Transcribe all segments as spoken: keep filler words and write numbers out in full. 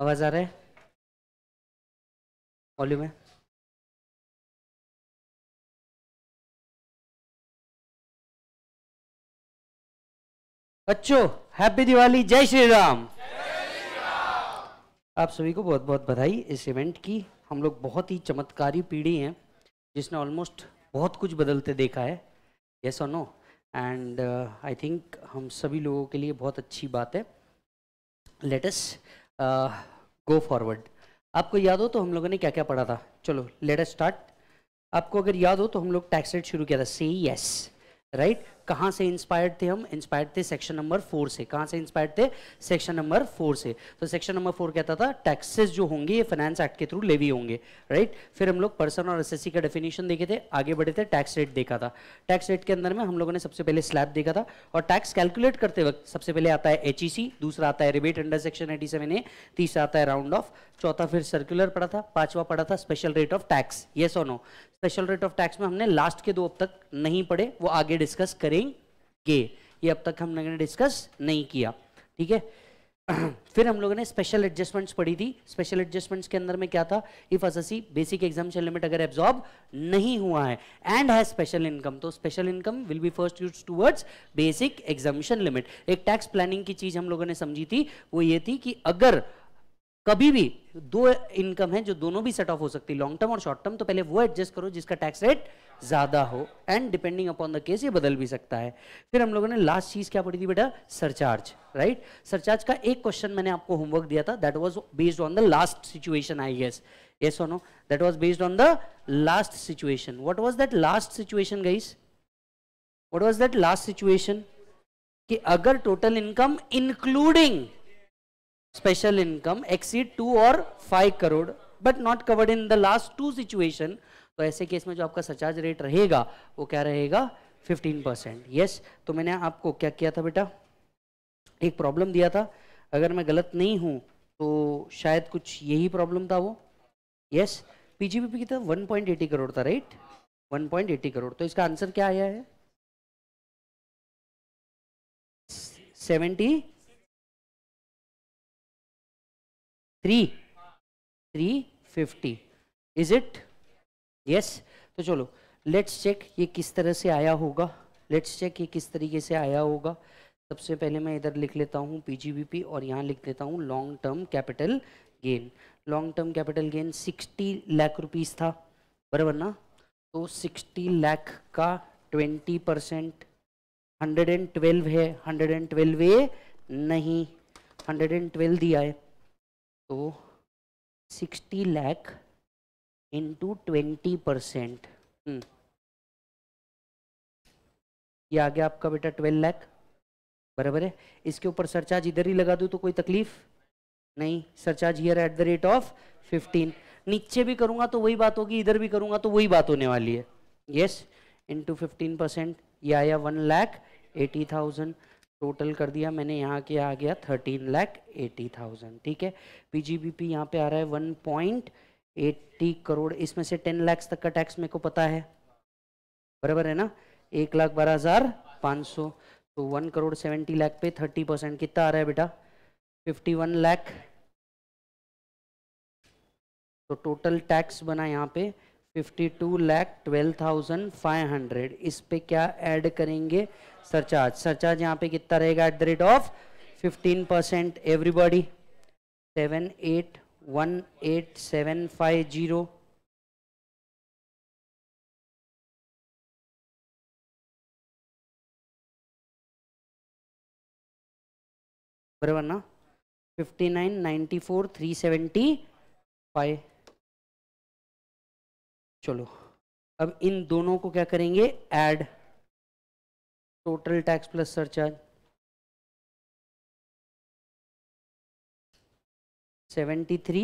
आवाज आ रहा है? वॉल्यूम है? बच्चों हैप्पी दिवाली, जय श्री राम। आप सभी को बहुत बहुत बधाई इस इवेंट की। हम लोग बहुत ही चमत्कारी पीढ़ी हैं जिसने ऑलमोस्ट बहुत कुछ बदलते देखा है, यस और नो। एंड आई थिंक हम सभी लोगों के लिए बहुत अच्छी बात है। Let us go forward. आपको याद हो तो हम लोगों ने क्या क्या पढ़ा था? चलो लेट अस स्टार्ट। आपको अगर याद हो तो हम लोग टैक्स रेट शुरू किया था, से यस राइट right? कहाँ से इंस्पायर्ड थे? हम इंस्पायर्ड थे सेक्शन नंबर फोर से। कहाँ से इंस्पायर्ड थे? सेक्शन नंबर फोर से। तो सेक्शन नंबर फोर कहता था टैक्सेस जो होंगे ये फाइनेंस एक्ट के थ्रू लेवी होंगे, राइट right? फिर हम लोग पर्सन और एसएससी का डेफिनेशन देखे थे, आगे बढ़े थे, टैक्स रेट देखा था। टैक्स रेट के अंदर में हम लोगों ने सबसे पहले स्लैब देखा था, और टैक्स कैलकुलेट करते वक्त सबसे पहले आता है एच ई सी, दूसरा आता है rebate under section eighty seven A, तीसरा आता है राउंड ऑफ, चौथा फिर सर्कुलर पड़ा था, पांचवा पड़ा था special rate of tax, yes और no. Special rate of tax में हमने लास्ट के दो अब तक नहीं पढ़े, वो आगे डिस्कस करेंगे, ये अब तक हम लोगों ने डिस्कस नहीं किया, ठीक है। फिर हम लोगों ने स्पेशल एडजस्टमेंट्स पढ़ी थी। स्पेशल एडजस्टमेंट्स के अंदर में क्या था? If SSC basic exemption limit अगर एब्जॉर्ब नहीं हुआ है एंड है स्पेशल इनकम, तो special income will be first use towards basic exemption limit. एक टैक्स प्लानिंग की चीज हम लोगों ने समझी थी, वो ये थी कि अगर कभी भी दो इनकम है जो दोनों भी सेट ऑफ हो सकती है, लॉन्ग टर्म और शॉर्ट टर्म, तो पहले वो एडजस्ट करो जिसका टैक्स रेट ज्यादा हो, and depending upon the case ये बदल भी सकता है। फिर हम लोगों ने लास्ट चीज क्या पढ़ी थी बेटा? Surcharge, right. सरचार्ज का एक क्वेश्चन मैंने आपको होमवर्क दिया था, that was based on the last situation I guess, yes और no, that was based on the last situation. What was that last situation guys? What was that last situation? कि अगर total income including special income exceed two और five crore but not covered in the last two situation, तो ऐसे case में जो आपका surcharge rate रहेगा वो क्या रहेगा? Fifteen percent, yes. तो मैंने आपको क्या किया था बेटा? एक प्रॉब्लम दिया था, अगर मैं गलत नहीं हूँ तो शायद कुछ यही प्रॉब्लम था वो, यस। पीजीबीपी की था वन पॉइंट एटी करोड़ था, right one point eighty crore. तो इसका आंसर क्या आया है? Seventy three three fifty, is it? Yes. तो चलो लेट्स चेक ये किस तरह से आया होगा, लेट्स चेक ये किस तरीके से आया होगा। सबसे पहले मैं इधर लिख लेता हूँ पीजीबीपी और यहाँ लिख लेता हूँ long term capital gain. Long term capital gain sixty lakh rupees था, बराबर ना? तो सिक्सटी लाख का ट्वेंटी परसेंट, वन ट्वेल्व है, वन ट्वेल्व ए नहीं, वन ट्वेल्व दिया है, तो sixty lakh into twenty percent, ये आ गया आपका बेटा ट्वेल्व लाख, बराबर है। इसके ऊपर सरचार्ज इधर ही लगा दूँ तो कोई तकलीफ नहीं? Surcharge here at the rate of fifteen, नीचे भी करूँगा तो वही बात होगी, इधर भी करूँगा तो वही बात होने वाली है, यस। इंटू फिफ्टीन परसेंट, ये आया one lakh eighty thousand, total कर दिया मैंने, यहाँ के आ गया थर्टीन लाख एटी थाउजेंड, ठीक है। पीजीबीपी यहाँ पे आ रहा है वन पॉइंट एटी करोड़, इसमें से टेन लाख तक का टैक्स मेरे को पता है, बराबर है ना? एक लाख बारह हज़ार पाँच सौ, तो वन करोड़ सेवेंटी लाख पे थर्टी परसेंट कितना आ रहा है बेटा? Fifty one lakh. तो टोटल टैक्स बना यहाँ पे fifty two lakh twelve thousand five hundred. इस पे क्या ऐड करेंगे? सरचार्ज। सरचार्ज यहाँ पे कितना रहेगा at the rate of fifteen percent? Everybody seven eight one eight seven five zero, बराबर ना? Fifty nine ninety four three seventy five. चलो अब इन दोनों को क्या करेंगे? Add. Total tax plus surcharge seventy three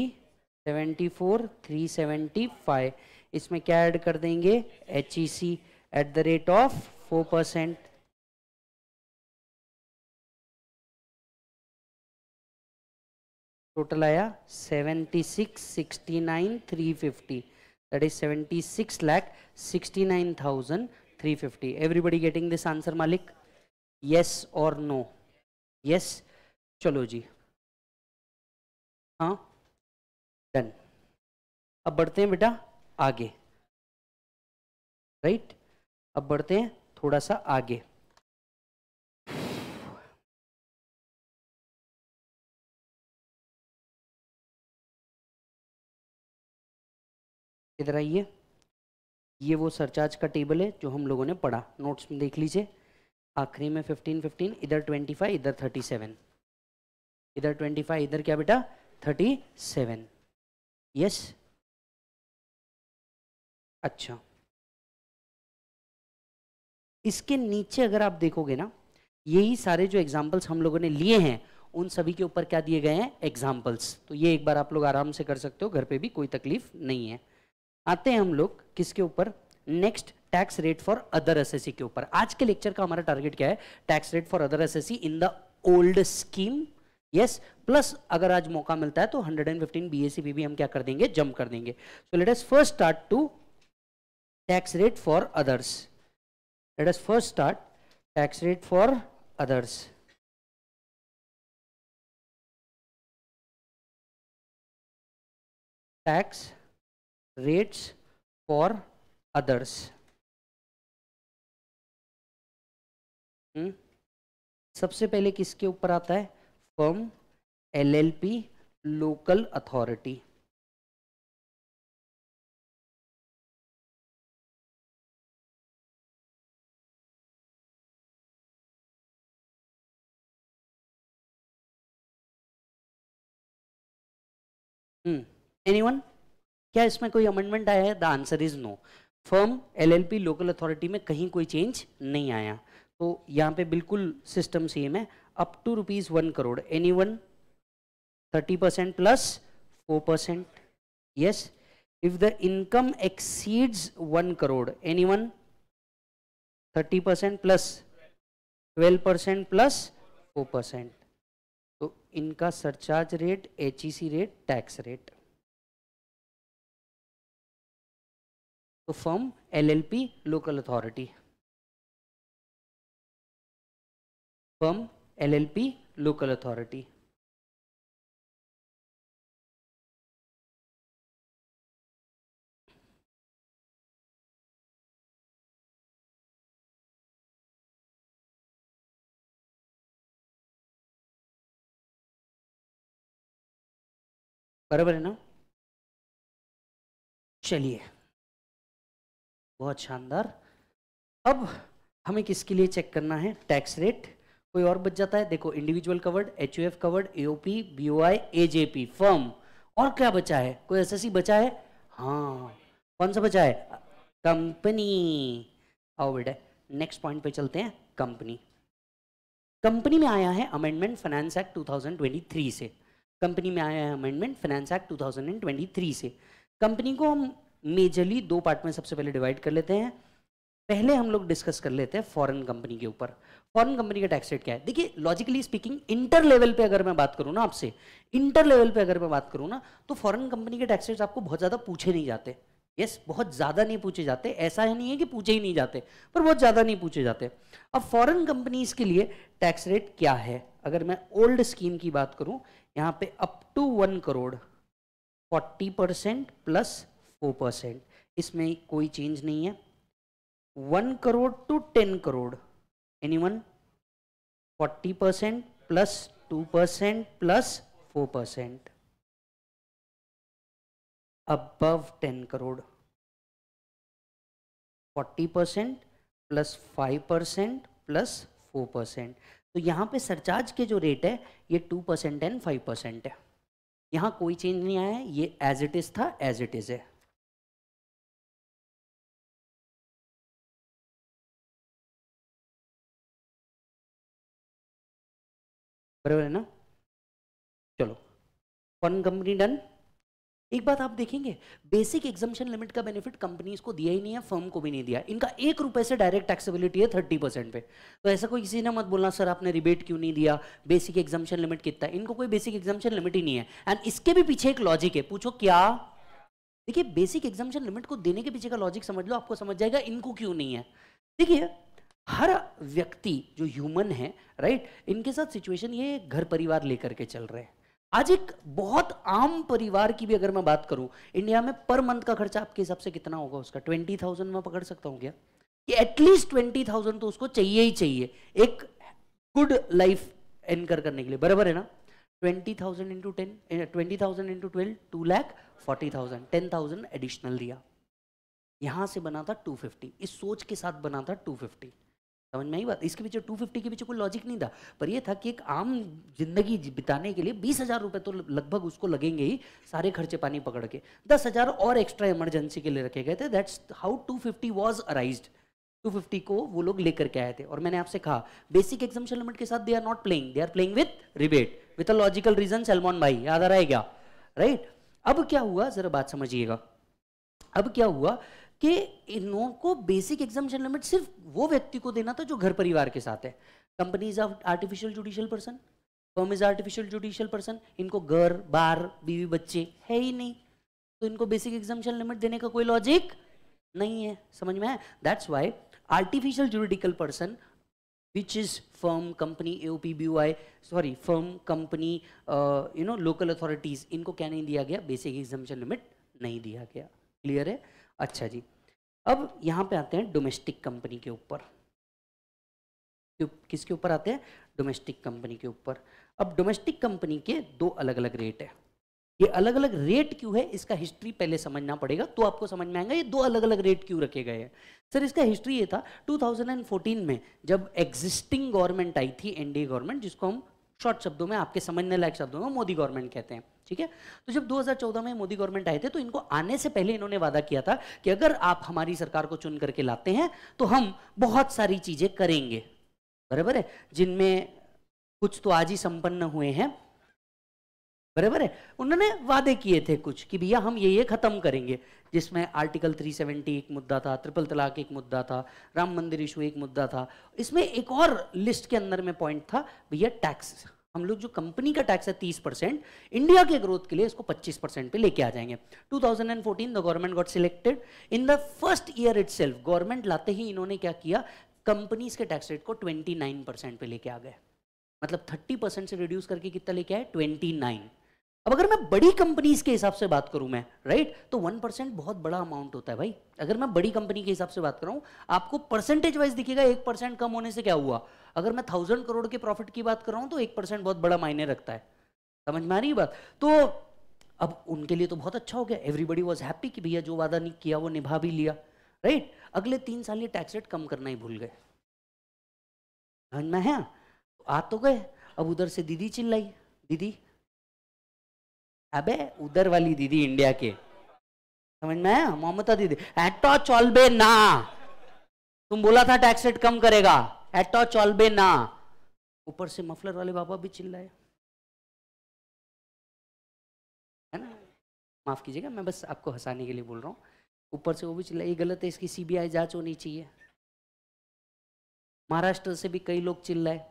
seventy four three seventy five, इसमें क्या ऐड कर देंगे? H E C at the rate of four percent, total आया seventy six sixty nine three fifty, that is seventy six lakh sixty nine thousand three fifty. Everybody getting this answer Malik? Yes or no? Yes. चलो जी हाँ done. अब बढ़ते हैं बेटा आगे, right right? अब बढ़ते हैं थोड़ा सा आगे। इधर आइए, ये वो सरचार्ज का टेबल है जो हम लोगों ने पढ़ा, नोट्स में देख लीजिए। आखिरी में फिफ्टीन फिफ्टीन, इधर ट्वेंटी फाइव, इधर थर्टी सेवन, इधर ट्वेंटी फाइव, इधर क्या बेटा थर्टी सेवन। यस अच्छा, इसके नीचे अगर आप देखोगे ना, यही सारे जो एग्जाम्पल्स हम लोगों ने लिए हैं उन सभी के ऊपर क्या दिए गए हैं, एग्जाम्पल्स। तो ये एक बार आप लोग आराम से कर सकते हो, घर पे भी कोई तकलीफ नहीं है। आते हैं हम लोग किसके ऊपर, next tax rate for other SSC के ऊपर। आज के लेक्चर का हमारा टारगेट क्या है, tax rate for other SSC in the old scheme. Yes plus अगर आज मौका मिलता है तो वन हंड्रेड फिफ्टीन बीएससी भी हम क्या कर देंगे, जंप कर देंगे। So let us first start to tax rate for others, let us first start tax rate for others. Tax rates for others, सबसे पहले किसके ऊपर आता है, firm, LLP, local authority. Hmm anyone, क्या इसमें कोई अमेंडमेंट आया है? The answer is no. Firm, LLP, local authority में कहीं कोई चेंज नहीं आया, तो यहाँ पे बिल्कुल सिस्टम सेम है। Up to rupees one crore any one thirty percent plus four percent. Yes, if the income exceeds one crore any one thirty percent plus twelve percent plus four percent. तो इनका surcharge rate, H E C rate, tax rate. तो firm, LLP, local authority, firm, LLP, local authority. बराबर है ना? चलिए, बहुत शानदार। अब हमें किसके लिए चेक करना है टैक्स रेट? कोई और बच जाता है? देखो, individual covered, HUF covered, AOP, BOI, AJP, firm, और क्या बचा है? कोई एसएससी बचा है? हाँ, कौन सा बचा है? कंपनी। आओ बेटा नेक्स्ट पॉइंट पे चलते हैं, कंपनी। कंपनी में आया है amendment finance act two thousand twenty three से। कंपनी में आया है amendment finance act two thousand twenty three से। कंपनी को हम मेजरली दो पार्ट में सबसे पहले डिवाइड कर लेते हैं। पहले हम लोग डिस्कस कर लेते हैं फॉरेन कंपनी के ऊपर। फॉरेन कंपनी का टैक्स रेट क्या है? देखिए, लॉजिकली स्पीकिंग इंटर लेवल पे अगर मैं बात करूँ ना आपसे, इंटर लेवल पे अगर मैं बात करूँ ना तो फॉरेन कंपनी के टैक्स रेट्स आपको बहुत ज़्यादा पूछे नहीं जाते। यस, बहुत ज़्यादा नहीं पूछे जाते, ऐसा नहीं है कि पूछे ही नहीं जाते, पर बहुत ज़्यादा नहीं पूछे जाते। अब फॉरेन कंपनीज़ के लिए टैक्स रेट क्या है? अगर मैं ओल्ड स्कीम की बात करूँ, यहाँ पे up to one crore forty percent plus four percent, इसमें कोई चेंज नहीं है। One crore two ten crore any one forty percent plus two percent plus four percent. Above ten crore forty percent plus five percent plus four percent. तो यहाँ पे surcharge के जो rate है ये two percent and five percent है, यहाँ कोई चेंज नहीं आया है, ये एज इट इज था, एज इट इज है। बराबर है ना? चलो, फॉरेन कंपनी डन। एक बात आप देखेंगे, बेसिक एग्जम्पशन लिमिट का बेनिफिट कंपनीज को दिया ही नहीं है, फर्म को भी नहीं दिया। इनका एक रुपए से डायरेक्ट टैक्सेबिलिटी है थर्टी परसेंट पे। तो ऐसा कोई किसी ने मत बोलना, सर आपने रिबेट क्यों नहीं दिया, बेसिक एग्जम्पशन लिमिट कितना है। इनको कोई बेसिक एग्जम्पशन लिमिट ही नहीं है, एंड इसके भी पीछे एक लॉजिक है। पूछो क्या? देखिए, बेसिक एग्जम्पशन लिमिट को देने के पीछे का लॉजिक समझ लो, आपको समझ जाएगा इनको क्यों नहीं है। देखिए, हर व्यक्ति जो ह्यूमन है, राइट, इनके साथ सिचुएशन ये घर परिवार लेकर के चल रहे हैं। आज एक बहुत आम परिवार की भी अगर मैं बात करूं, इंडिया में पर मंथ का खर्चा आपके हिसाब से कितना होगा उसका? ट्वेंटी थाउजेंड में पकड़ सकता हूं क्या कि एटलीस्ट ट्वेंटी थाउजेंड तो उसको चाहिए ही चाहिए एक गुड लाइफ एनकर करने के लिए, बराबर है ना? Twenty thousand into ten twenty thousand into twelve two lakh forty thousand, ten thousand additional दिया, यहाँ से बना था टू फिफ्टी। इस सोच के साथ बना था टू फिफ्टी, समझ में आई बात? इसके पीछे टू फिफ्टी के पीछे कोई लॉजिक नहीं था, पर ये था कि एक आम जिंदगी बिताने के लिए बीस हजार रुपये तो लगभग उसको लगेंगे ही, सारे खर्चे पानी पकड़ के दस हजार और एक्स्ट्रा इमरजेंसी के लिए रखे गए थे। That's how two fifty was arised. Two fifty को वो लोग लेकर के आए थे। और मैंने आपसे कहा बेसिक एग्जम्पशन लिमिट के साथ they are not playing, they are playing with rebate with a logical reason. Salman भाई याद आ रहा है क्या? राइट। अब क्या हुआ, जरा बात समझिएगा। अब क्या हुआ कि इनको बेसिक एग्जम्पशन लिमिट सिर्फ वो व्यक्ति को देना था जो घर परिवार के साथ है। Companies of artificial judicial person, firm is artificial judicial person, इनको घर बार बीवी बच्चे है ही नहीं, तो इनको बेसिक एग्जम्पशन लिमिट देने का कोई लॉजिक नहीं है, समझ में है? That's why artificial judicial person which is firm, company, A O P, B U I, sorry, firm, company, uh, you know, local authorities, इनको क्या नहीं दिया गया? बेसिक एग्जम्पशन लिमिट नहीं दिया गया। क्लियर है? अच्छा जी, अब यहाँ पे आते हैं डोमेस्टिक कंपनी के ऊपर। किसके ऊपर आते हैं? डोमेस्टिक कंपनी के ऊपर। अब डोमेस्टिक कंपनी के दो अलग अलग रेट है। ये अलग अलग रेट क्यों है, इसका हिस्ट्री पहले समझना पड़ेगा तो आपको समझ में आएगा ये दो अलग अलग रेट क्यों रखे गए हैं। सर इसका हिस्ट्री ये था, टू थाउजेंड फोर्टीन में जब एग्जिस्टिंग गवर्नमेंट आई थी, एनडीए गवर्नमेंट, जिसको हम शॉर्ट शब्दों में आपके समझने लायक शब्दों में मोदी गवर्नमेंट कहते हैं, ठीक है। तो जब दो हज़ार चौदह में मोदी गवर्नमेंट आए थे तो इनको आने से पहले इन्होंने वादा किया था कि अगर आप हमारी सरकार को चुन करके लाते हैं तो हम बहुत सारी चीजें करेंगे, बराबर है, जिनमें कुछ तो आज ही संपन्न हुए हैं, बराबर है। उन्होंने वादे किए थे कुछ कि भैया हम ये ये खत्म करेंगे, जिसमें आर्टिकल तीन सौ सत्तर एक मुद्दा था, ट्रिपल तलाक एक मुद्दा था, राम मंदिर इशू एक मुद्दा था। इसमें एक और लिस्ट के अंदर में पॉइंट था भैया टैक्स, हम लोग जो कंपनी का टैक्स है तीस परसेंट, इंडिया के ग्रोथ के लिए इसको पच्चीस परसेंट पे लेके आ जाएंगे। Two thousand fourteen the government got selected. In the first year itself government लाते ही इन्होंने क्या किया, कंपनीज के टैक्स रेट को उनतीस परसेंट पे लेके आ गए। मतलब तीस परसेंट से रिड्यूस करके कितना लेके आए? उनतीस। अब अगर मैं बड़ी कंपनीज के हिसाब से बात करूं मैं, राइट, तो वन परसेंट बहुत बड़ा अमाउंट होता है भाई। अगर मैं बड़ी कंपनी के हिसाब से बात कर रहा हूं, आपको परसेंटेज वाइज दिखेगा एक परसेंट कम होने से क्या हुआ। अगर मैं थाउजेंड करोड़ के प्रॉफिट की बात कर रहा हूं तो एक परसेंट बहुत बड़ा मायने रखता है, समझ में आ रही बात? तो अब उनके लिए तो बहुत अच्छा हो गया, एवरीबडी वॉज हैप्पी कि भैया जो वादा नहीं किया वो निभा भी लिया, राइट। अगले तीन साल ये टैक्स रेट कम करना ही भूल गए, समझ में है? आ तो गए। अब उधर से दीदी चिल्लाई, दीदी अबे उधर वाली दीदी इंडिया के, समझ में आया, ममता दीदी, एटो चलबे ना, तुम बोला था टैक्स रेट कम करेगा, एटो चलबे ना। ऊपर से मफलर वाले बाबा भी चिल्लाए, है ना, माफ कीजिएगा मैं बस आपको हंसाने के लिए बोल रहा हूँ। ऊपर से वो भी चिल्लाए ये गलत है, इसकी सीबीआई जांच होनी चाहिए। महाराष्ट्र से भी कई लोग चिल्लाए,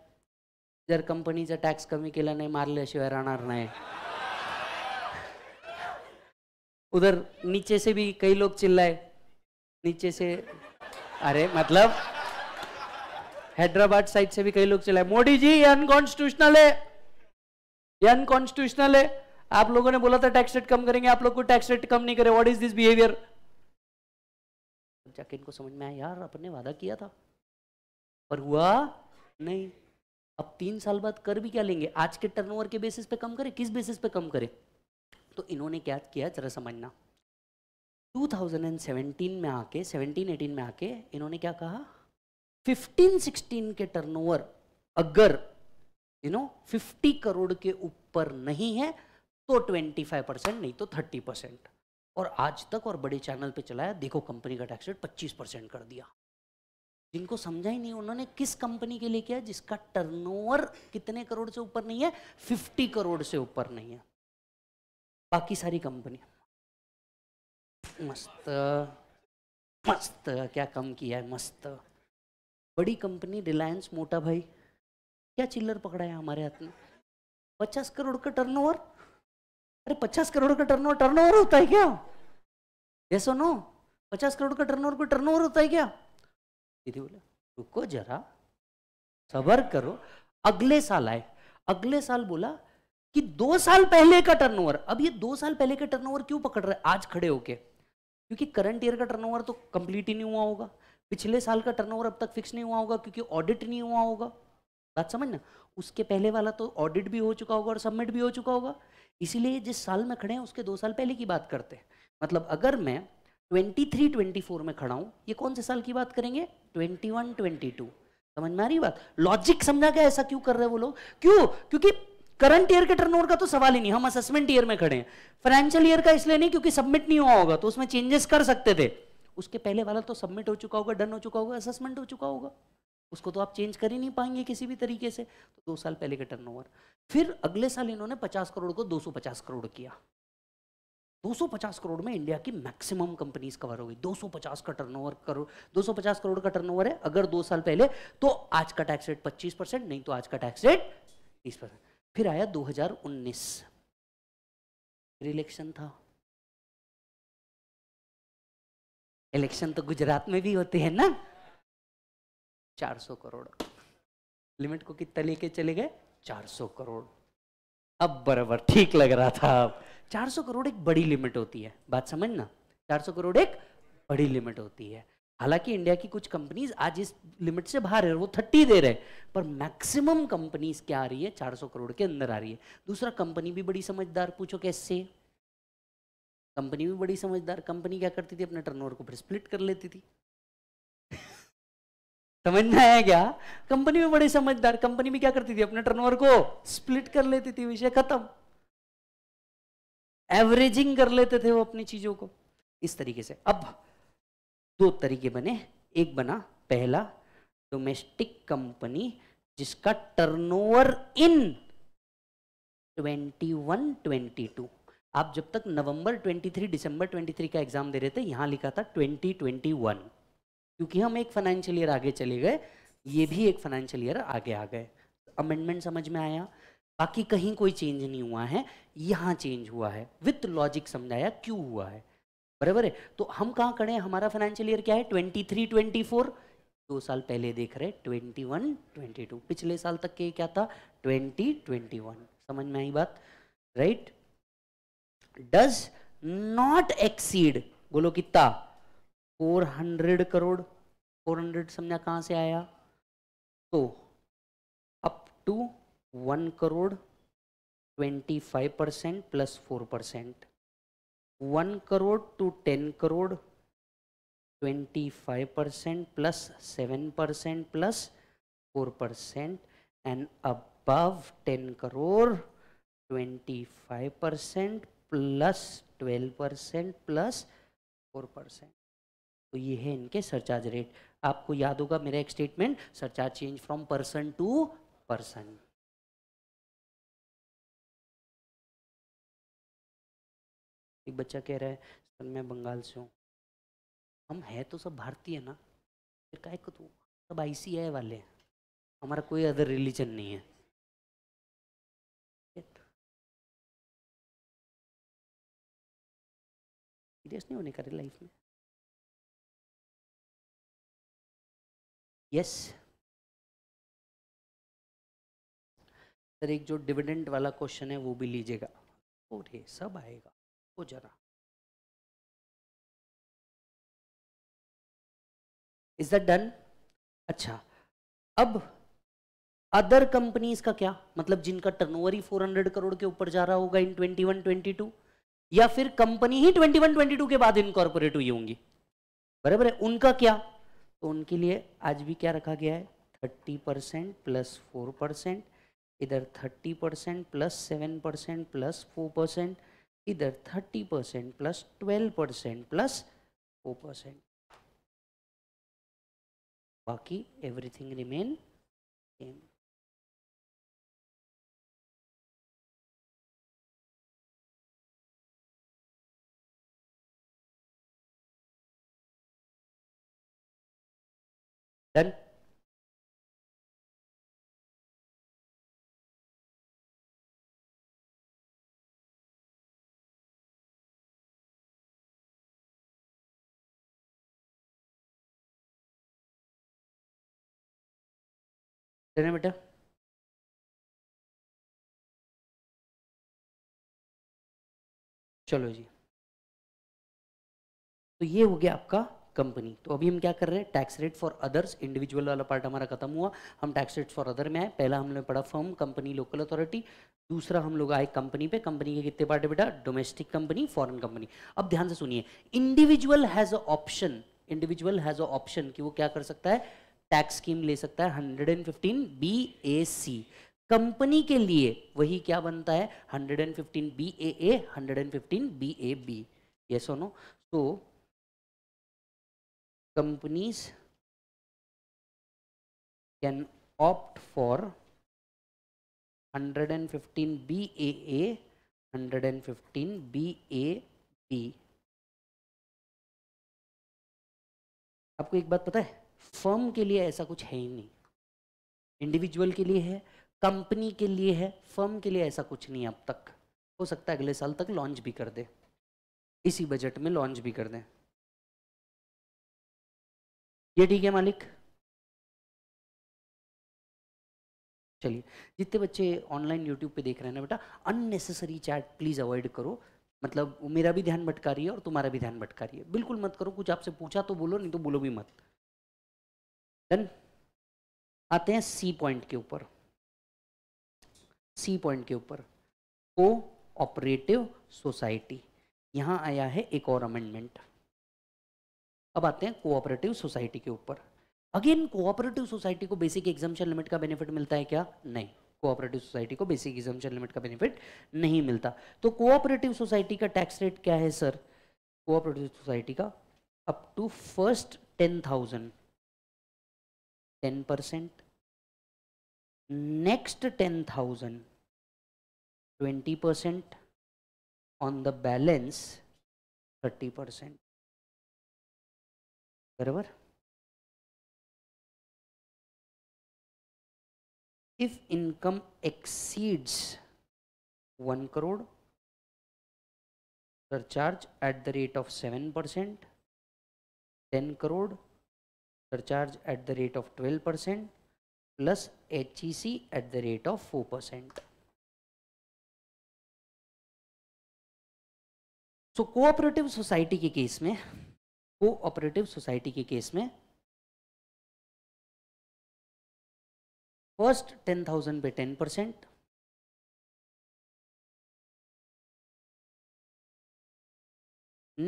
जर कंपनीचा टॅक्स कमी केला नाही मारल्याशिवाय राहणार नाही। उधर नीचे से भी कई लोग चिल्लाए, नीचे से अरे मतलब हैदराबाद साइड से भी कई लोग चिल्लाए, मोदी जी ये अनकॉन्स्टिट्यूशनल है, ये अनकॉन्स्टिट्यूशनल है, आप लोगों ने बोला था टैक्स रेट कम करेंगे, आप लोग को टैक्स रेट कम नहीं करे, व्हाट इज दिस बिहेवियर। जाके इनको समझ में आया यार अपने वादा किया था पर हुआ नहीं। अब तीन साल बाद कर भी क्या लेंगे, आज के टर्नओवर के बेसिस पे कम करे, किस बेसिस पे कम करे? तो इन्होंने क्या किया जरा समझना, टू थाउजेंड सेवनटीन में आके सेवनटीन एटीन में आके इन्होंने क्या कहा, फिफ्टीन सिक्सटीन के टर्नओवर अगर यू नो पचास करोड़ के ऊपर नहीं है तो पच्चीस परसेंट नहीं तो तीस परसेंट। और आज तक और बड़े चैनल पे चलाया, देखो कंपनी का टैक्स रेट पच्चीस परसेंट कर दिया। जिनको समझा ही नहीं उन्होंने किस कंपनी के लिए किया, जिसका टर्नओवर कितने करोड़ से ऊपर नहीं है, पचास करोड़ से ऊपर नहीं है। बाकी सारी कंपनी मस्त मस्त क्या कम किया है, मस्त बड़ी कंपनी रिलायंस मोटा भाई क्या चिल्लर पकड़ा है हमारे हाथ में, पचास करोड़ का टर्नओवर। अरे पचास करोड़ का टर्नओवर टर्नओवर होता है क्या? यस और नो, पचास करोड़ का टर्नओवर को टर्नओवर होता है क्या? दीदी बोले रुको जरा सबर करो। अगले साल आए, अगले साल बोला कि दो साल पहले का टर्नओवर, अब ये दो साल पहले का टर्नओवर क्यों पकड़ रहे आज खड़े होके? क्योंकि करंट ईयर का टर्नओवर तो कंप्लीट ही नहीं हुआ होगा, पिछले साल का टर्नओवर अब तक फिक्स नहीं हुआ होगा क्योंकि ऑडिट नहीं हुआ होगा। बात समझना, उसके पहले वाला तो ऑडिट भी हो चुका होगा और सबमिट भी हो चुका होगा, इसीलिए जिस साल में खड़े हैं उसके दो साल पहले की बात करते हैं। मतलब अगर मैं तेईस चौबीस में खड़ा हूँ, ये कौन से साल की बात करेंगे? इक्कीस बाईस। समझ में आ रही बात? लॉजिक समझा गया? ऐसा क्यों कर रहे हैं वो लोग? क्यों? क्योंकि करंट ईयर के टर्नओवर का तो सवाल ही नहीं, हम असेसमेंट ईयर में खड़े हैं। फाइनेंशियल ईयर का इसलिए नहीं क्योंकि सबमिट नहीं हुआ होगा, तो उसमें चेंजेस कर सकते थे। उसके पहले वाला तो सबमिट हो चुका होगा, डन हो चुका होगा, असेसमेंट हो चुका होगा, उसको तो आप चेंज कर ही नहीं पाएंगे किसी भी तरीके से। तो दो साल पहले का टर्नओवर। फिर अगले साल इन्होंने पचास करोड़ को दो सौ पचास करोड़ किया। दो सौ पचास करोड़ में इंडिया की मैक्सिमम कंपनीज कवर हो गई। दो सौ पचास का टर्नओवर करो, दो सौ पचास करोड़ का टर्नओवर है अगर दो साल पहले, तो आज का टैक्स रेट पच्चीस परसेंट, नहीं तो आज का टैक्स रेट तीस परसेंट। फिर आया दो हज़ार उन्नीस, इलेक्शन था। इलेक्शन तो गुजरात में भी होते हैं ना। चार सौ करोड़ लिमिट को कितना लेके चले गए? चार सौ करोड़। अब बराबर ठीक लग रहा था। अब चार सौ करोड़ एक बड़ी लिमिट होती है, बात समझना, चार सौ करोड़ एक बड़ी लिमिट होती है। हालांकि इंडिया की कुछ कंपनीज आज इस लिमिट से बाहर है, वो तीस दे रहे हैं, पर मैक्सिमम कंपनीज क्या आ रही है? चार सौ करोड़ के अंदर आ रही है। दूसरा, कंपनी भी बड़ी समझदार। पूछो कैसे? कंपनी भी बड़ी समझदार। कंपनी क्या करती थी? अपने टर्नओवर को फिर स्प्लिट कर लेती थी। समझना है क्या? कंपनी भी बड़ी समझदार, कंपनी भी क्या करती थी? अपने टर्नओवर को स्प्लिट कर लेती थी, विषय खत्म। एवरेजिंग कर लेते थे वो अपनी चीजों को इस तरीके से। अब दो तरीके बने, एक बना पहला डोमेस्टिक कंपनी जिसका टर्नओवर इन इक्कीस बाईस। आप जब तक नवंबर तेईस दिसंबर तेईस का एग्जाम दे रहे थे, यहां लिखा था बीस इक्कीस, क्योंकि हम एक फाइनेंशियल ईयर आगे चले गए, ये भी एक फाइनेंशियल ईयर आगे आ गए। अमेंडमेंट समझ में आया? बाकी कहीं कोई चेंज नहीं हुआ है, यहाँ चेंज हुआ है। विथ लॉजिक समझाया क्यों हुआ है, बराबर है? तो हम कहाँ खड़े हैं? हमारा फाइनेंशियल ईयर क्या है? तेईस चौबीस, दो साल पहले देख रहे इक्कीस बाईस, पिछले साल तक के क्या था? बीस इक्कीस। समझ में आई बात? राइट? डज नॉट एक्सीड, बोलो कितना? चार सौ करोड़। चार सौ समझा कहाँ से आया? तो अप टू वन करोड़ पच्चीस परसेंट प्लस चार percent, one crore two ten crore पच्चीस परसेंट प्लस सात परसेंट प्लस चार percent, and above ten crore पच्चीस परसेंट प्लस बारह परसेंट प्लस चार परसेंट। तो ये है इनके सरचार्ज रेट। आपको याद होगा मेरा एक statement, surcharge change from person to person. एक बच्चा कह रहा है सर मैं बंगाल से हूँ। हम है तो सब भारतीय है ना, फिर काहे को तू? सब आईसीआई वाले हैं, हमारा कोई अदर रिलीजन नहीं है। सीरियस नहीं होने का लाइफ में। यस सर, एक जो डिविडेंड वाला क्वेश्चन है वो भी लीजिएगा। ओरे सब आएगा वो जरा। Is that done? अच्छा, अब अदर कंपनीज का क्या? मतलब जिनका टर्नओवर ही चार सौ करोड़ के ऊपर जा रहा होगा इन इक्कीस बाईस, या फिर कंपनी ही इक्कीस बाईस के बाद इनकॉर्पोरेट हुई होंगी, बराबर है? उनका क्या? तो उनके लिए आज भी क्या रखा गया है? तीस परसेंट प्लस चार परसेंट, इधर तीस परसेंट प्लस सात परसेंट प्लस चार परसेंट, इधर तीस परसेंट प्लस बारह परसेंट प्लस चार परसेंट। बाकी एवरीथिंग रिमेन सेम। डन? बेटा चलो जी, तो ये हो गया आपका कंपनी। तो अभी हम क्या कर रहे हैं, tax rate for others, individual वाला पार्ट हमारा खत्म हुआ, हम टैक्स रेट फॉर अदर में आए। पहला हमने पढ़ा फर्म, कंपनी, लोकल अथॉरिटी। दूसरा हम लोग आए कंपनी पे, कंपनी के कितने पार्ट है बेटा, डोमेस्टिक कंपनी, फॉरेन कंपनी। अब ध्यान से सुनिए, individual has a option, individual has a option कि वो क्या कर सकता है, टैक्स स्कीम ले सकता है hundred and fifteen B A C. Company के लिए वही क्या बनता है, hundred and fifteen B A A, hundred and fifteen B A B. Yes और नो? तो companies can opt for one fifteen B A A, one fifteen B A B। आपको एक बात पता है, फर्म के लिए ऐसा कुछ है ही नहीं, इंडिविजुअल के लिए है, कंपनी के लिए है, फर्म के लिए ऐसा कुछ नहीं अब तक। हो सकता है अगले साल तक लॉन्च भी कर दे, इसी बजट में लॉन्च भी कर दें। ये ठीक है मालिक। चलिए, जितने बच्चे ऑनलाइन यूट्यूब पे देख रहे हैं ना बेटा, अननेसेसरी चैट प्लीज अवॉइड करो। मतलब मेरा भी ध्यान भटका रही है और तुम्हारा भी ध्यान भटका रही है, बिल्कुल मत करो। कुछ आपसे पूछा तो बोलो, नहीं तो बोलो भी मत। देन आते हैं सी पॉइंट के ऊपर। सी पॉइंट के ऊपर को ऑपरेटिव सोसाइटी, यहाँ आया है एक और अमेंडमेंट। अब आते हैं कोऑपरेटिव सोसाइटी के ऊपर। अगेन कोऑपरेटिव सोसाइटी को बेसिक एग्जम्पशन लिमिट का बेनिफिट मिलता है क्या? नहीं, कोऑपरेटिव सोसाइटी को बेसिक एग्जम्पशन लिमिट का बेनिफिट नहीं मिलता। तो कोऑपरेटिव सोसाइटी का टैक्स रेट क्या है सर? कोऑपरेटिव सोसाइटी का up to first ten thousand ten percent, next ten thousand twenty percent on the balance thirty percent. बराबर, if income exceeds one crore surcharge at the rate of seven percent, ten crore surcharge at the rate of twelve percent, plus H E C at the rate of four percent. So cooperative society के case में cooperative society के case में first ten thousand पे ten percent,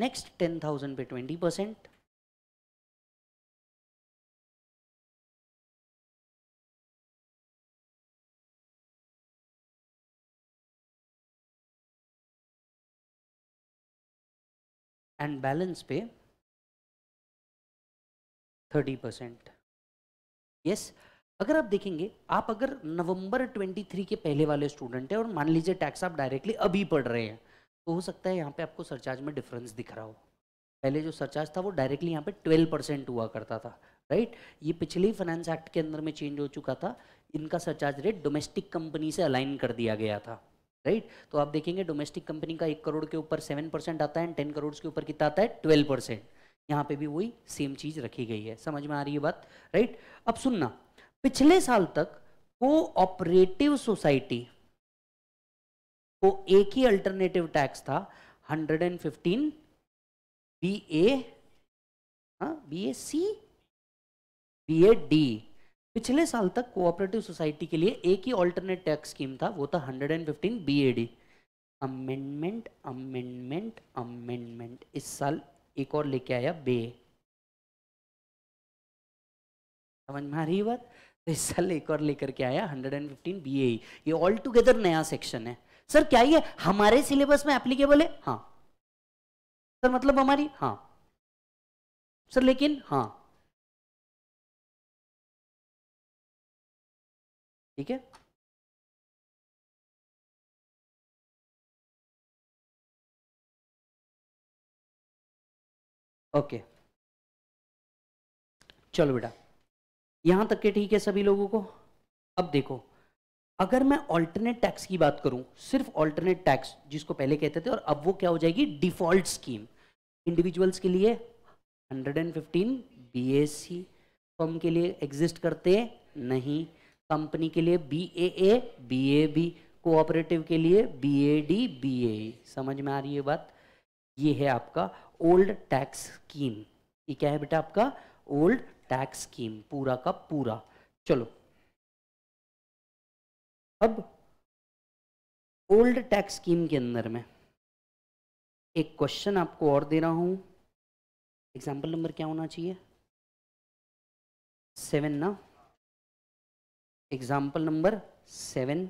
next ten thousand पे twenty percent, and balance पे thirty percent. Yes, अगर आप देखेंगे, आप अगर नवंबर तेईस के पहले वाले स्टूडेंट हैं और मान लीजिए टैक्स आप डायरेक्टली अभी पढ़ रहे हैं, तो हो सकता है यहाँ पे आपको सरचार्ज में डिफरेंस दिख रहा हो। पहले जो सरचार्ज था वो डायरेक्टली यहाँ पे ट्वेल्व परसेंट हुआ करता था, राइट। ये पिछले फाइनेंस एक्ट के अंदर में चेंज हो चुका था, इनका सरचार्ज रेट डोमेस्टिक कंपनी से अलाइन कर दिया गया था, राइट। तो आप देखेंगे डोमेस्टिक कंपनी का एक करोड़ के ऊपर सेवन परसेंट आता है एंड टेन करोड़ के ऊपर कितना आता है, ट्वेल्व परसेंट। यहाँ पे भी वही सेम चीज रखी गई है। समझ में आ रही है बात, राइट। अब सुनना, पिछले साल तक कोऑपरेटिव सोसाइटी को एक ही अल्टरनेटिव टैक्स था, hundred and fifteen B A B A C B A D. पिछले साल तक कोऑपरेटिव सोसाइटी के लिए एक ही ऑल्टरनेट टैक्स स्कीम था, वो था hundred and fifteen B A D. Amendment amendment amendment इस साल एक और लेके आया बे। समझ में आ रही बात, तो इस साल एक और लेकर के आया hundred and fifteen B A. ये ऑल टुगेदर नया सेक्शन है। सर क्या ये हमारे सिलेबस में एप्लीकेबल है? हाँ सर, मतलब हमारी, हाँ सर, लेकिन हाँ ठीक है। Okay okay. चलो बेटा, यहां तक के ठीक है सभी लोगों को। अब देखो, अगर मैं ऑल्टरनेट टैक्स की बात करूं, सिर्फ ऑल्टरनेट टैक्स जिसको पहले कहते थे, और अब वो क्या हो जाएगी, डिफॉल्ट स्कीम। इंडिविजुअल्स के लिए hundred and fifteen B A C, firm के लिए एग्जिस्ट करते नहीं, कंपनी के लिए B A A B A B, cooperative के लिए B A D B A E. समझ में आ रही है बात, ये है आपका ओल्ड टैक्स स्कीम। ये क्या है बेटा आपका ओल्ड टैक्स स्कीम पूरा का पूरा। चलो अब ओल्ड टैक्स स्कीम के अंदर में एक क्वेश्चन आपको और दे रहा हूं। एग्जाम्पल नंबर क्या होना चाहिए? सेवन ना, example number seven.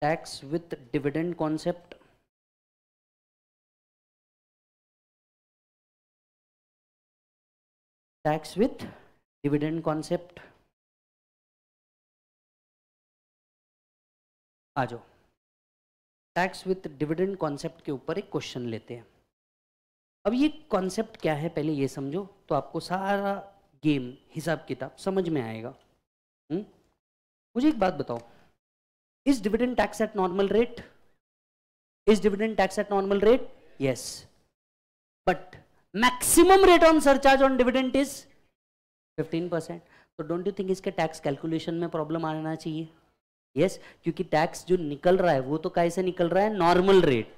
Tax with dividend concept. Tax with dividend concept. आ जाओ टैक्स विथ डिविडेंड कॉन्सेप्ट के ऊपर एक क्वेश्चन लेते हैं। अब ये कॉन्सेप्ट क्या है पहले ये समझो तो आपको सारा गेम हिसाब किताब समझ में आएगा। हुँ? मुझे एक बात बताओ, is dividend tax at normal rate? Is dividend tax at normal rate? Yes, but maximum rate on surcharge on dividend is fifteen percent. तो डोंट यू थिंक इसके टैक्स कैलकुलेशन में प्रॉब्लम आना चाहिए? यस yes, क्योंकि tax जो निकल रहा है वो तो कैसे निकल रहा है? Normal rate,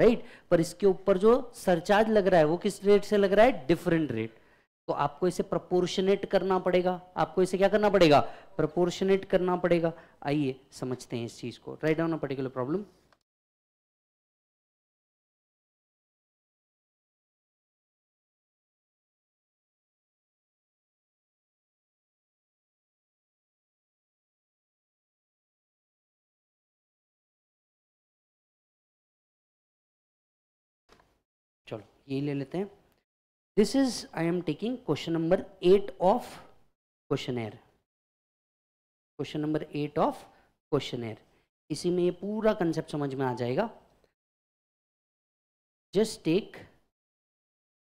right. पर इसके ऊपर जो सरचार्ज लग रहा है वो किस रेट से लग रहा है? Different rate. तो आपको इसे प्रोपोर्शनेट करना पड़ेगा, आपको इसे क्या करना पड़ेगा? प्रोपोर्शनेट करना पड़ेगा। आइए समझते हैं इस चीज को। Write down a particular problem. चलो ये ले लेते हैं। This is I am taking question number eight of questionnaire. Question number eight of questionnaire, इसी में ये पूरा कंसेप्ट समझ में आ जाएगा। Just take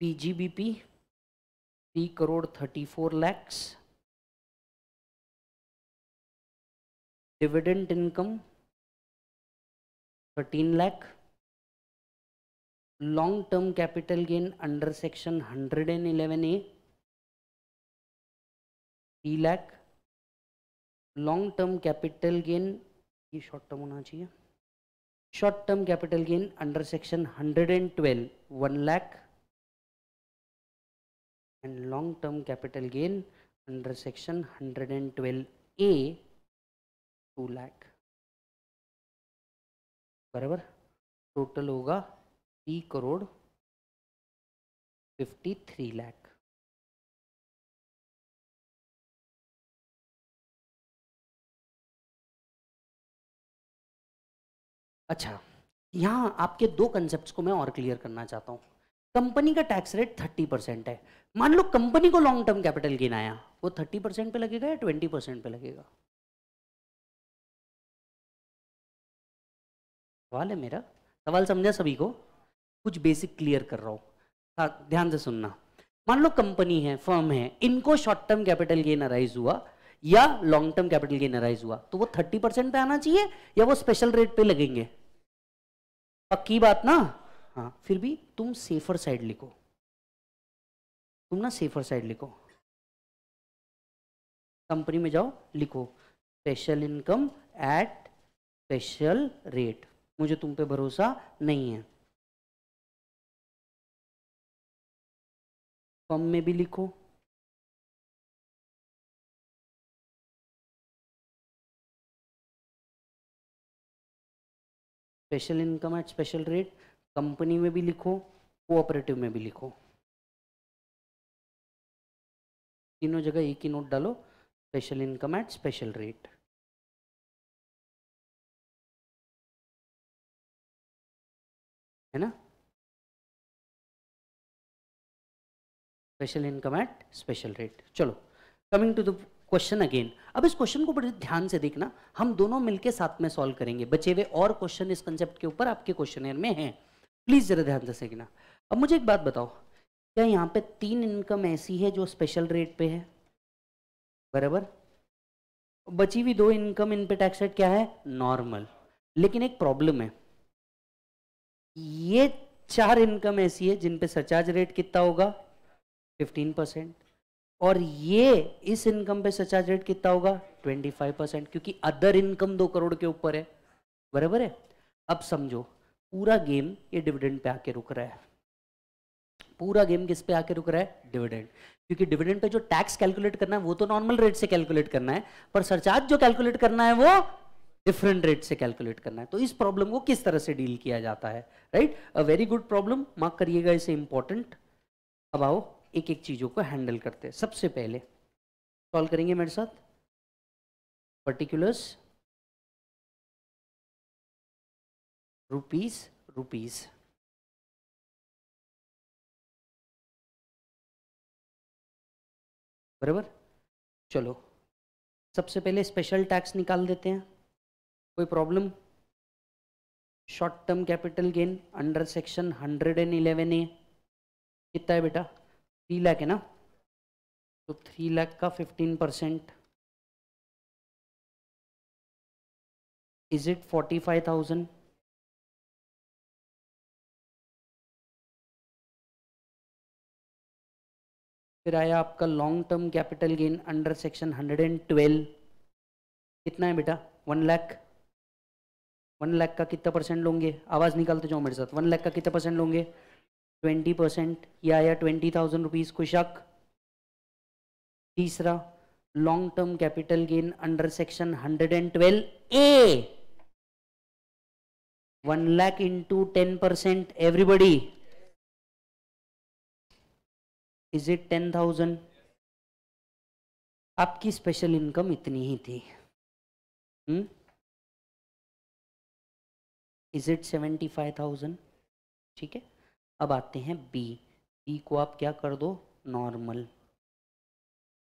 PGBP three crore thirty four lakhs, dividend income thirteen lakh, long term capital gain under section hundred and eleven A three lakh, long term capital gain, ये short term होना चाहिए, short term capital gain under section hundred and twelve one lakh, and long term capital gain under section hundred and twelve A two lakh. बराबर total होगा three crore fifty three lakh. अच्छा, यहां आपके दो concepts को मैं और क्लियर करना चाहता हूं। कंपनी का टैक्स रेट थर्टी परसेंट है। मान लो कंपनी को लॉन्ग टर्म कैपिटल गेन आया, वो थर्टी परसेंट पे लगेगा या ट्वेंटी परसेंट पे लगेगा? सवाल है मेरा, सवाल समझा सभी को? कुछ बेसिक क्लियर कर रहा हूँ, ध्यान से सुनना। मान लो कंपनी है, फर्म है, इनको short term capital gain arise हुआ या long term capital gain arise हुआ, तो वो थर्टी परसेंट पे आना चाहिए या वो स्पेशल रेट पे लगेंगे? पक्की बात ना? हाँ, फिर भी तुम सेफर साइड लिखो, तुम ना सेफर साइड लिखो। कंपनी में जाओ, लिखो special income at special rate. मुझे तुम पे भरोसा नहीं है। फॉर्म में भी लिखो special income at special rate, company में भी लिखो, कोऑपरेटिव में भी लिखो, तीनों जगह एक ही नोट डालो special income at special rate. है ना, special income at special rate. चलो coming to the question again. अब इस क्वेश्चन को बड़े ध्यान से देखना, हम दोनों मिलकर साथ में सॉल्व करेंगे। बचे हुए और क्वेश्चन इस कंसेप्ट के ऊपर आपके क्वेश्चनेयर में हैं, प्लीज जरा ध्यान से देखना। अब मुझे एक बात बताओ, क्या यहाँ पे तीन इनकम ऐसी है जो स्पेशल रेट पे है? बराबर, बची हुई दो इनकम इन पे टैक्स रेट क्या है? नॉर्मल। लेकिन एक प्रॉब्लम है, ये चार इनकम ऐसी है जिन पे सरचार्ज रेट कितना होगा? Fifteen percent. और ये इस इनकम पे सरचार्ज रेट कितना होगा? ट्वेंटी फाइव परसेंट, क्योंकि अदर इनकम दो करोड़ के ऊपर है। बराबर है। अब समझो पूरा गेम ये डिविडेंड पे आके रुक रहा है, पूरा गेम किस पे आके रुक रहा है, डिविडेंड। क्योंकि डिविडेंड पे जो टैक्स कैलकुलेट करना है वो तो नॉर्मल रेट से कैलकुलेट करना है, पर सरचार्ज जो कैलकुलेट करना है वो डिफरेंट रेट से कैलकुलेट करना है। तो इस प्रॉब्लम को किस तरह से डील किया जाता है, right, a very good problem, mark करिएगा इसे इंपॉर्टेंट। अब आओ एक एक चीजों को हैंडल करते हैं। सबसे पहले सॉल्व करेंगे मेरे साथ पर्टिकुलर्स, रुपीज रुपीज बराबर। चलो सबसे पहले स्पेशल टैक्स निकाल देते हैं, कोई problem. Short term capital gain under section एक सौ ग्यारह ए कितना है बेटा, थ्री लाख है ना, तो थ्री लाख का पंद्रह percent, is it forty five thousand, फिर आया आपका long term capital gain under section एक सौ बारह कितना है बेटा, वन लाख, वन लाख का कितना परसेंट लोगे, आवाज़ निकालते जाओ मेरे साथ, वन लाख का कितना परसेंट लोगे, ट्वेंटी परसेंट, या आया ट्वेंटी थाउजेंड रुपीज़ को शक। तीसरा long term capital gain under section एक सौ बारह A, one lakh into ten percent, everybody is it ten thousand. आपकी स्पेशल इनकम इतनी ही थी, is it seventy five thousand, ठीक है। अब आते हैं बी, बी को आप क्या कर दो, नॉर्मल।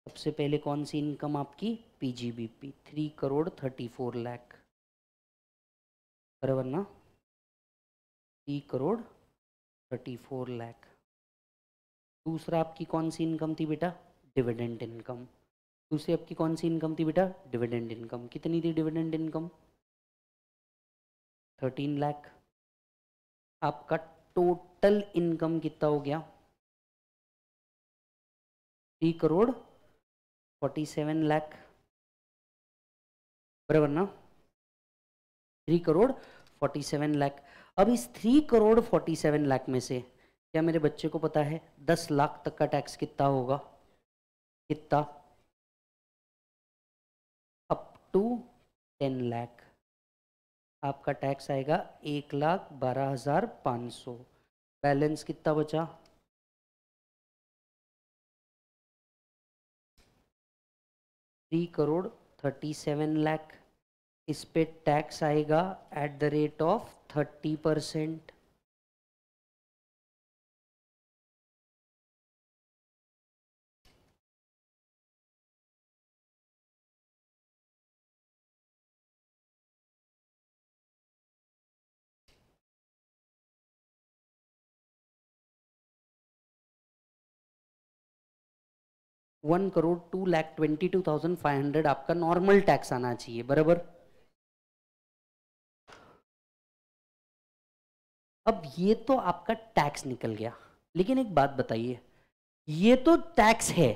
सबसे पहले कौन सी इनकम आपकी, PGBP, three crore thirty four lakh बराबर ना, three crore thirty four lakh. दूसरा आपकी कौन सी इनकम थी बेटा, डिविडेंड इनकम। दूसरी आपकी कौन सी इनकम थी बेटा, डिविडेंड इनकम। कितनी थी डिविडेंड इनकम, थर्टीन लाख। आपका टोटल इनकम कितना हो गया, three crore forty seven lakh बराबर ना, three crore forty seven lakh. अब इस three crore forty seven lakh में से क्या मेरे बच्चे को पता है दस लाख तक का टैक्स कितना होगा, कितना, अप टू टेन लाख। आपका टैक्स आएगा एक लाख बारह हजार पाँच सौ। बैलेंस कितना बचा, three crore thirty seven lakh. इस पे टैक्स आएगा at the rate of thirty percent. One crore two lakh twenty two thousand five hundred आपका नॉर्मल टैक्स आना चाहिए बराबर। अब ये तो आपका टैक्स निकल गया, लेकिन एक बात बताइए, ये तो टैक्स है,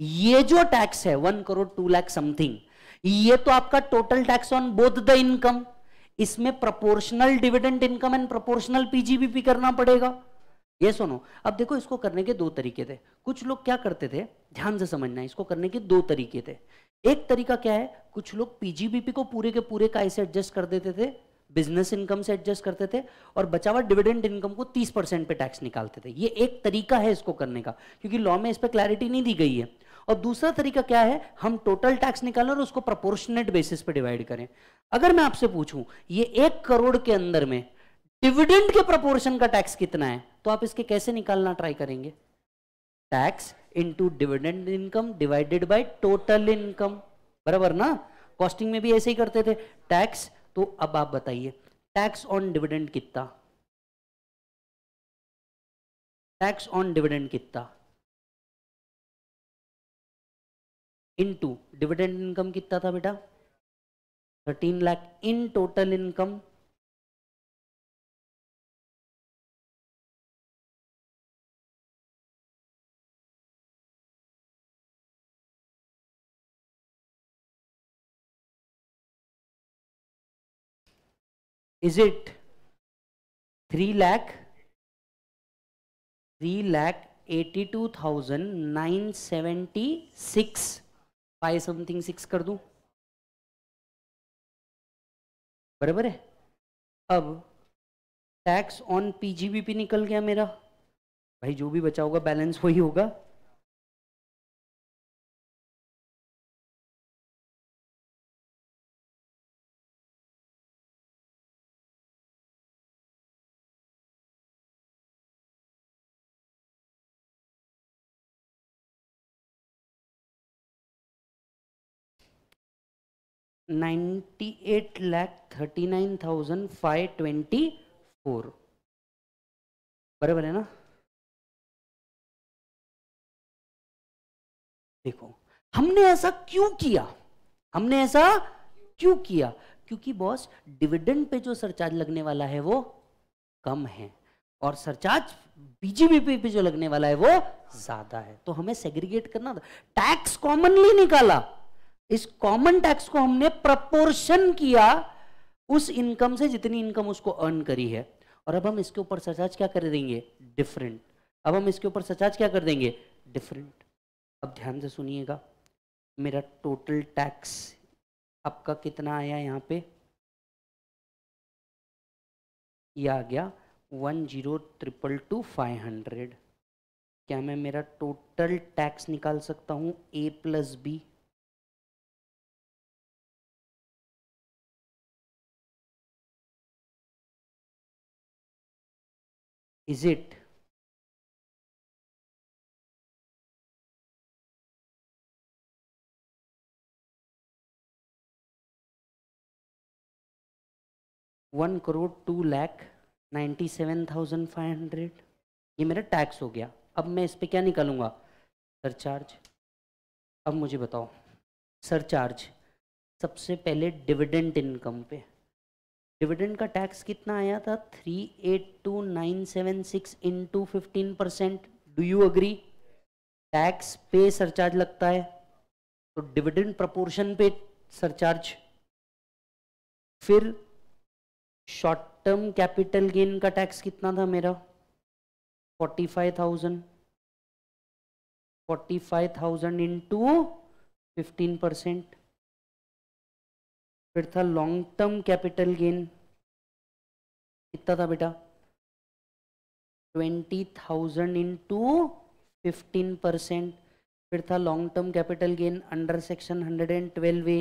ये जो टैक्स है one crore two lakh something, ये तो आपका total tax on both the income. इसमें proportional dividend income and proportional PGBP करना पड़ेगा, ये सुनो। अब देखो इसको करने के दो तरीके थे, कुछ लोग क्या करते थे, ध्यान से समझना, इसको करने के दो तरीके थे। एक तरीका क्या है, कुछ लोग पीजीबीपी को पूरे के पूरे का ऐसे एडजस्ट कर देते थे, बिजनेस इनकम से एडजस्ट करते थे, और बचा हुआ डिविडेंड इनकम को तीस परसेंट पे टैक्स निकालते थे। ये एक तरीका है इसको करने का, क्योंकि लॉ में इस पर क्लैरिटी नहीं दी गई है। और दूसरा तरीका क्या है, हम टोटल टैक्स निकालें और उसको प्रोपोर्शनेट बेसिस पे डिवाइड करें। अगर मैं आपसे पूछूं ये एक करोड़ के अंदर में डिविडेंड के प्रोपोर्शन का टैक्स कितना है, तो आप इसके कैसे निकालना ट्राई करेंगे, tax into dividend income divided by total income बराबर ना। कॉस्टिंग में भी ऐसे ही करते थे टैक्स। तो अब आप बताइए टैक्स ऑन डिविडेंड कितना, टैक्स ऑन डिविडेंड कितना इनटू डिविडेंड इनकम कितना था बेटा, thirteen lakh in total income. is it three lakh three lakh eighty two thousand nine seventy six? Five something six कर दूं, बराबर है। अब टैक्स ऑन पीजीबीपी निकल गया मेरा, भाई जो भी बचा होगा बैलेंस वही होगा। Ninety eight lakh thirty nine thousand five twenty four, बराबर है ना। देखो हमने ऐसा क्यों किया, हमने ऐसा क्यों किया क्योंकि बॉस डिविडेंड पे जो सरचार्ज लगने वाला है वो कम है और सरचार्ज बीजीबीपी पे जो लगने वाला है वो ज्यादा है, तो हमें सेग्रीगेट करना था। टैक्स कॉमनली निकाला, इस कॉमन टैक्स को हमने प्रपोर्शन किया उस इनकम से जितनी इनकम उसको अर्न करी है, और अब हम इसके ऊपर सरचार्ज क्या कर देंगे, डिफरेंट। अब हम इसके ऊपर सरचार्ज क्या कर देंगे, डिफरेंट। अब ध्यान से सुनिएगा, मेरा टोटल टैक्स आपका कितना आया, यहाँ पे ये आ गया one zero triple two five hundred. क्या मैं मेरा टोटल टैक्स निकाल सकता हूँ, A plus B, is it one crore two lakh ninety seven thousand five hundred? ये मेरा टैक्स हो गया। अब मैं इस पे क्या निकालूंगा, सरचार्ज। अब मुझे बताओ सरचार्ज सबसे पहले डिविडेंड इनकम पे, डिविडेंड का टैक्स कितना आया था, three eight two nine seven six into fifteen percent. Do you agree? Tax पे सरचार्ज लगता है तो डिविडेंड प्रपोर्शन पे सरचार्ज। फिर शॉर्ट टर्म कैपिटल गेन का टैक्स कितना था मेरा, forty five thousand, forty five thousand into fifteen percent. फिर था लॉन्ग टर्म कैपिटल गेन, कितना था बेटा, twenty thousand into fifteen percent. फिर था long term capital gain under section hundred and twelve A,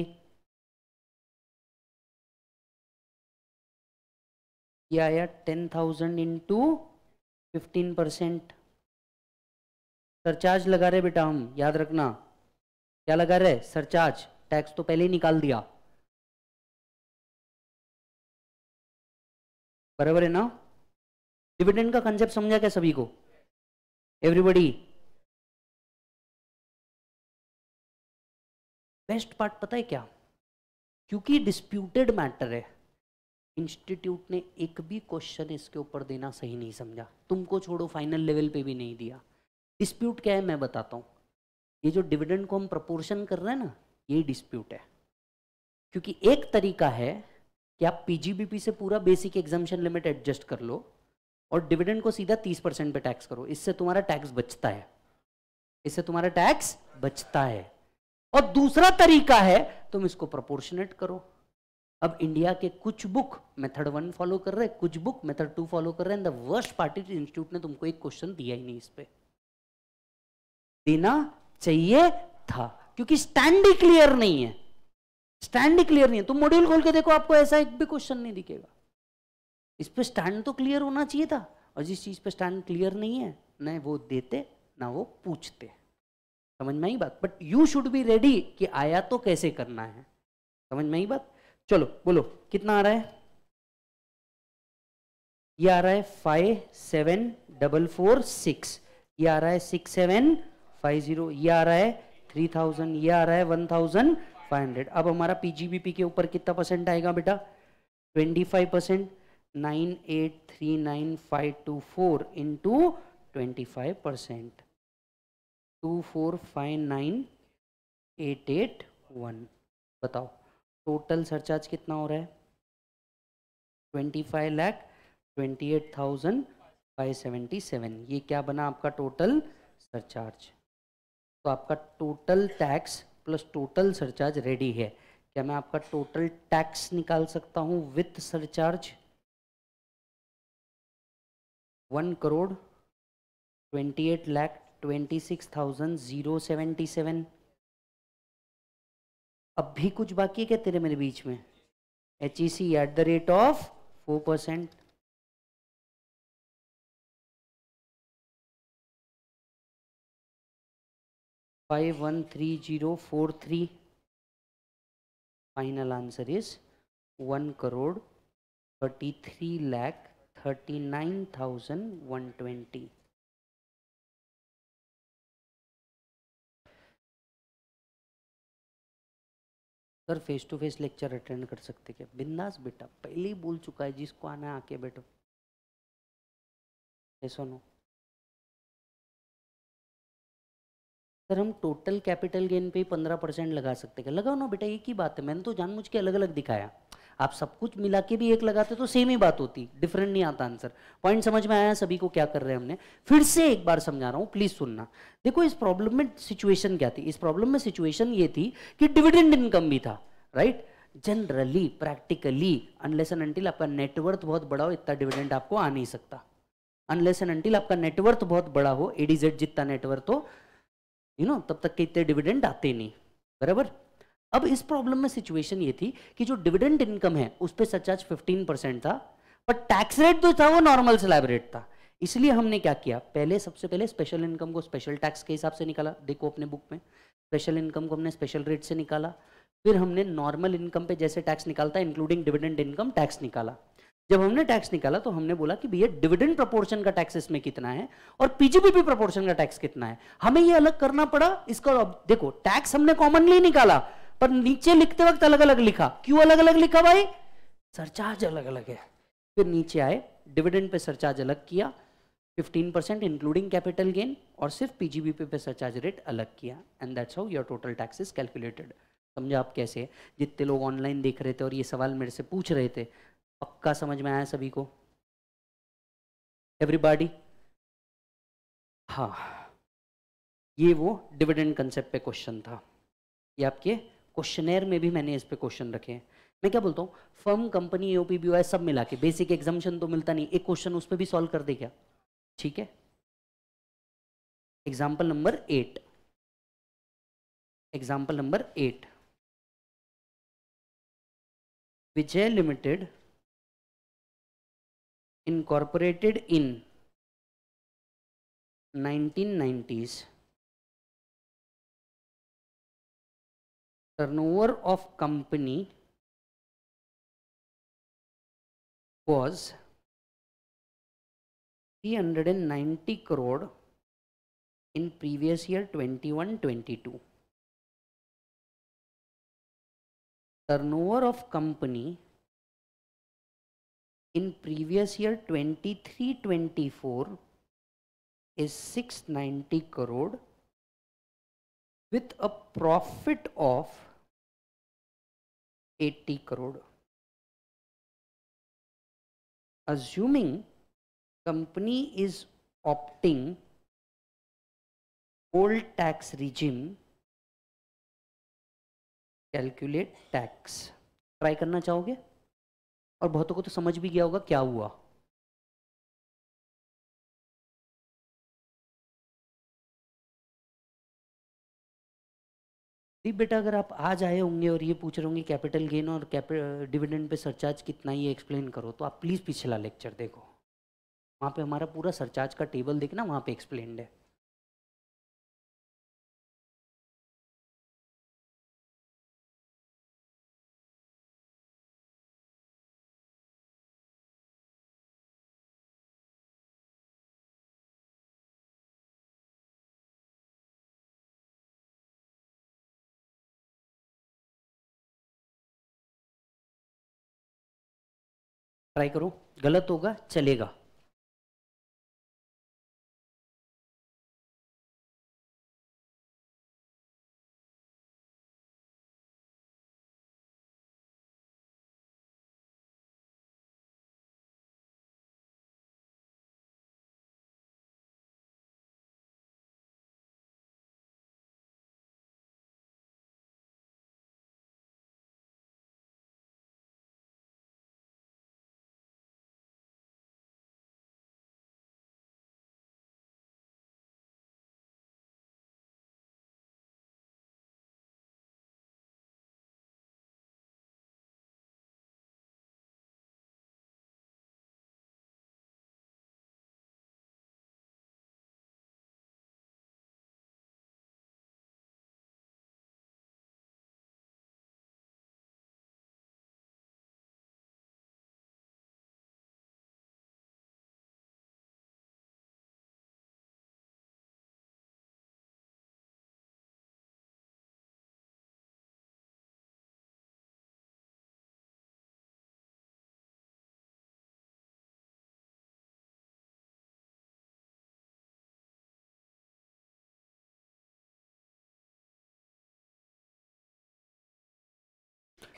ये आया ten thousand into fifteen percent. Surcharge लगा रहे बेटा हम, याद रखना क्या लगा रहे, सरचार्ज। टैक्स तो पहले ही निकाल दिया, बराबर है ना। डिविडेंड का कंसेप्ट समझा क्या सभी को, एवरीबॉडी? बेस्ट पार्ट पता है क्या, क्योंकि डिस्प्यूटेड मैटर है, इंस्टीट्यूट ने एक भी क्वेश्चन इसके ऊपर देना सही नहीं समझा, तुमको छोड़ो फाइनल लेवल पे भी नहीं दिया। डिस्प्यूट क्या है मैं बताता हूँ, ये जो डिविडेंड को हम प्रपोर्शन कर रहे हैं ना, यही डिस्प्यूट है। क्योंकि एक तरीका है कि आप पीजीबीपी से पूरा बेसिक एग्जम्पशन लिमिट एडजस्ट कर लो और डिविडेंड को सीधा तीस परसेंट पे टैक्स करो, इससे तुम्हारा टैक्स बचता है, इससे तुम्हारा टैक्स बचता है। और दूसरा तरीका है तुम इसको प्रोपोर्शनेट करो। अब इंडिया के कुछ बुक मेथड वन फॉलो कर रहे, कुछ बुक मेथड टू फॉलो कर रहे हैं। The worst part is institute ने तुमको एक क्वेश्चन दिया ही नहीं, इस पर देना चाहिए था क्योंकि स्टैंड ही क्लियर नहीं है, स्टैंड क्लियर नहीं है। तुम मॉड्यूल खोल के देखो, आपको ऐसा एक भी क्वेश्चन नहीं दिखेगा। इस पे स्टैंड तो क्लियर होना चाहिए था, और जिस चीज पे स्टैंड क्लियर नहीं है ना वो देते ना वो पूछते, समझ में आई बात। But you should be ready कि आया तो कैसे करना है, समझ में आई बात। चलो बोलो कितना आ रहा है, ये आ रहा है five seven double four six, ये आ रहा है सिक्स सेवन फाइव जीरो, ये आ रहा है थ्री थाउजेंड, ये आ रहा है वन थाउजेंड फाइव हंड्रेड। अब हमारा पीजीबीपी के ऊपर कितना परसेंट आएगा बेटा, twenty five percent. Nine eight three nine five two four into twenty five percent, two four five nine eight eight one. बताओ टोटल सरचार्ज कितना हो रहा है, twenty five lakh twenty eight thousand five seventy seven. ये क्या बना आपका total surcharge. तो आपका total tax plus total surcharge ready है। क्या मैं आपका टोटल टैक्स निकाल सकता हूं with surcharge? One crore twenty eight lakh twenty six thousand zero seventy seven. अब भी कुछ बाकी है क्या तेरे मेरे बीच में? H E C at the rate of four percent. Five one three zero four three. Final answer is one crore thirty three lakh thirty nine thousand one twenty. Sir face to face lecture attend कर सकते क्या? बिंदास बेटा, पहले ही बोल चुका है, जिसको आना है आके बैठो। ऐसा नो सर हम टोटल कैपिटल गेन पे पंद्रह परसेंट लगा सकते क्या? लगाओ ना बेटा, एक ही बात है। मैंने तो जानबूझ के अलग अलग दिखाया, आप सब कुछ मिला के भी एक लगाते तो सेम ही बात होती, डिफरेंट नहीं आता आंसर। पॉइंट समझ में आया सभी को क्या कर रहे हैं हमने? फिर से एक बार समझा रहा हूँ, प्लीज सुनना। देखो इस प्रॉब्लम में सिचुएशन क्या थी? इस प्रॉब्लम में सिचुएशन ये थी कि डिविडेंड इनकम भी था, right? Generally practically unless and until आपका नेटवर्थ बहुत बड़ा हो इतना डिविडेंड आपको आ नहीं सकता। अनलेस एंड अनटिल आपका नेटवर्थ बहुत बड़ा हो, एडीजेड जितना नेटवर्थ हो, यू नो, तब तक के इतने डिविडेंड आते नहीं, बराबर? अब इस प्रॉब्लम में सिचुएशन ये थी कि जो डिविडेंड इनकम है उस पर सरचार्ज पंद्रह परसेंट था, पर टैक्स रेट जो था वो नॉर्मल स्लैब रेट था। इसलिए हमने क्या किया, पहले सबसे पहले स्पेशल इनकम को स्पेशल टैक्स के हिसाब से निकाला। देखो अपने बुक में स्पेशल इनकम को हमने स्पेशल रेट से निकाला। फिर हमने नॉर्मल इनकम पे जैसे टैक्स निकालता है इंक्लूडिंग डिविडेंड इनकम टैक्स निकाला। जब हमने टैक्स निकाला तो हमने बोला कि भैया डिविडेंड प्रोपोर्शन का टैक्स इसमें कितना है और पीजीबीपी प्रोपोर्शन का टैक्स कितना है, हमें ये अलग करना पड़ा इसका। अब देखो टैक्स हमने कॉमनली निकाला पर नीचे लिखते वक्त अलग अलग लिखा। क्यों अलग अलग लिखा भाई? सरचार्ज अलग अलग है। फिर नीचे आए, डिविडेंड पे सरचार्ज अलग किया पंद्रह परसेंट इंक्लूडिंग कैपिटल गेन, और सिर्फ पीजीबीपी पे सरचार्ज रेट अलग किया। And that's how your total tax is calculated. समझा आप कैसे? जितने लोग ऑनलाइन देख रहे थे और ये सवाल मेरे से पूछ रहे थे, पक्का समझ में आया सभी को? एवरीबॉडी? हाँ, ये वो डिविडेंड कंसेप्ट पे क्वेश्चन था। ये आपके क्वेश्चनेयर में भी मैंने इस पे क्वेश्चन रखे हैं। मैं क्या बोलता हूँ, फर्म कंपनी एओपी बीओआई सब मिला के बेसिक एग्जाम्शन तो मिलता नहीं, एक क्वेश्चन उस पर भी सॉल्व कर दे क्या? ठीक है, example number eight. Example number eight, Vijay limited incorporated in nineteen nineties, turnover of company was three hundred ninety crore in previous year twenty one twenty two. Turnover of company in previous year twenty three twenty four is six hundred ninety crore with a profit of eighty crore. Assuming company is opting old tax regime, calculate tax. Try करना चाहोगे? और बहुतों को तो समझ भी गया होगा क्या हुआ। बेटा अगर आप आज आए होंगे और ये पूछ रहे होंगे कैपिटल गेन और डिविडेंड पे सरचार्ज कितना ये एक्सप्लेन करो, तो आप प्लीज पिछला लेक्चर देखो, वहां पे हमारा पूरा सरचार्ज का टेबल देखना, वहां पे एक्सप्लेन्ड है। ट्राई करो, गलत होगा चलेगा।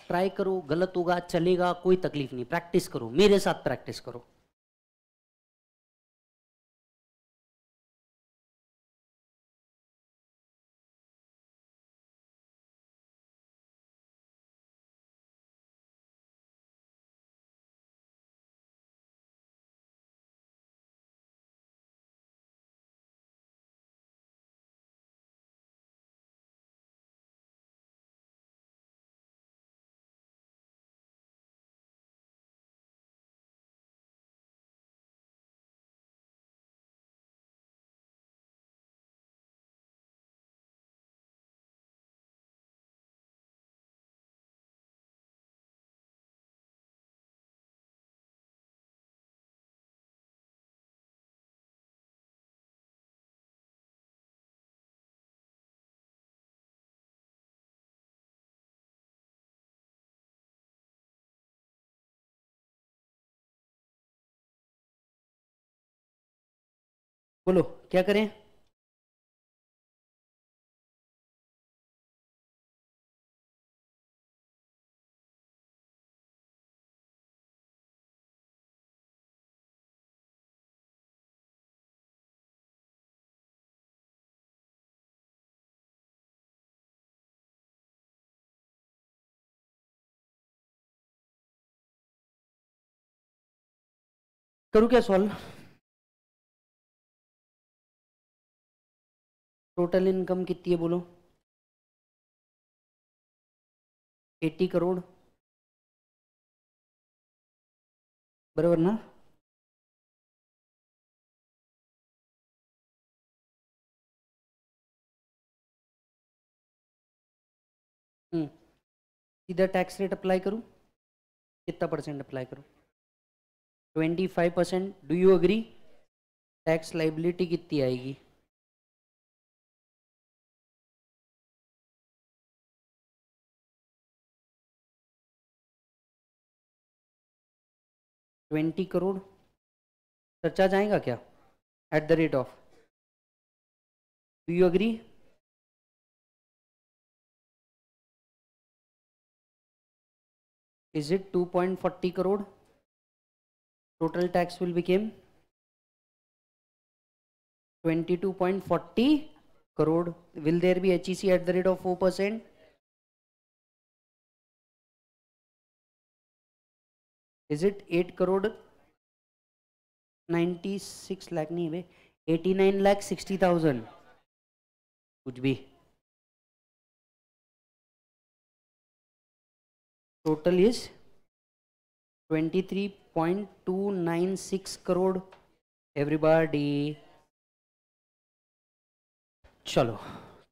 ट्राई करो, गलत होगा चलेगा, कोई तकलीफ नहीं, प्रैक्टिस करो, मेरे साथ प्रैक्टिस करो। बोलो क्या करें? करूं क्या सॉल्व? टोटल इनकम कितनी है बोलो? अस्सी करोड़ बराबर ना? हम्म सीधा टैक्स रेट अप्लाई करूं, कितना परसेंट अप्लाई करूं? Twenty five percent. Do you agree? Tax liability कितनी आएगी? ट्वेंटी करोड़। सरचार्ज आएगा क्या? At the rate of, do you agree? Is it two point forty crore? Total tax will become twenty two point forty crore. Will there be H E C at the rate of four percent? Is it eight crore? Ninety six lakh नहीं बे, eighty nine lakh sixty thousand. कुछ भी total is twenty three point two nine six crore everybody. चलो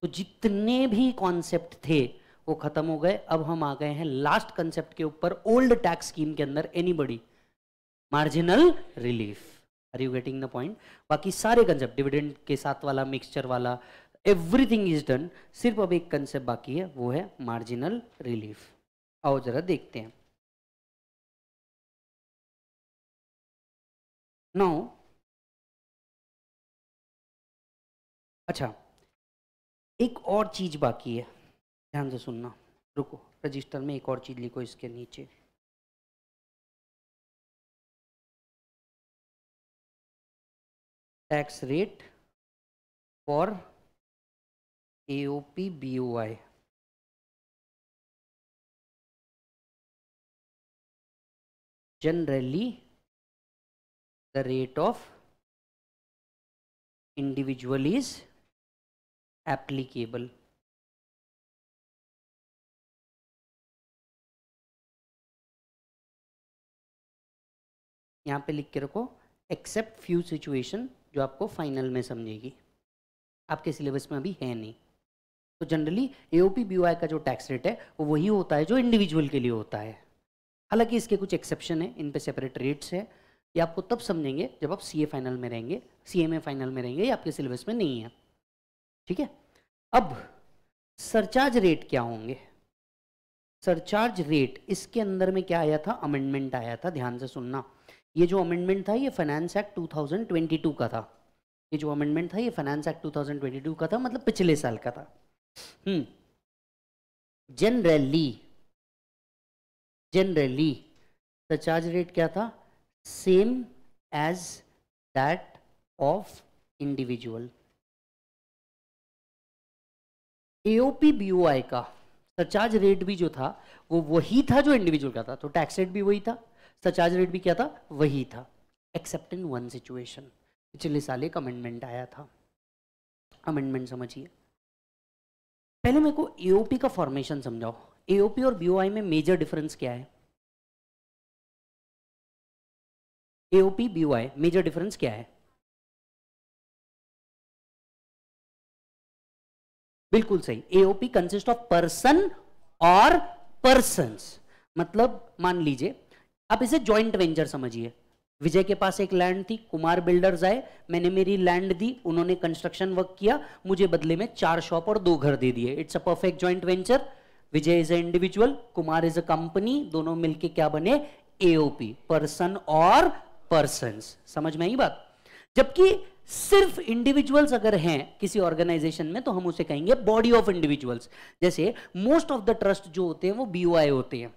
तो जितने भी concept थे वो खत्म हो गए। अब हम आ गए हैं लास्ट कंसेप्ट के ऊपर, ओल्ड टैक्स स्कीम के अंदर anybody marginal relief. Are you getting the point? बाकी सारे कंसेप्ट डिविडेंड के साथ वाला, मिक्सचर वाला, एवरीथिंग इज डन। सिर्फ अब एक कंसेप्ट बाकी है, वो है मार्जिनल रिलीफ। आओ जरा देखते हैं। नाउ अच्छा, एक और चीज बाकी है, ध्यान से सुनना। रुको, रजिस्टर में एक और चीज लिखो इसके नीचे। Tax rate for AOP BOI. Generally the rate of individual is applicable. यहाँ पे लिख के रखो, एक्सेप्ट फ्यू सिचुएशन जो आपको फाइनल में समझेगी, आपके सिलेबस में अभी है नहीं। तो जनरली एओपी बीओआई का जो टैक्स रेट है वो वही होता है जो इंडिविजुअल के लिए होता है। हालांकि इसके कुछ एक्सेप्शन है, इन पे सेपरेट रेट्स है। ये आपको तब समझेंगे जब आप सीए फाइनल में रहेंगे, सीएमए फाइनल में रहेंगे, ये आपके सिलेबस में नहीं है। ठीक है, अब सरचार्ज रेट क्या होंगे? सरचार्ज रेट इसके अंदर में क्या आया था? अमेंडमेंट आया था। ध्यान से सुनना, ये जो अमेंडमेंट था ये finance act two thousand twenty two का था। ये जो अमेंडमेंट था ये finance act two thousand twenty two का था, मतलब पिछले साल का था। Hmm generally generally the charge rate क्या था? same as that of individual. A O P B O I का सरचार्ज रेट भी जो था वो वही था जो इंडिविजुअल का था, तो टैक्स रेट भी वही था, सरचार्ज रेट भी क्या था? वही था, एक्सेप्ट इन वन सिचुएशन. पिछले साल एक अमेंडमेंट आया था. अमेंडमेंट समझिए. पहले मेरे को A O P का फॉर्मेशन समझाओ. A O P और B O I में मेजर डिफरेंस क्या है? A O P B O I major difference क्या है? बिल्कुल सही. A O P consist of person और पर्संस. मतलब मान लीजिए आप इसे जॉइंट वेंचर समझिए. विजय के पास एक लैंड थी, कुमार बिल्डर्स आए, मैंने मेरी लैंड दी, उन्होंने कंस्ट्रक्शन वर्क किया, मुझे बदले में चार शॉप और दो घर दे दिए. It's a perfect joint venture. Vijay is a individual, Kumar is a company, दोनों मिलके क्या बने? A O P, पर्सन और पर्संस. समझ में आई बात? जबकि सिर्फ इंडिविजुअल्स अगर हैं किसी ऑर्गेनाइजेशन में तो हम उसे कहेंगे बॉडी ऑफ इंडिविजुअल्स. जैसे मोस्ट ऑफ द ट्रस्ट जो होते हैं वो B O I होते हैं,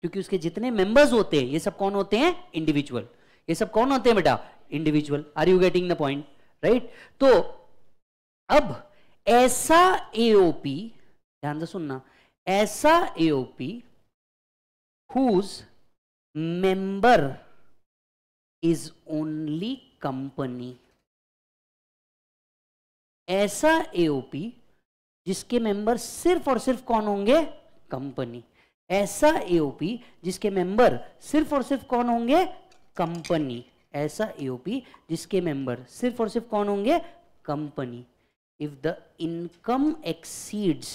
क्योंकि उसके जितने मेंबर्स होते हैं ये सब कौन होते हैं? इंडिविजुअल. ये सब कौन होते हैं बेटा? Individual. Are you getting the point? Right. तो अब ऐसा A O P, ध्यान से सुनना, ऐसा A O P whose member is only company. ऐसा A O P जिसके मेंबर सिर्फ और सिर्फ कौन होंगे? कंपनी. ऐसा A O P जिसके मेंबर सिर्फ और सिर्फ कौन होंगे? कंपनी. ऐसा A O P जिसके मेंबर सिर्फ और सिर्फ कौन होंगे? Company. If the income exceeds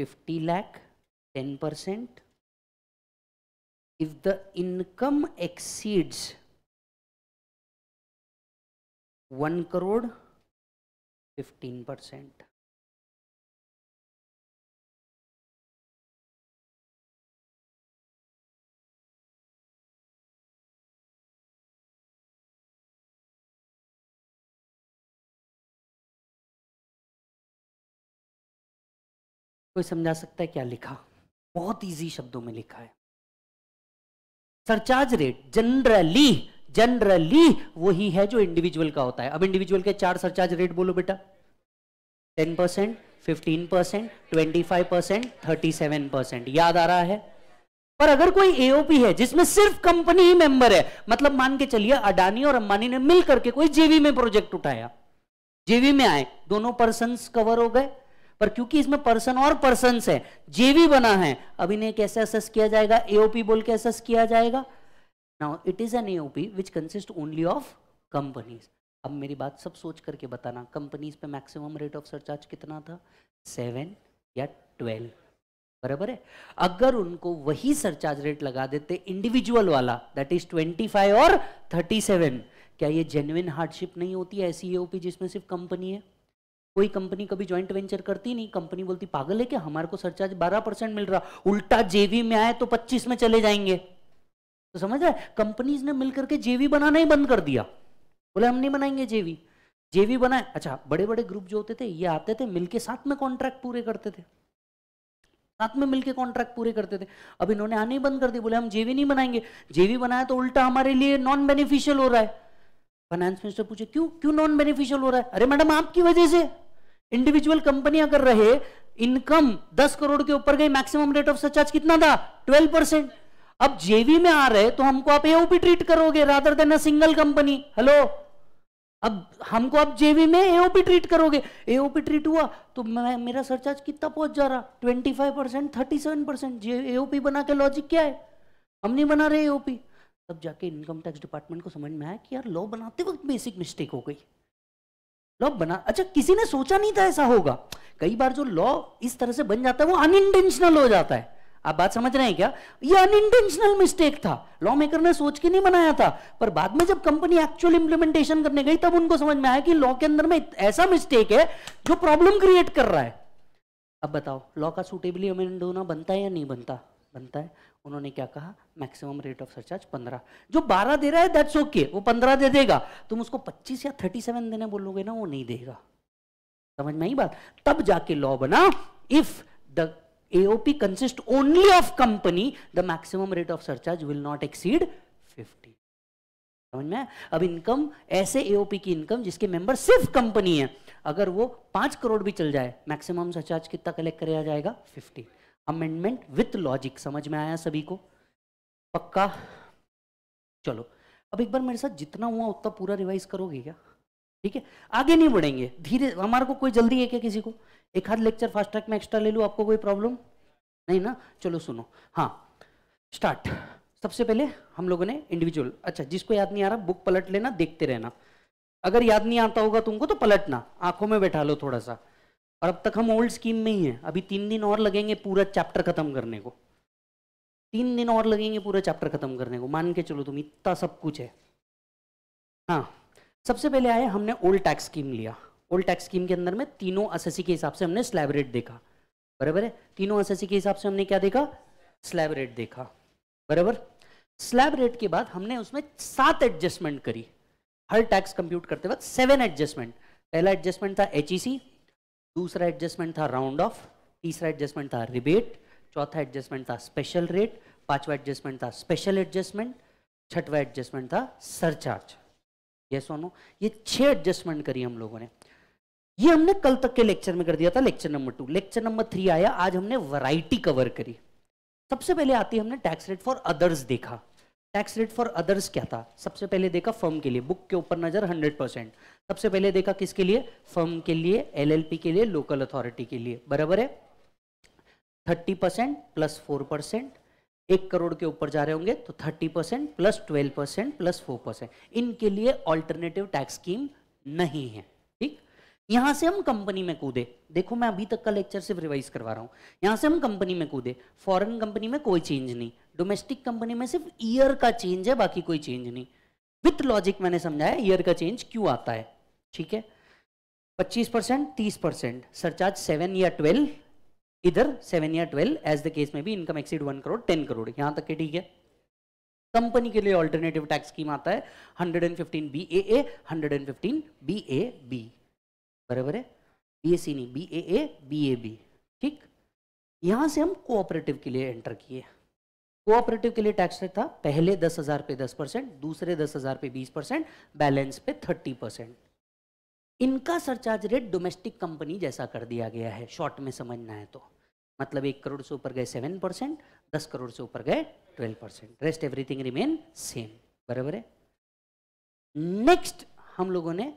fifty lakh, ten percent. If the income exceeds one crore, fifteen percent. कोई समझा सकता है क्या लिखा? बहुत इजी शब्दों में लिखा है. सरचार्ज रेट जनरली जनरली वही है जो इंडिविजुअल का होता है. अब इंडिविजुअल के चार सरचार्ज रेट बोलो बेटा. Ten percent, fifteen percent, twenty five percent, thirty seven percent. याद आ रहा है? पर अगर कोई A O P है जिसमें सिर्फ कंपनी ही मेंबर है, मतलब मान के चलिए अडानी और अंबानी ने मिल करके कोई जेवी में प्रोजेक्ट उठाया, जेवी में आए, दोनों पर्सन कवर हो गए. पर क्योंकि इसमें पर्सन और पर्संस है, जेवी बना है, अब इन्हें कैसे असेस किया जाएगा? A O P बोल के असेस किया जाएगा. Now it is an A O P which consist only of companies. अब मेरी बात सब सोच करके बताना, कंपनीज पे मैक्सिमम रेट ऑफ सरचार्ज कितना था? सेवन या ट्वेल्व, बराबर है? अगर उनको वही सरचार्ज रेट लगा देते इंडिविजुअल वाला, दैट इज ट्वेंटी फाइव और थर्टी सेवन, क्या ये जेन्युइन हार्डशिप नहीं होती है ऐसी A O P जिसमें सिर्फ कंपनी है? कोई कंपनी कभी जॉइंट वेंचर करती नहीं. कंपनी बोलती पागल है क्या, हमारे को सरचार्ज बारह परसेंट मिल रहा, उल्टा जेवी में आए तो पच्चीस में चले जाएंगे. तो समझ रहे, कंपनीज ने मिलकर के जेवी बनाना ही बंद कर दिया. बोले हम नहीं बनाएंगे जेवी. जेवी बनाए, अच्छा बड़े बड़े ग्रुप जो होते थे ये आते थे मिलके साथ में कॉन्ट्रैक्ट पूरे करते थे, साथ में मिलके कॉन्ट्रैक्ट पूरे करते थे. अब इन्होंने आने ही बंद कर दिया, बोले हम जेवी नहीं बनाएंगे. जेवी बनाया तो उल्टा हमारे लिए नॉन बेनिफिशियल हो रहा है. फाइनेंस मिनिस्टर पूछे क्यों क्यों नॉन बेनिफिशियल हो रहा है? अरे मैडम आपकी वजह से. इंडिविजुअल कंपनी अगर रहे, इनकम दस करोड़ के ऊपर गई, मैक्सिमम रेट ऑफ सरचार्ज कितना था? Twelve percent. अब जेवी में आ रहे तो हमको आप A O P ट्रीट करोगे rather than a single company. Hello, अब हमको आप जेवी में A O P ट्रीट करोगे. A O P ट्रीट हुआ तो मैं, मेरा सरचार्ज कितना पहुंच जा रहा? Twenty five percent, thirty seven percent. A O P बना के लॉजिक क्या है? हम नहीं बना रहे A O P. तब जाके इनकम टैक्स डिपार्टमेंट को समझ में आया कि यार लॉ बनाते वक्त बेसिक मिस्टेक हो गई. लॉ बना, अच्छा किसी ने सोचा नहीं था ऐसा होगा. कई बार जो लॉ इस तरह से बन जाता है वो अनइंटेंशनल हो जाता है. आप बात समझ रहे हैं क्या? ये अनइंटेंशनल मिस्टेक था, लॉ मेकर ने सोच के नहीं बनाया था. पर बाद में जब कंपनी एक्चुअल इंप्लीमेंटेशन करने गई तब उनको समझ में आया कि लॉ के अंदर में ऐसा मिस्टेक है जो प्रॉब्लम क्रिएट कर रहा है. अब बताओ लॉ का सूटेबली अमेंड होना बनता है या नहीं बनता? बनता है. उन्होंने क्या कहा? मैक्सिमम रेट ऑफ सरचार्ज पंद्रह. जो बारह दे रहा है दैट्स ओके, वो पंद्रह दे देगा. तुम उसको पच्चीस या थर्टी सेवन देने बोलोगे ना, वो नहीं देगा. समझ में आई बात? तब जाके लॉ बना, if the A O P consists only of company, the maximum rate of surcharge will not exceed fifty. समझ में? अब इनकम ऐसे A O P की इनकम जिसके मेंबर सिर्फ कंपनी है, अगर वो पाँच करोड़ भी चल जाए मैक्सिमम सरचार्ज कितना कलेक्ट कराया जाएगा? फिफ्टी. अमेंडमेंट विथ लॉजिक, समझ में आया सभी को? पक्का? चलो अब एक बार मेरे साथ जितना हुआ उतना पूरा रिवाइज करोगे क्या? ठीक है, आगे नहीं बढ़ेंगे, धीरे। हमारे को कोई जल्दी है क्या? किसी को एक हाथ लेक्चर फास्ट ट्रैक में एक्स्ट्रा ले लूँ, आपको कोई प्रॉब्लम नहीं ना? चलो सुनो, हाँ स्टार्ट। सबसे पहले हम लोगों ने इंडिविजुअल, अच्छा जिसको याद नहीं आ रहा बुक पलट लेना, देखते रहना। अगर याद नहीं आता होगा तुमको तो पलटना, आंखों में बैठा लो थोड़ा सा। और अब तक हम ओल्ड स्कीम में ही हैं, अभी तीन दिन और लगेंगे पूरा चैप्टर खत्म करने को, तीन दिन और लगेंगे पूरा चैप्टर खत्म करने को, मान के चलो तुम, इतना सब कुछ है। हाँ, सबसे पहले आए हमने ओल्ड टैक्स स्कीम लिया। ओल्ड टैक्स स्कीम के अंदर में तीनों एसएससी के हिसाब से हमने स्लैब रेट देखा, बराबर है? तीनों एसएससी के हिसाब से हमने क्या देखा? स्लैब रेट देखा, बराबर। स्लैब रेट के बाद हमने उसमें सात एडजस्टमेंट करी, हर टैक्स कंप्यूट करते वक्त सेवन एडजस्टमेंट। पहला एडजस्टमेंट था एचईसी, दूसरा एडजस्टमेंट था राउंड ऑफ, तीसरा एडजस्टमेंट था रिबेट, चौथा एडजस्टमेंट था स्पेशल रेट, पांचवा एडजस्टमेंट था स्पेशल एडजस्टमेंट, छठवा एडजस्टमेंट था सरचार्ज। यस और नो? ये छह एडजस्टमेंट करी हम लोगों ने। ये हमने कल तक के लेक्चर में कर दिया था, lecture number two. Lecture number three आया, आज हमने वैरायटी कवर करी। सबसे पहले आती हमने टैक्स रेट फॉर अदर्स देखा। टैक्स रेट फॉर अदर्स क्या था? सबसे पहले देखा फर्म के लिए, बुक के ऊपर नजर हंड्रेड परसेंट। सबसे पहले देखा किसके लिए? फर्म के लिए, एलएलपी के लिए, लोकल अथॉरिटी के लिए, बराबर है? Thirty percent plus four percent, एक करोड़ के ऊपर जा रहे होंगे तो thirty percent plus twelve percent plus four percent, इनके लिए ऑल्टरनेटिव टैक्स स्कीम नहीं है। ठीक, यहाँ से हम कंपनी में कूदे। देखो मैं अभी तक का लेक्चर सिर्फ रिवाइज करवा रहा हूँ। यहाँ से हम कंपनी में कूदे, फॉरेन कंपनी में कोई चेंज नहीं, डोमेस्टिक कंपनी में सिर्फ ईयर का चेंज है, बाकी कोई चेंज नहीं। विथ लॉजिक मैंने समझाया ईयर का चेंज क्यों आता है, ठीक है? पच्चीस परसेंट, तीस परसेंट, सरचार्ज सेवन या ट्वेल्व, इधर सेवन या ट्वेल्व एज द केस में भी, income exceed one crore, ten crore, यहाँ तक के, ठीक है? कंपनी के लिए ऑल्टरनेटिव टैक्स स्कीम आता है one fifteen B A A, one fifteen B A B, बराबर है? B A C नहीं, B A A B A B, ठीक? यहाँ से हम कोऑपरेटिव के लिए एंटर किए। कोऑपरेटिव के लिए टैक्स रेट था पहले दस हजार पे दस परसेंट, दूसरे दस हजार पे बीस परसेंट, बैलेंस पे थर्टी परसेंट। इनका सरचार्ज रेट डोमेस्टिक कंपनी जैसा कर दिया गया है, शॉर्ट में समझना है तो। मतलब एक करोड़ से ऊपर गए सेवन परसेंट, दस करोड़ से ऊपर गए twelve percent, rest everything remain same, बराबर है? नेक्स्ट हम लोगों ने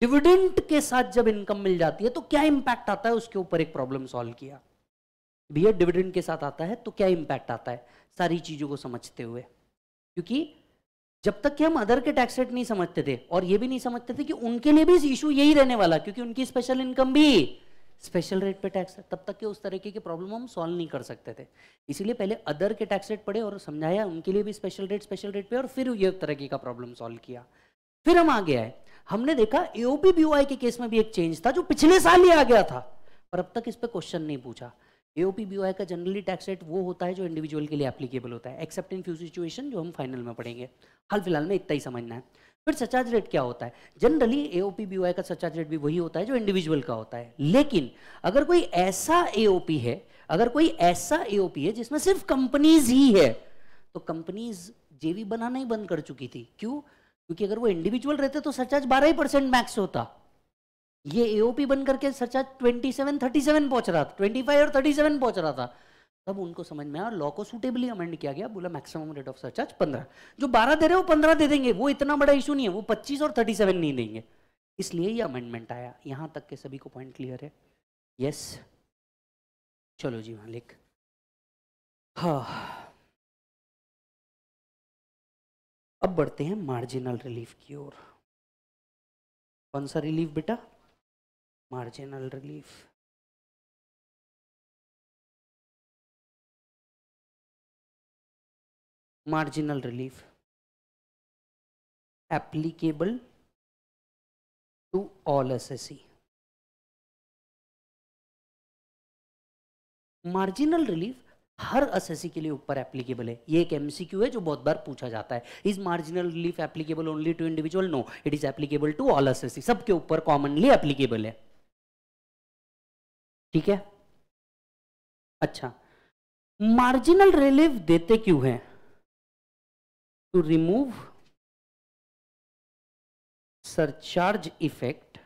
डिविडेंड के साथ जब इनकम मिल जाती है तो क्या इम्पैक्ट आता है, उसके ऊपर एक प्रॉब्लम सॉल्व किया। भैया डिविडेंड के साथ आता है तो क्या इम्पैक्ट आता है, सारी चीजों को समझते हुए। क्योंकि जब तक कि हम अदर के टैक्स रेट नहीं समझते थे और ये भी नहीं समझते थे कि उनके लिए भी इशू यही रहने वाला, क्योंकि उनकी स्पेशल इनकम भी स्पेशल रेट पे टैक्स है, तब तक कि उस तरीके की प्रॉब्लम हम सॉल्व नहीं कर सकते थे। इसीलिए पहले अदर के टैक्स रेट पढ़े और समझाया उनके लिए भी स्पेशल रेट स्पेशल रेट पे, और फिर ये तरीके का प्रॉब्लम सॉल्व किया। फिर हम आगे आए, हमने देखा एओपी बीओआई के केस में भी एक चेंज था जो पिछले साल ही आ गया था, पर अब तक इस पर क्वेश्चन नहीं पूछा। एओपी बीओआई का जनरली टैक्स रेट वो होता है जो इंडिविजुअल के लिए एप्लीकेबल होता है, एक्सेप्ट इन फ्यू सिचुएशन, जो हम फाइनल में पढ़ेंगे। हाल फिलहाल में इतना ही समझना है। फिर सरचार्ज रेट क्या होता है? जनरली एओपी बीओआई का सरचार्ज रेट भी वही होता है जो इंडिविजुअल का होता है, लेकिन अगर कोई ऐसा एओपी है, अगर कोई ऐसा एओपी है जिसमें सिर्फ कंपनीज ही है, तो कंपनीज जेवी बनाना ही बंद कर चुकी थी। क्यों? क्योंकि अगर वो इंडिविजुअल रहते तो सरचार्ज बारह परसेंट मैक्स होता, ये एओपी बन करके surcharge twenty seven, thirty seven पहुंच रहा था, ट्वेंटी फाइव और थर्टी सेवन पहुंच रहा था। तब उनको समझ में आया, लॉ को सूटेबली अमेंड किया गया, बोला मैक्सिमम रेट ऑफ सरचार्ज पंद्रह, जो बारह दे रहे वो पंद्रह दे देंगे, वो इतना बड़ा इशू नहीं है, वो पच्चीस और सैंतीस नहीं देंगे, इसलिए ये अमेंडमेंट आया। यहाँ तक के सभी को पॉइंट क्लियर है? यस, चलो जी मालिक। हाँ, अब बढ़ते हैं मार्जिनल रिलीफ की ओर। कौन सा रिलीफ बेटा? Marginal relief. Marginal relief applicable to all assessee. Marginal relief हर एसएससी के लिए ऊपर एप्लीकेबल है। ये एक एमसीक्यू है जो बहुत बार पूछा जाता है। Is marginal relief applicable only to individual? No, it is applicable to all assessee, सबके ऊपर कॉमनली एप्लीकेबल है, ठीक है? अच्छा, मार्जिनल रिलीफ देते क्यों हैं? To remove surcharge effect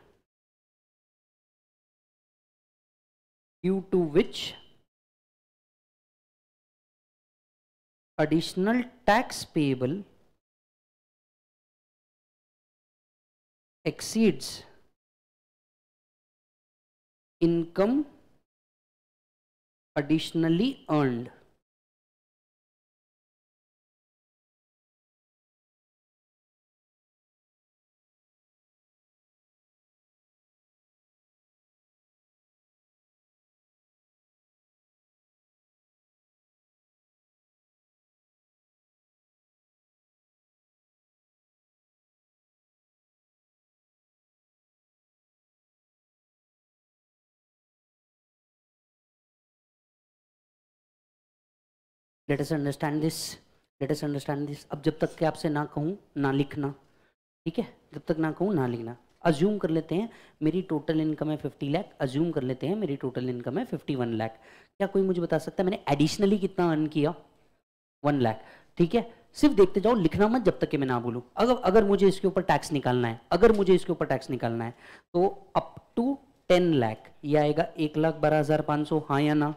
due to which additional tax payable exceeds income additionally earned. Let us understand this, let us understand this. अब जब तक कि आपसे ना कहूँ ना लिखना, ठीक है, जब तक ना कहूँ ना लिखना। अज्यूम कर लेते हैं मेरी टोटल इनकम है पचास लाख, अज्यूम कर लेते हैं मेरी टोटल इनकम है इक्यावन लाख। क्या कोई मुझे बता सकता है मैंने एडिशनली कितना अर्न किया? एक लाख। ठीक है, सिर्फ देखते जाओ, लिखना मत जब तक कि मैं ना बोलूँ। अगर अगर मुझे इसके ऊपर टैक्स निकालना है, अगर मुझे इसके ऊपर टैक्स निकालना है तो अप टू टेन लाख, यह आएगा एक लाख बारह हज़ार पाँच सौ, हाँ या ना?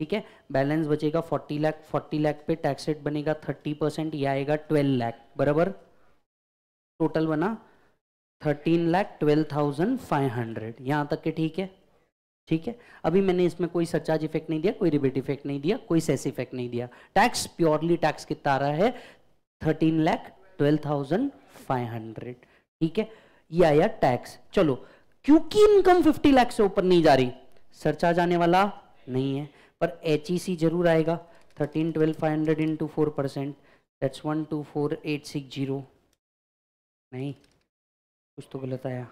ठीक है, बैलेंस बचेगा चालीस लाख, चालीस लाख पे टैक्स रेट बनेगा तीस परसेंट, यह आएगा बारह लाख बराबर। टोटल बना तेरह लाख बारह हज़ार पाँच सौ, यहाँ तक के ठीक है। ठीक है, अभी मैंने इसमें कोई सरचार्ज इफेक्ट नहीं दिया, कोई रिबेट इफेक्ट नहीं दिया, कोई सेस इफेक्ट नहीं दिया। टैक्स प्योरली टैक्स कितना रहा है? तेरह लाख बारह हज़ार पाँच सौ। ठीक है, यह आया टैक्स। चलो, क्योंकि इनकम पचास लाख से ऊपर नहीं जा रही, सरचार्ज आने वाला नहीं है, पर एच ई सी जरूर आएगा। Thirteen twelve five hundred into four percent that's one two four eight six zero नहीं, कुछ तो गलत आया।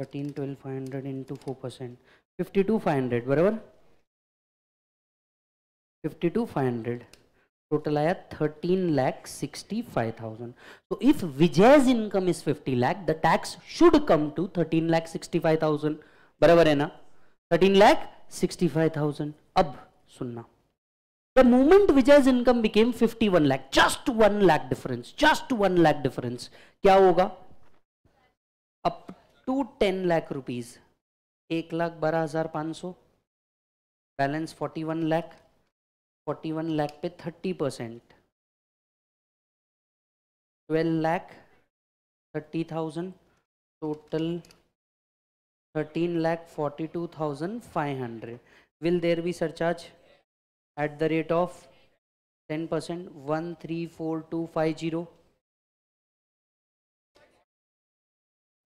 Thirteen twelve five hundred into four percent fifty two five hundred बराबर fifty two five hundred total आया thirteen lakh sixty five thousand. तो if Vijay's income is fifty lakh, the tax should come to thirteen lakh sixty five thousand, बराबर है ना? Thirteen lakh sixty five thousand. अब सुनना, the moment Vijay's income became इक्यावन lakh, just one lakh difference, just one lakh difference, क्या होगा? Up to ten lakh rupees, एक लाख बारह हजार पाँच सौ, बैलेंस इकतालीस लाख, इकतालीस लाख पे तीस परसेंट बारह लाख तीस thousand, total thirteen lakh forty two thousand five hundred. Will there be surcharge at the rate of ten percent? one three four two five zero,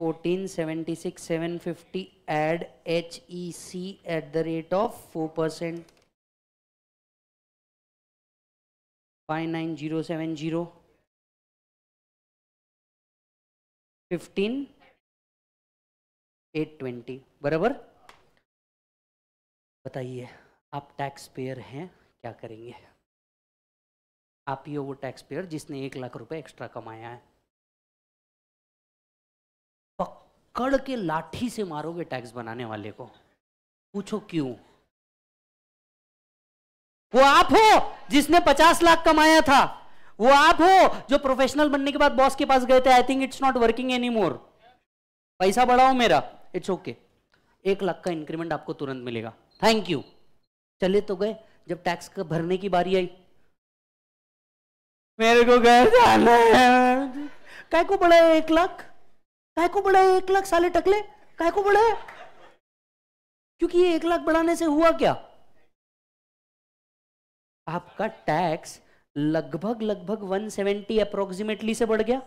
fourteen seventy six seven fifty, add H E C at the rate of four percent, five nine zero seven zero, fifteen eight twenty बराबर। बताइए, आप tax payer हैं, क्या करेंगे? आप ही हो वो tax payer जिसने एक लाख रुपए एक्स्ट्रा कमाया है। पकड़ के लाठी से मारोगे टैक्स बनाने वाले को, पूछो क्यों? वो आप हो जिसने पचास लाख कमाया था, वो आप हो जो प्रोफेशनल बनने के बाद बॉस के पास गए थे, I think it's not working any more, पैसा बढ़ाओ मेरा, इट्स ओके, एक लाख का इंक्रीमेंट आपको तुरंत मिलेगा, थैंक यू। चले तो गए, जब टैक्स का भरने की बारी आई, मेरे को घर जाना है, काय को बढ़ा है एक लाख, काय को बढ़ा है एक लाख, साले टकले काय को बढ़ा है? क्योंकि ये एक लाख बढ़ाने से हुआ क्या? आपका टैक्स लगभग लगभग एक सौ सत्तर अप्रोक्सीमेटली से बढ़ गया।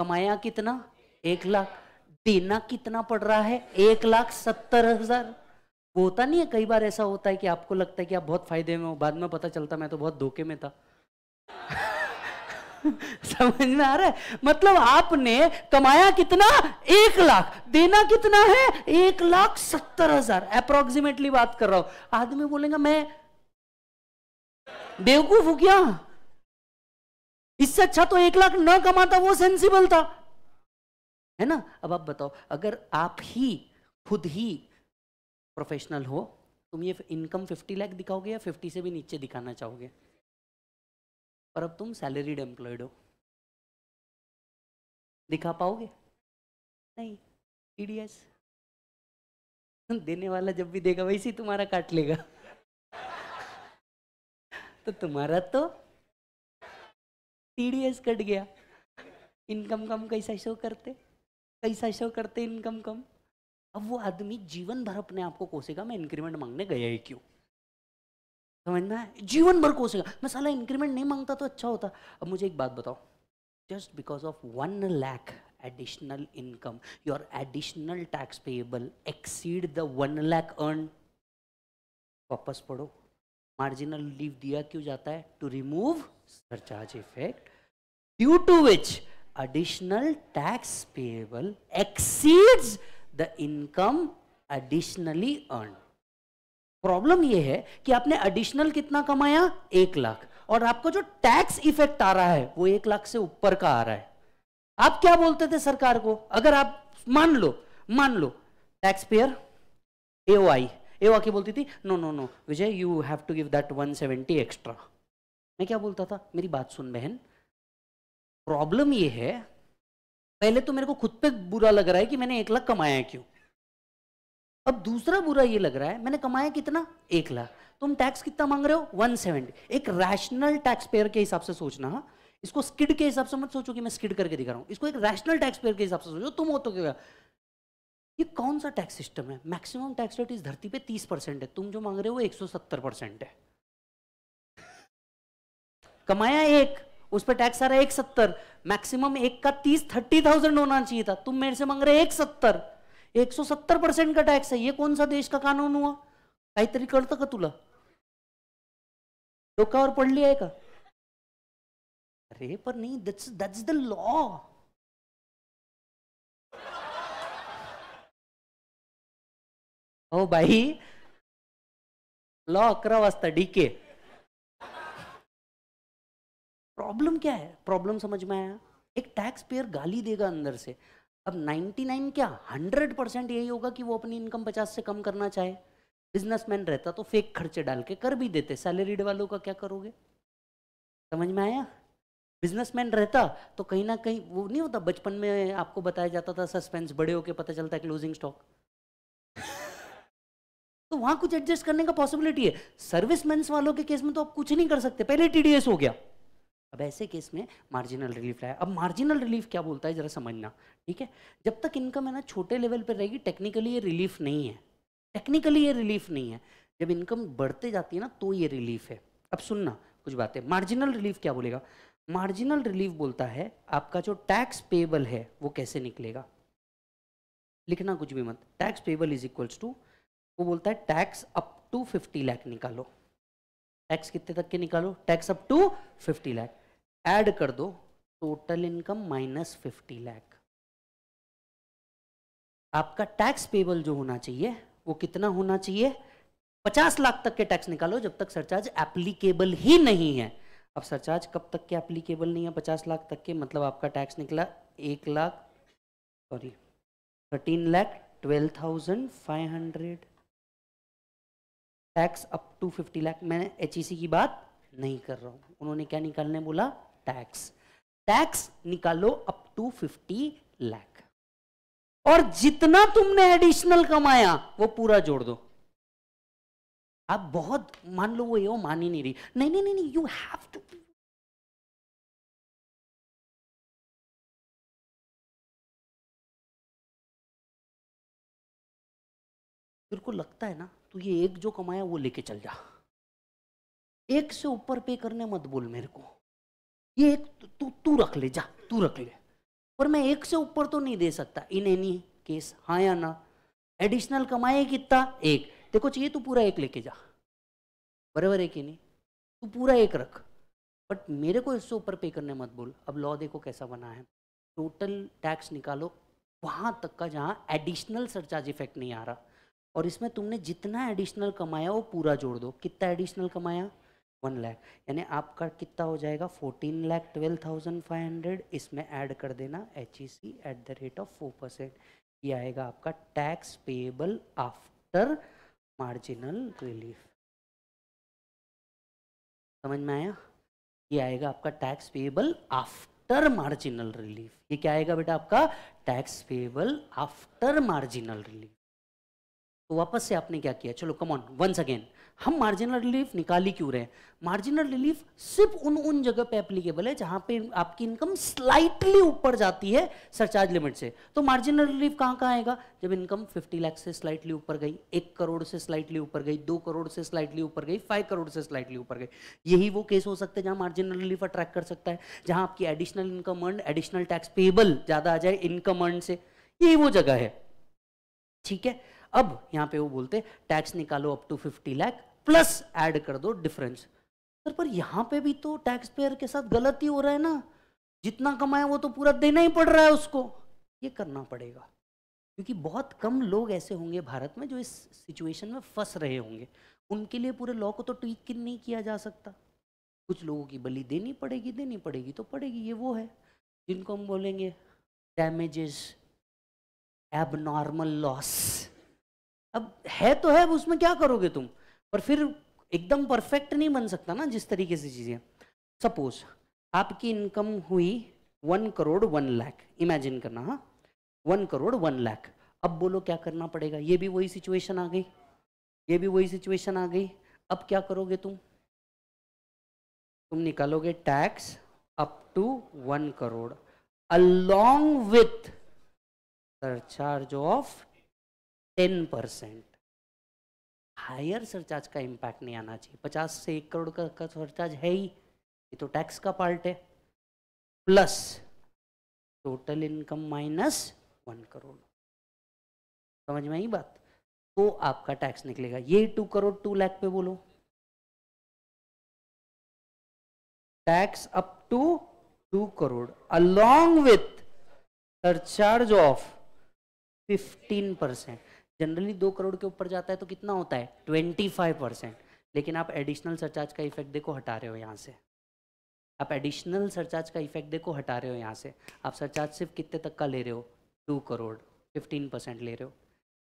कमाया कितना? एक लाख, देना कितना पड़ रहा है? एक लाख सत्तर हजार। वो होता नहीं है, कई बार ऐसा होता है कि आपको लगता है कि आप बहुत फायदे में हो, बाद में पता चलता मैं तो बहुत धोखे में था। समझ में आ रहा है? मतलब आपने कमाया कितना? एक लाख, देना कितना है? एक लाख सत्तर हजार, अप्रोक्सीमेटली बात कर रहा हूं। आदमी बोलेगा मैं बेवकूफ हूं क्या? इससे अच्छा तो एक लाख ना कमाता, वो सेंसिबल था, है ना? अब आप बताओ, अगर आप ही खुद ही प्रोफेशनल हो, तुम ये इनकम फिफ्टी लाख दिखाओगे या फिफ्टी से भी नीचे दिखाना चाहोगे, और अब तुम सैलरीड एम्प्लॉयड हो, दिखा पाओगे नहीं। टीडीएस देने वाला जब भी देगा वैसे ही तुम्हारा काट लेगा तो तुम्हारा तो टीडीएस कट गया। इनकम कम कैसा शो करते, कैसा शो करते इनकम कम। अब वो आदमी जीवन भर अपने आप को कोसेगा, मैं इंक्रीमेंट मांगने गया ही क्यों, समझना है, जीवन भर कोसेगा। मैं साला इंक्रीमेंट नहीं मांगता तो अच्छा होता। अब मुझे एक बात बताओ, just because of one lakh additional income your additional tax payable exceed the one lakh earned। वापस पढ़ो, marginal relief दिया क्यों जाता है, to remove surcharge effect due to which additional tax payable exceeds the income additionally earned। Problem यह है कि आपने एडिशनल कितना कमाया, एक लाख, और आपको जो टैक्स इफेक्ट आ रहा है वो एक लाख से ऊपर का आ रहा है। आप क्या बोलते थे सरकार को, अगर आप मान लो मान लो टैक्स पेयर एओआई एओआई की बोलती थी, no no no Vijay you have to give that one seventy extra. मैं क्या बोलता था, मेरी बात सुन बहन, प्रॉब्लम ये है, पहले तो मेरे को खुद पे बुरा लग रहा है कि मैंने एक लाख कमाया है क्यों, अब दूसरा बुरा ये लग रहा है मैंने कमाया कितना, एक लाख, तुम टैक्स कितना मांग रहे हो वन सेवेंटी। एक रैशनल टैक्स पेयर के हिसाब से सोचना, इसको स्किड के हिसाब से मत सोचो कि मैं स्किड करके दिखा रहा हूं, इसको एक रैशनल टैक्स पेयर के हिसाब से सोचो। तुम हो तो क्या, ये कौन सा टैक्स सिस्टम है, मैक्सिमम टैक्स रेट इस धरती पे तीस परसेंट है, तुम जो मांग रहे हो वो एक सौ सत्तर परसेंट है। कमाया एक, उस पर टैक्स आ रहा है एक सत्तर, मैक्सिमम एक का तीस थर्टी थाउजेंड होना चाहिए था, तुम मेरे से मांग रहे एक सत्तर, एक सौ सत्तर परसेंट का टैक्स है। ये कौन सा देश का कानून हुआ, काहीतरी कळतं का तुला, डोक्यावर पडली आहे का, अरे पर नहीं, दैट्स दैट्स द लॉ। ओ भाई लॉ अकरा वाजता डीके। प्रॉब्लम क्या है, प्रॉब्लम समझ में आया, एक टैक्स पेयर गाली देगा अंदर से। अब निन्यानवे क्या हंड्रेड परसेंट यही होगा कि वो अपनी इनकम पचास से कम करना चाहे। बिजनेसमैन रहता तो फेक खर्चे डाल के कर भी देते, सैलरीड वालों का क्या करोगे, समझ में आया। बिजनेसमैन रहता तो कहीं ना कहीं वो नहीं होता, बचपन में आपको बताया जाता था सस्पेंस, बड़े होके पता चलता है क्लोजिंग स्टॉक तो वहां कुछ एडजस्ट करने का पॉसिबिलिटी है। सर्विसमैन वालों के केस में तो आप कुछ नहीं कर सकते, पहले टीडीएस हो गया। अब ऐसे केस में मार्जिनल रिलीफ लाया। अब मार्जिनल रिलीफ क्या बोलता है जरा समझना, ठीक है। जब तक इनकम है ना छोटे लेवल पर रहेगी, टेक्निकली ये रिलीफ नहीं है, टेक्निकली ये रिलीफ नहीं है। जब इनकम बढ़ते जाती है ना तो ये रिलीफ है। अब सुनना कुछ बातें, मार्जिनल रिलीफ क्या बोलेगा। मार्जिनल रिलीफ बोलता है आपका जो टैक्स पेबल है वो कैसे निकलेगा, लिखना कुछ भी मत, tax payable is equals to, वो बोलता है tax up to fifty lakh निकालो, टैक्स कितने तक के निकालो, tax up to fifty lakh, add कर दो total income minus fifty lakh. आपका टैक्स पेबल जो होना चाहिए वो कितना होना चाहिए, पचास लाख तक के टैक्स निकालो जब तक सरचार्ज एप्लीकेबल ही नहीं है। अब सरचार्ज कब तक के एप्लीकेबल नहीं है, पचास लाख तक के, मतलब आपका टैक्स निकला एक lakh sorry thirteen lakh twelve thousand five hundred. Tax up to fifty lakh, मैंने एचईसी की बात नहीं कर रहा हूं, उन्होंने क्या निकालने बोला, टैक्स, टैक्स निकालो अप टू फिफ्टी लाख और जितना तुमने एडिशनल कमाया वो पूरा जोड़ दो। आप बहुत मान लो, वो ये वो मान ही नहीं रही, नहीं नहीं नहीं यू हैव टू, तेरे को लगता है ना तू ये एक जो कमाया वो लेके चल जा, एक से ऊपर पे करने मत बोल मेरे को, ये एक तू तू रख ले जा, तू रख ले, पर मैं एक से ऊपर तो नहीं दे सकता इन एनी केस, हाँ या ना। एडिशनल कमाए कितना, एक, देखो चाहिए तू पूरा एक लेके जा, बराबर है कि नहीं, तू पूरा एक रख, बट मेरे को इससे ऊपर पे करने मत बोल। अब लॉ देखो कैसा बना है, टोटल टैक्स निकालो वहाँ तक का जहाँ एडिशनल सरचार्ज इफेक्ट नहीं आ रहा, और इसमें तुमने जितना एडिशनल कमाया वो पूरा जोड़ दो। कितना एडिशनल कमाया, वन लाख, यानी आपका कितना हो जाएगा fourteen lakh twelve thousand five hundred, इसमें ऐड कर देना H E C at the rate of four percent, ये आएगा आपका tax payable after marginal relief. समझ में आया? ये आएगा आपका tax payable after marginal relief. ये क्या आएगा बेटा आपका? Tax payable after marginal relief. तो वापस से आपने क्या किया, चलो कम ऑन वंस अगेन, हम मार्जिनल रिलीफ निकाली क्यों रहे? मार्जिनल रिलीफ सिर्फ उन उन जगह पे एप्लीकेबल है जहां पे आपकी इनकम स्लाइटली ऊपर जाती है सरचार्ज लिमिट से। तो मार्जिनल रिलीफ कहां कहां आएगा? जब इनकम पचास लाख से स्लाइटली ऊपर गई, एक करोड़ से स्लाइटली ऊपर गई, दो करोड़ से स्लाइटली ऊपर गई, फाइव करोड़ से स्लाइटली ऊपर गई। यही वो केस हो सकते हैं जहां मार्जिनल रिलीफ अट्रैक्ट कर सकता है, जहां आपकी additional income earn, additional tax payable ज्यादा आ जाए इनकम अर्न से, यही वो जगह है। ठीक है, अब यहाँ पे वो बोलते टैक्स निकालो अप टू पचास लाख प्लस ऐड कर दो डिफरेंस। सर पर यहाँ पे भी तो टैक्स पेयर के साथ गलती हो रहा है ना, जितना कमाया वो तो पूरा देना ही पड़ रहा है उसको। ये करना पड़ेगा क्योंकि बहुत कम लोग ऐसे होंगे भारत में जो इस सिचुएशन में फंस रहे होंगे, उनके लिए पूरे लॉ को तो ट्वीक नहीं किया जा सकता, कुछ लोगों की बलि देनी पड़ेगी, देनी पड़ेगी तो पड़ेगी। ये वो है जिनको हम बोलेंगे डैमेजेस, एबनॉर्मल लॉस। अब है तो है, अब उसमें क्या करोगे तुम, पर फिर एकदम परफेक्ट नहीं बन सकता ना जिस तरीके से चीज़ें। सपोज आपकी इनकम हुई one crore one lakh, imagine करना, हाँ वन करोड़ वन लाख। अब बोलो क्या करना पड़ेगा, ये भी वही सिचुएशन आ गई, ये भी वही सिचुएशन आ गई। अब क्या करोगे तुम, तुम निकालोगे tax up to one crore along with surcharge of ten percent. Higher surcharge का इम्पैक्ट नहीं आना चाहिए, पचास से एक करोड़ का, का सरचार्ज है ही, ये तो टैक्स का पार्ट है, plus total income minus one crore. समझ में आई बात? तो आपका टैक्स निकलेगा ये टू करोड़ टू लाख पे। बोलो tax up to two crore along with surcharge of fifteen percent. Generally दो करोड़ के ऊपर जाता है तो कितना होता है, ट्वेंटी फाइव परसेंट। लेकिन आप एडिशनल सरचार्ज का इफेक्ट देखो हटा रहे हो यहाँ से, आप एडिशनल सरचार्ज का इफेक्ट देखो हटा रहे हो यहाँ से। आप सरचार्ज सिर्फ कितने तक का ले रहे हो, टू करोड़, फिफ्टीन परसेंट ले रहे हो।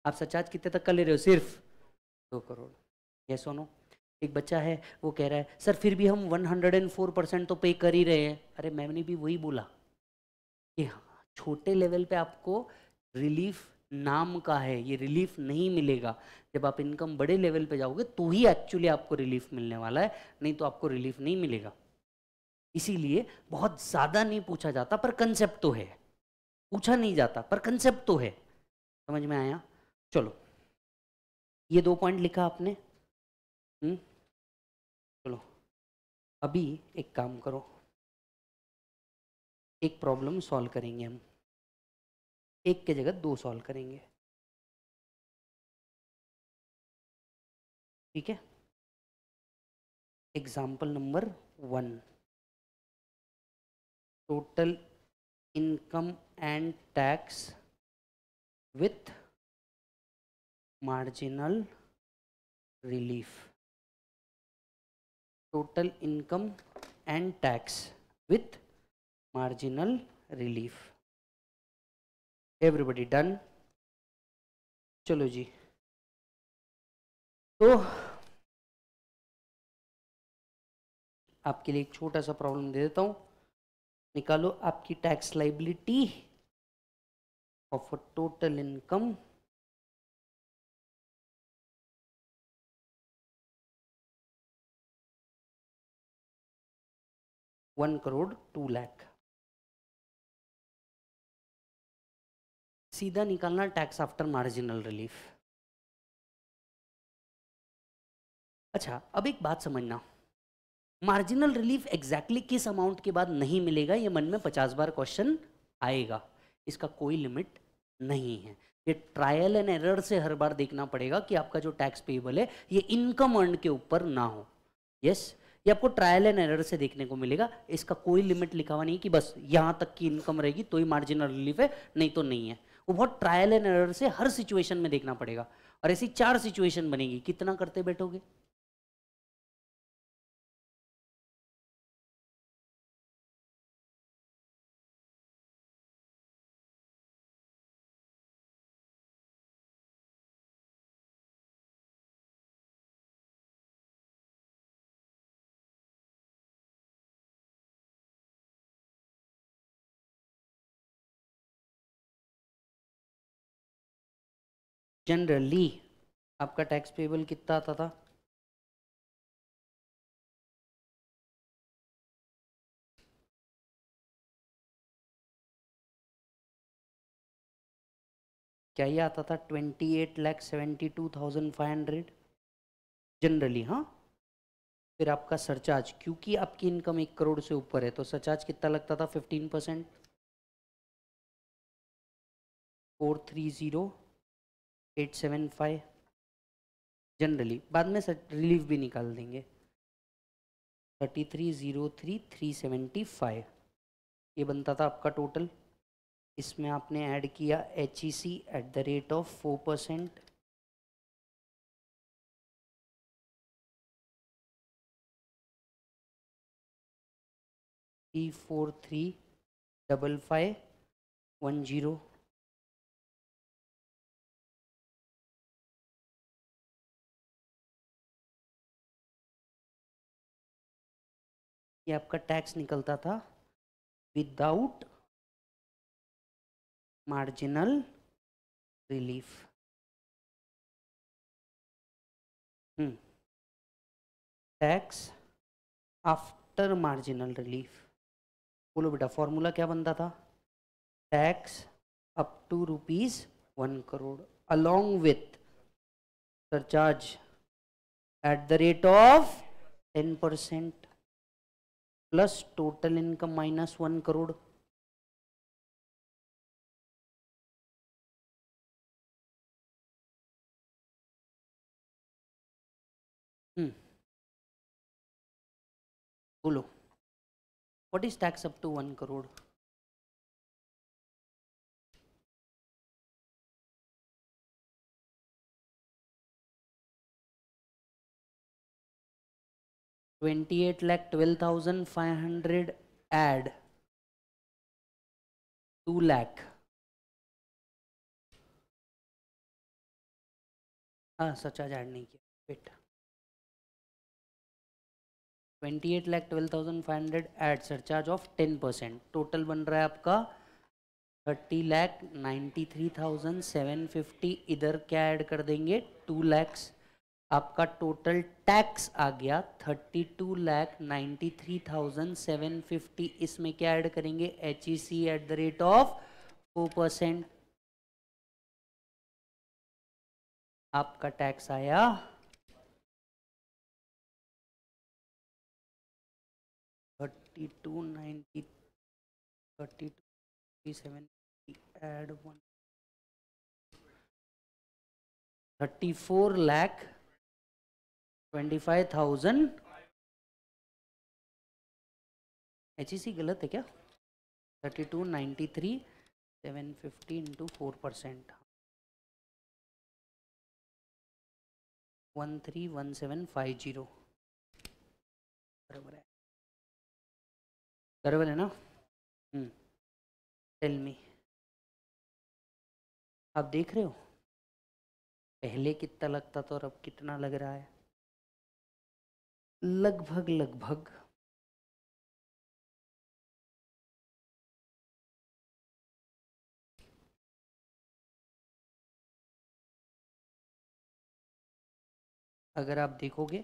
आप सरचार्ज कितने तक का ले रहे हो, सिर्फ टू करोड़। ये सुनो, एक बच्चा है वो कह रहा है सर फिर भी हम one hundred and four percent तो पे कर ही रहे हैं। अरे मैंने भी वही बोला कि छोटे लेवल पर आपको रिलीफ नाम का है, ये रिलीफ नहीं मिलेगा। जब आप इनकम बड़े लेवल पे जाओगे तो ही एक्चुअली आपको रिलीफ मिलने वाला है, नहीं तो आपको रिलीफ नहीं मिलेगा। इसीलिए बहुत ज़्यादा नहीं पूछा जाता, पर कंसेप्ट तो है, पूछा नहीं जाता पर कंसेप्ट तो है। समझ में आया? चलो ये दो पॉइंट लिखा आपने। हुँ? चलो अभी एक काम करो, एक प्रॉब्लम सॉल्व करेंगे हम, एक के जगह दो सॉल्व करेंगे, ठीक है? Example number one, total income and tax with marginal relief. Total income and tax with marginal relief. Everybody done? चलो जी, तो आपके लिए एक छोटा सा प्रॉब्लम दे देता हूं। निकालो आपकी tax liability of total income one crore two lakh. सीधा निकालना टैक्स आफ्टर मार्जिनल रिलीफ। अच्छा, अब एक बात समझना, मार्जिनल रिलीफ एग्जैक्टली किस अमाउंट के बाद नहीं मिलेगा, ये मन में पचास बार क्वेश्चन आएगा। इसका कोई लिमिट नहीं है, ये ट्रायल एंड एरर से हर बार देखना पड़ेगा कि आपका जो टैक्स पेएबल है ये इनकम अर्न के ऊपर ना हो। यस, ये आपको ट्रायल एंड एरर से देखने को मिलेगा। इसका कोई लिमिट लिखा हुआ नहीं कि बस यहाँ तक की इनकम रहेगी तो ही मार्जिनल रिलीफ है, नहीं तो नहीं है। वो बहुत ट्रायल एंड एरर से हर सिचुएशन में देखना पड़ेगा। और ऐसी चार सिचुएशन बनेगी, कितना करते बैठोगे? जनरली आपका टैक्स पेबल कितना आता था, क्या ये आता था? Twenty eight lakh seventy two thousand five hundred generally. हाँ, फिर आपका सरचार्ज, क्योंकि आपकी इनकम एक करोड़ से ऊपर है तो सरचार्ज कितना लगता था? Fifteen percent, four three zero eight seven five. Generally बाद में रिलीफ भी निकाल देंगे, thirty three zero three three seventy five. ये बनता था आपका टोटल। इसमें आपने ऐड किया H E C at the rate of four percent, three four three double five one zero. ये आपका टैक्स निकलता था without marginal relief. Hmm tax after marginal relief. बोलो बेटा, फॉर्मूला क्या बनता था? Tax up to rupees one crore along with surcharge at the rate of ten percent plus total income minus one crore. Hmm बोलो, What is tax up to one crore? Twenty eight lakh twelve thousand five hundred add two lakh. हाँ, सच्चा add नहीं किया बेटा। Twenty eight lakh twelve thousand five hundred at surcharge of ten percent, total बन रहा है आपका thirty lakh ninety three thousand seven fifty. इधर क्या ऐड कर देंगे? टू लैक्स। आपका टोटल टैक्स आ गया thirty two lakh ninety three thousand seven fifty. इसमें क्या ऐड करेंगे? H E C at the rate of four percent. आपका टैक्स आया thirty two ninety thirty two seven add one thirty four lakh twenty five thousand. H E C गलत है क्या? Thirty two ninety three seven fifty into four percent one three one seven five zero बराबर है, बराबर है ना? हम्म tell me, आप देख रहे हो पहले कितना लगता था और अब कितना लग रहा है? लगभग लगभग अगर आप देखोगे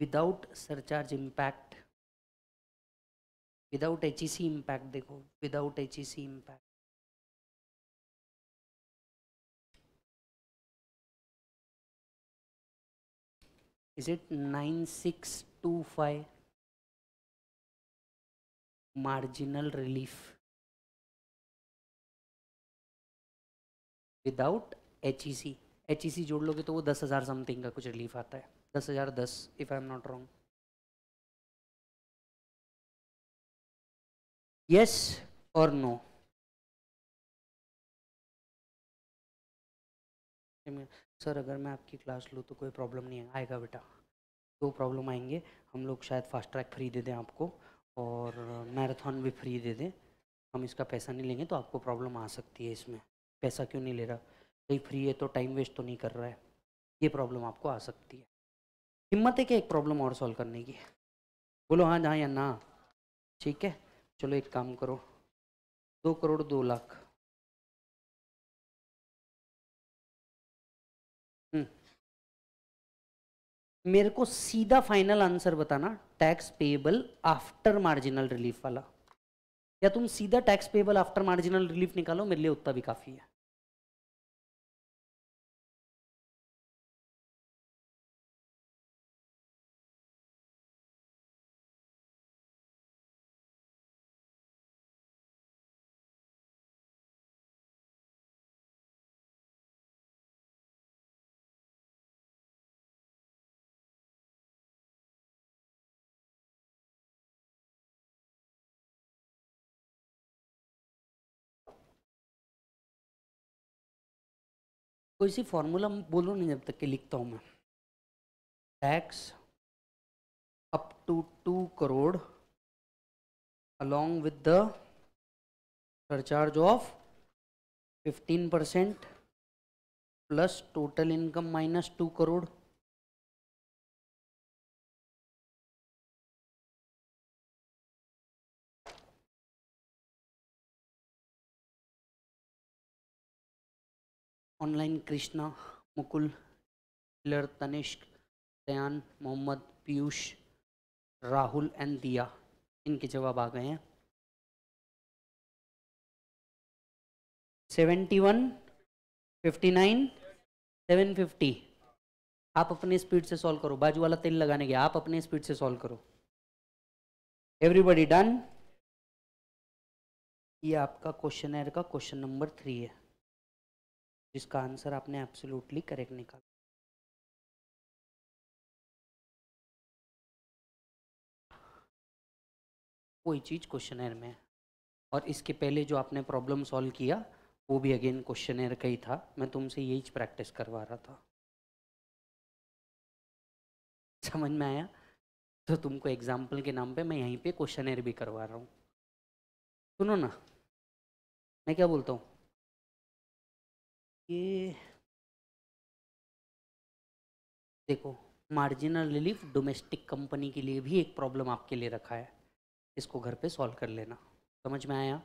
without surcharge impact, without H E C impact, देखो without H E C impact is it nine six two five. Marginal relief without H E C, H E C जोड़ लोगे तो वो दस हजार समथिंग का कुछ रिलीफ आता है, दस हजार दस if I am not wrong. Yes और नो? सर अगर मैं आपकी क्लास लूँ तो कोई प्रॉब्लम नहीं है? आएगा बेटा, दो प्रॉब्लम आएंगे। हम लोग शायद फास्ट ट्रैक फ्री दे दें आपको और मैराथन भी फ्री दे दें। हम इसका पैसा नहीं लेंगे तो आपको प्रॉब्लम आ सकती है। इसमें पैसा क्यों नहीं ले रहा? नहीं फ्री है तो टाइम वेस्ट तो नहीं कर रहा है, ये प्रॉब्लम आपको आ सकती है। हिम्मत है क्या एक प्रॉब्लम और सॉल्व करने की? बोलो हाँ जहाँ या ना। ठीक है, चलो एक काम करो, दो करोड़ दो लाख मेरे को सीधा फाइनल आंसर बताना, tax payable after marginal relief वाला, या तुम सीधा tax payable after marginal relief निकालो, मेरे लिए उतना भी काफ़ी है। कोई सी फॉर्मूला बोलो नहीं जब तक के लिखता हूँ मैं। Tax up to two crore along with the surcharge of fifteen percent plus total income minus two crore. Online Krishna, Mukul, Hiler, Tanishq, Tayan, Mohammad, Piyush, Rahul and Diya, इनके जवाब आ गए हैं। Seventy one, fifty nine, seven fifty. आप अपने स्पीड से सॉल्व करो, बाजू वाला तेल लगाने गया, आप अपने स्पीड से सॉल्व करो। Everybody done. ये आपका क्वेश्चनर का क्वेश्चन नंबर थ्री है, जिसका आंसर आपने एब्सोल्युटली करेक्ट निकाला। कोई चीज क्वेश्चनर में है, और इसके पहले जो आपने प्रॉब्लम सॉल्व किया वो भी अगेन क्वेश्चनर का ही था। मैं तुमसे यही प्रैक्टिस करवा रहा था। समझ में आया? तो तुमको एग्जाम्पल के नाम पे मैं यहीं पे क्वेश्चनर भी करवा रहा हूँ। सुनो ना, मैं क्या बोलता हूँ, ये देखो मार्जिनल रिलीफ डोमेस्टिक कंपनी के लिए भी एक प्रॉब्लम आपके लिए रखा है, इसको घर पे सॉल्व कर लेना। समझ में आया?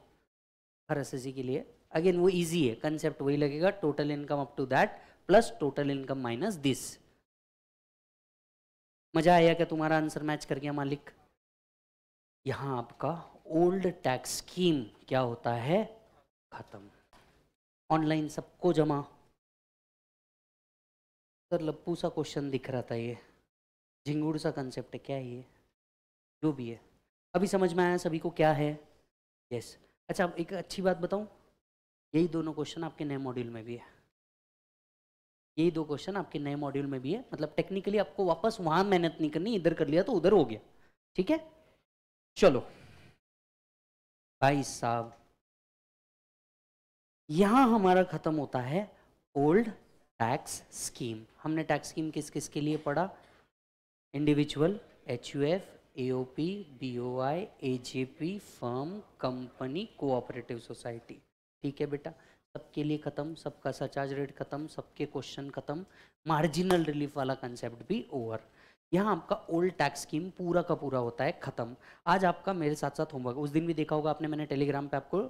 हर एसएससी के लिए अगेन वो इजी है, कंसेप्ट वही लगेगा, total income up to that plus total income minus this. मजा आया क्या? तुम्हारा आंसर मैच कर गया मालिक। यहाँ आपका ओल्ड टैक्स स्कीम क्या होता है, खत्म। ऑनलाइन सबको जमा। सर लप्पू सा क्वेश्चन दिख रहा था, ये झिंगूर सा कंसेप्ट है क्या ये? जो भी है अभी समझ में आया सभी को क्या है? यस। अच्छा अब एक अच्छी बात बताऊं, यही दोनों क्वेश्चन आपके नए मॉड्यूल में भी है, यही दो क्वेश्चन आपके नए मॉड्यूल में भी है। मतलब टेक्निकली आपको वापस वहाँ मेहनत नहीं करनी, इधर कर लिया तो उधर हो गया। ठीक है, चलो भाई साहब, यहाँ हमारा खत्म होता है ओल्ड टैक्स स्कीम। हमने टैक्स स्कीम किस किस के लिए पढ़ा? Individual, HUF, AOP, BOI, AJP, firm, company, cooperative society. ठीक है बेटा, सबके लिए खत्म, सबका सरचार्ज रेट खत्म, सबके क्वेश्चन खत्म, मार्जिनल रिलीफ वाला कंसेप्ट भी ओवर। यहाँ आपका ओल्ड टैक्स स्कीम पूरा का पूरा होता है खत्म। आज आपका मेरे साथ साथ होमवर्क, उस दिन भी देखा होगा आपने, मैंने टेलीग्राम पे आपको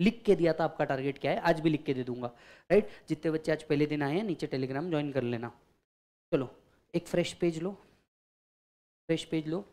लिख के दिया था आपका टारगेट क्या है, आज भी लिख के दे दूंगा। राइट, जितने बच्चे आज पहले दिन आए हैं नीचे टेलीग्राम ज्वाइन कर लेना। चलो एक फ्रेश पेज लो, फ्रेश पेज लो।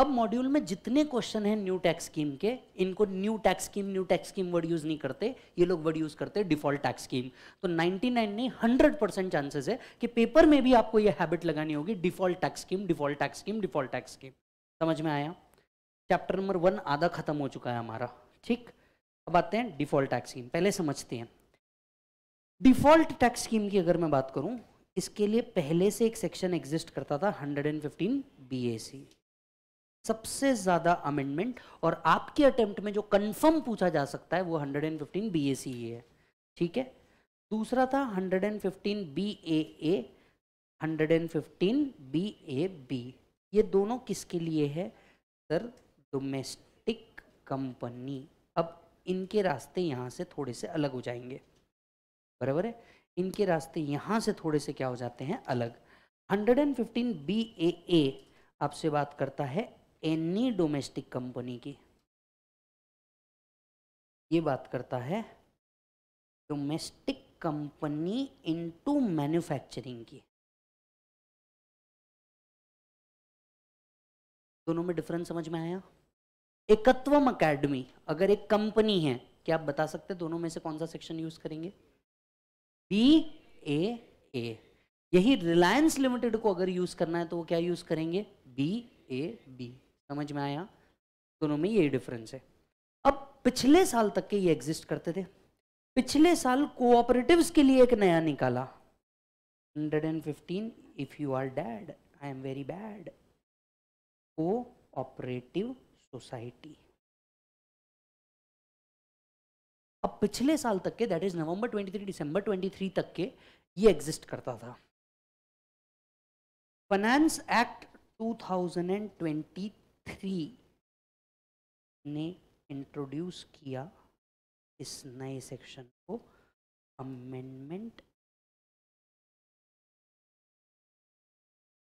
अब मॉड्यूल में जितने क्वेश्चन हैं न्यू टैक्स स्कीम के, इनको new tax scheme new tax scheme word use नहीं करते, ये लोग वर्ड यूज़ करते डिफ़ॉल्ट टैक्स स्कीम। तो नाइन्टी नाइन नहीं हंड्रेड परसेंट चांसेस है कि पेपर में भी आपको ये हैबिट लगानी होगी, default tax scheme default tax scheme default tax scheme. समझ में आया? चैप्टर नंबर वन आधा खत्म हो चुका है हमारा। ठीक, अब आते हैं डिफ़ॉल्ट टैक्स स्कीम। पहले समझते हैं डिफ़ॉल्ट टैक्स स्कीम की अगर मैं बात करूँ, इसके लिए पहले से एक सेक्शन एग्जिस्ट करता था hundred and fifteen B A C. सबसे ज्यादा अमेंडमेंट और आपके अटेम्प्ट में जो कंफर्म पूछा जा सकता है वो hundred and fifteen B A C है। ठीक है, दूसरा था hundred and fifteen B A A, hundred and fifteen B A B. ये दोनों किसके लिए है सर? Domestic company. अब इनके रास्ते यहाँ से थोड़े से अलग हो जाएंगे, बराबर है। इनके रास्ते यहाँ से थोड़े से क्या हो जाते हैं, अलग। एक सौ पंद्रह बी ए ए आपसे बात करता है एनी डोमेस्टिक कंपनी की, ये बात करता है डोमेस्टिक कंपनी इनटू मैन्युफैक्चरिंग की। दोनों में डिफरेंस समझ में आया। एकत्वम अकेडमी अगर एक कंपनी है, क्या आप बता सकते दोनों में से कौन सा सेक्शन यूज करेंगे? B A A. यही रिलायंस लिमिटेड को अगर यूज करना है तो वो क्या यूज करेंगे? B A B. समझ में आया, दोनों में यही डिफरेंस है। अब पिछले साल तक के ये एग्जिस्ट करते थे, पिछले साल कोऑपरेटिव्स के लिए एक नया निकाला एक सौ पंद्रह। If you are dad I am very bad, cooperative society. अब पिछले साल तक के, दैट इज नवंबर तेईस दिसंबर तेईस तक के ये एग्जिस्ट करता था। फाइनेंस एक्ट दो हज़ार तेईस ने इंट्रोड्यूस किया इस नए सेक्शन को, amendment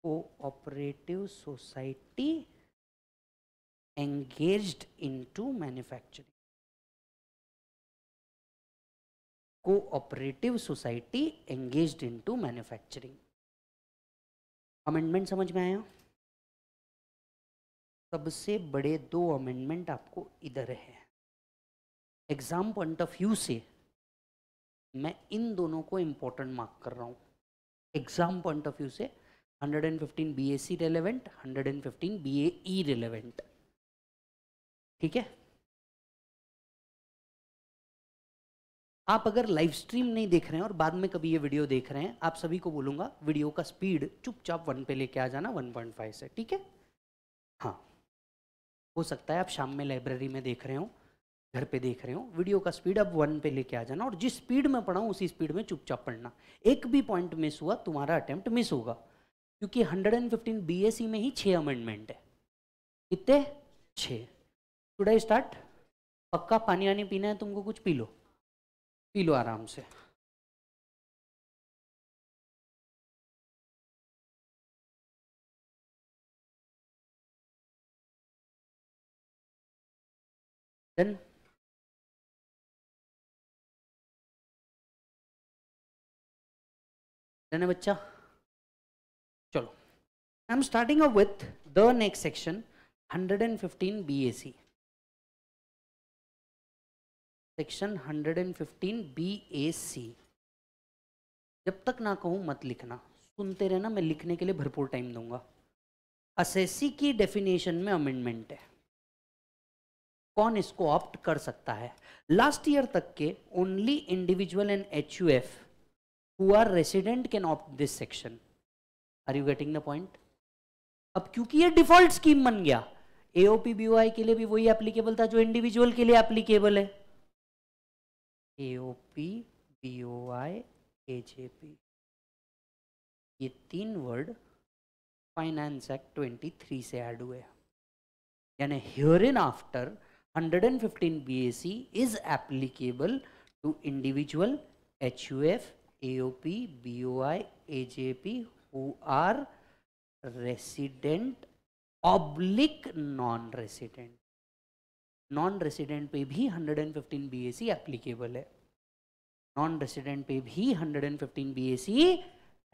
cooperative society engaged into manufacturing. Cooperative society engaged into manufacturing amendment समझ में आया। सबसे बड़े दो अमेंडमेंट आपको इधर है। एग्जाम पॉइंट ऑफ व्यू से मैं इन दोनों को इंपॉर्टेंट मार्क कर रहा हूँ। एग्जाम पॉइंट ऑफ व्यू से एक सौ पंद्रह बी ए सी रेलेवेंट, एक सौ पंद्रह बी ए ई रेलेवेंट, ठीक है। आप अगर लाइव स्ट्रीम नहीं देख रहे हैं और बाद में कभी ये वीडियो देख रहे हैं, आप सभी को बोलूंगा वीडियो का स्पीड चुपचाप वन पे लेके आ जाना, वन पॉइंट फाइव से, ठीक है। हाँ, हो सकता है आप शाम में लाइब्रेरी में देख रहे हो, घर पे देख रहे हो, वीडियो का स्पीड अब वन पे लेके आ जाना और जिस स्पीड में पढ़ाऊँ उसी स्पीड में चुपचाप पढ़ना। एक भी पॉइंट मिस हुआ तुम्हारा अटेम्प्ट मिस होगा, क्योंकि एक सौ पंद्रह बी ए सी में ही छः अमेंडमेंट है। कितने? छः। Today I start. पक्का पानी वानी पीना है तुमको, कुछ पी लो, पी लो आराम से। Then, then है बच्चा, चलो I am starting up with the next section एक सौ पंद्रह बी ए सी। सेक्शन एक सौ पंद्रह बी ए सी जब तक ना कहूँ मत लिखना, सुनते रहना, मैं लिखने के लिए भरपूर टाइम दूंगा। असेसी की डेफिनेशन में अमेंडमेंट है, कौन इसको ऑप्ट कर सकता है। लास्ट ईयर तक के only individual and H U F who are resident can opt this section. Are you getting the point? अब क्योंकि ये डिफॉल्ट स्कीम बन गया, एओपी बीओआई के लिए भी वही एप्लीकेबल था जो इंडिविजुअल के लिए एप्लीकेबल है। एओपी बीओआई एजेपी, ये तीन वर्ड फाइनेंस एक्ट तेईस से ऐड हुए, यानी हियर इन आफ्टर एक सौ पंद्रह B A C is applicable to individual H U F, A O P, B O I, A J P who are resident oblique non-resident। Non-resident पे भी एक सौ पंद्रह बी ए सी applicable है, non-resident पे भी एक सौ पंद्रह बी ए सी